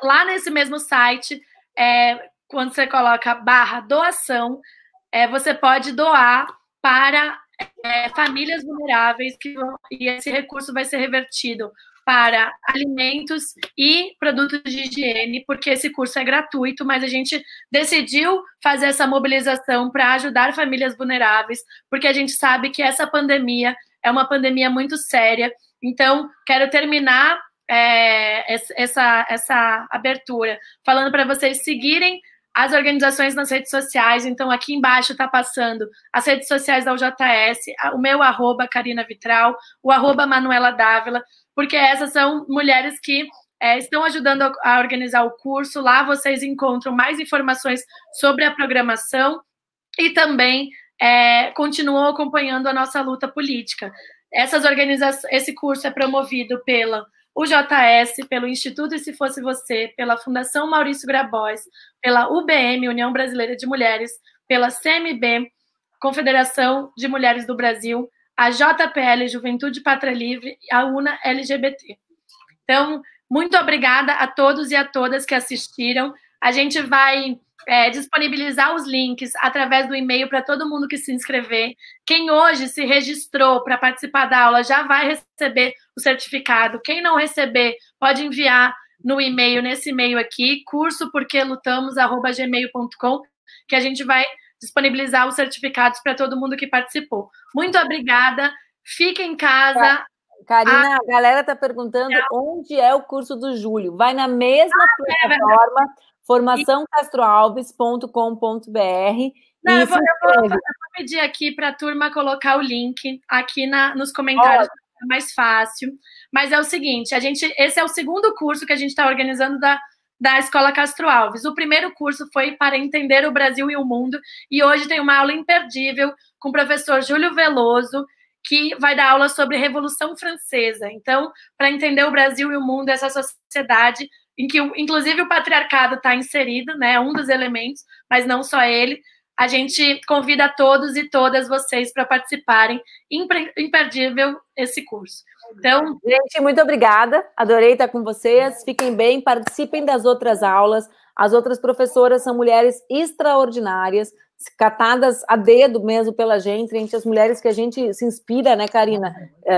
Lá nesse mesmo site, quando você coloca /doação, você pode doar para famílias vulneráveis e esse recurso vai ser revertido para alimentos e produtos de higiene, porque esse curso é gratuito, mas a gente decidiu fazer essa mobilização para ajudar famílias vulneráveis, porque a gente sabe que essa pandemia é uma pandemia muito séria. Então, quero terminar essa abertura falando para vocês seguirem as organizações nas redes sociais. Então, aqui embaixo está passando as redes sociais da UJS, o meu @ Carina Vitral, o @ Manuela D'Ávila, porque essas são mulheres que estão ajudando a organizar o curso. Lá vocês encontram mais informações sobre a programação e também continuam acompanhando a nossa luta política. Esse curso é promovido pela UJS, pelo Instituto E Se Fosse Você, pela Fundação Maurício Grabois, pela UBM, União Brasileira de Mulheres, pela CMB, Confederação de Mulheres do Brasil, a JPL, Juventude Pátria Livre, a UNA LGBT. Então, muito obrigada a todos e a todas que assistiram. A gente vai disponibilizar os links através do e-mail para todo mundo que se inscrever. Quem hoje se registrou para participar da aula já vai receber o certificado. Quem não receber, pode enviar no e-mail, nesse e-mail aqui, cursoporquelutamos@gmail.com, que a gente vai disponibilizar os certificados para todo mundo que participou. Muito obrigada, fique em casa, Carina, a galera tá perguntando onde é o curso do Júlio. Vai na mesma plataforma, formaçãocastroalves.com.br. Não, eu vou pedir aqui para a turma colocar o link aqui nos comentários, é mais fácil. Mas é o seguinte, esse é o segundo curso que a gente está organizando da Escola Castro Alves. O primeiro curso foi para entender o Brasil e o mundo, e hoje tem uma aula imperdível com o professor Júlio Veloso, que vai dar aula sobre Revolução Francesa. Então, para entender o Brasil e o mundo, essa sociedade em que, inclusive, o patriarcado está inserido, né, um dos elementos, mas não só ele. A gente convida todos e todas vocês para participarem. Imperdível esse curso. Então, gente, muito obrigada. Adorei estar com vocês. Fiquem bem, participem das outras aulas. As outras professoras são mulheres extraordinárias, catadas a dedo mesmo pela gente, entre as mulheres que a gente se inspira, né, Carina?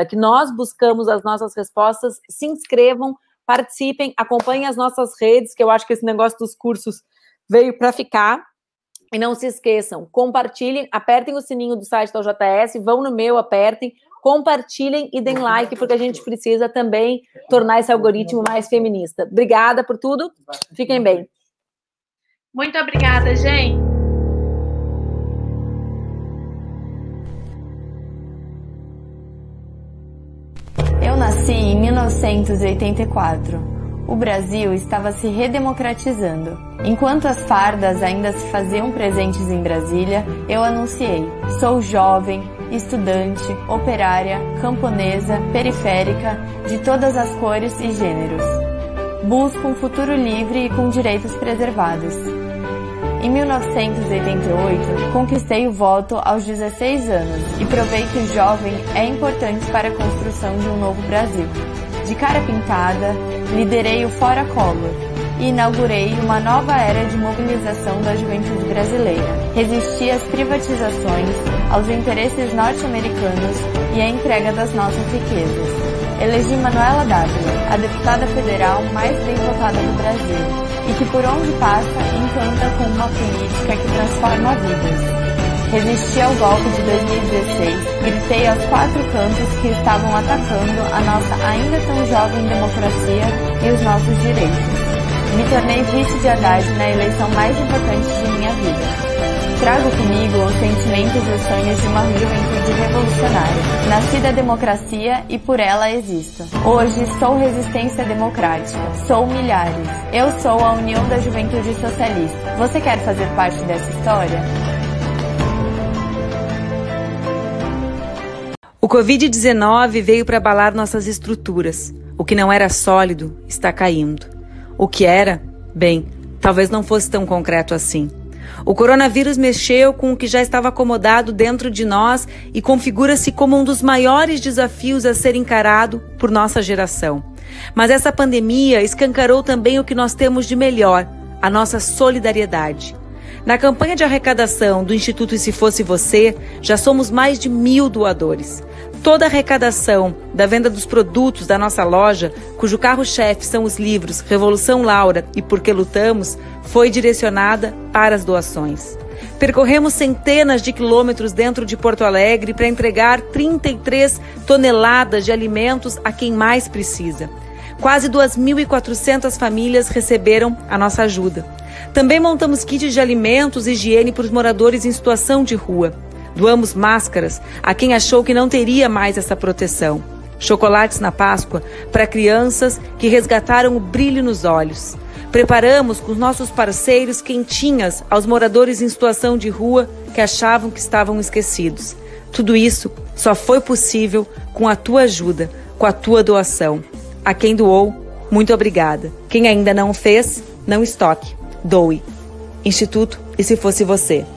Que nós buscamos as nossas respostas. Se inscrevam, participem, acompanhem as nossas redes, que eu acho que esse negócio dos cursos veio para ficar. E não se esqueçam, compartilhem, apertem o sininho do site da UJS, vão no meu, apertem, compartilhem e deem like, porque a gente precisa também tornar esse algoritmo mais feminista. Obrigada por tudo, fiquem bem. Muito obrigada, gente. Eu nasci em 1984. O Brasil estava se redemocratizando. Enquanto as fardas ainda se faziam presentes em Brasília, eu anunciei: sou jovem, estudante, operária, camponesa, periférica, de todas as cores e gêneros. Busco um futuro livre e com direitos preservados. Em 1988, conquistei o voto aos 16 anos e provei que o jovem é importante para a construção de um novo Brasil. De cara pintada, liderei o Fora Collor e inaugurei uma nova era de mobilização da juventude brasileira. Resisti às privatizações, aos interesses norte-americanos e à entrega das nossas riquezas. Elegi Manuela D'Ávila, a deputada federal mais bem votada do Brasil e que por onde passa encanta com uma política que transforma vidas. Resisti ao golpe de 2016, gritei aos quatro cantos que estavam atacando a nossa ainda tão jovem democracia e os nossos direitos. Me tornei vice de Haddad na eleição mais importante de minha vida. Trago comigo os sentimentos e os sonhos de uma juventude revolucionária. Nasci da democracia e por ela existo. Hoje sou resistência democrática. Sou milhares. Eu sou a União da Juventude Socialista. Você quer fazer parte dessa história? O Covid-19 veio para abalar nossas estruturas. O que não era sólido está caindo. O que era, bem, talvez não fosse tão concreto assim. O coronavírus mexeu com o que já estava acomodado dentro de nós e configura-se como um dos maiores desafios a ser encarado por nossa geração. Mas essa pandemia escancarou também o que nós temos de melhor, a nossa solidariedade. Na campanha de arrecadação do Instituto E Se Fosse Você, já somos mais de 1.000 doadores. Toda a arrecadação da venda dos produtos da nossa loja, cujo carro-chefe são os livros Revolução Laura e Por Que Lutamos, foi direcionada para as doações. Percorremos centenas de quilômetros dentro de Porto Alegre para entregar 33 toneladas de alimentos a quem mais precisa. Quase 2.400 famílias receberam a nossa ajuda. Também montamos kits de alimentos e higiene para os moradores em situação de rua. Doamos máscaras a quem achou que não teria mais essa proteção. Chocolates na Páscoa para crianças que resgataram o brilho nos olhos. Preparamos com os nossos parceiros quentinhas aos moradores em situação de rua que achavam que estavam esquecidos. Tudo isso só foi possível com a tua ajuda, com a tua doação. A quem doou, muito obrigada. Quem ainda não fez, não estoque. Doe. Instituto E Se Fosse Você.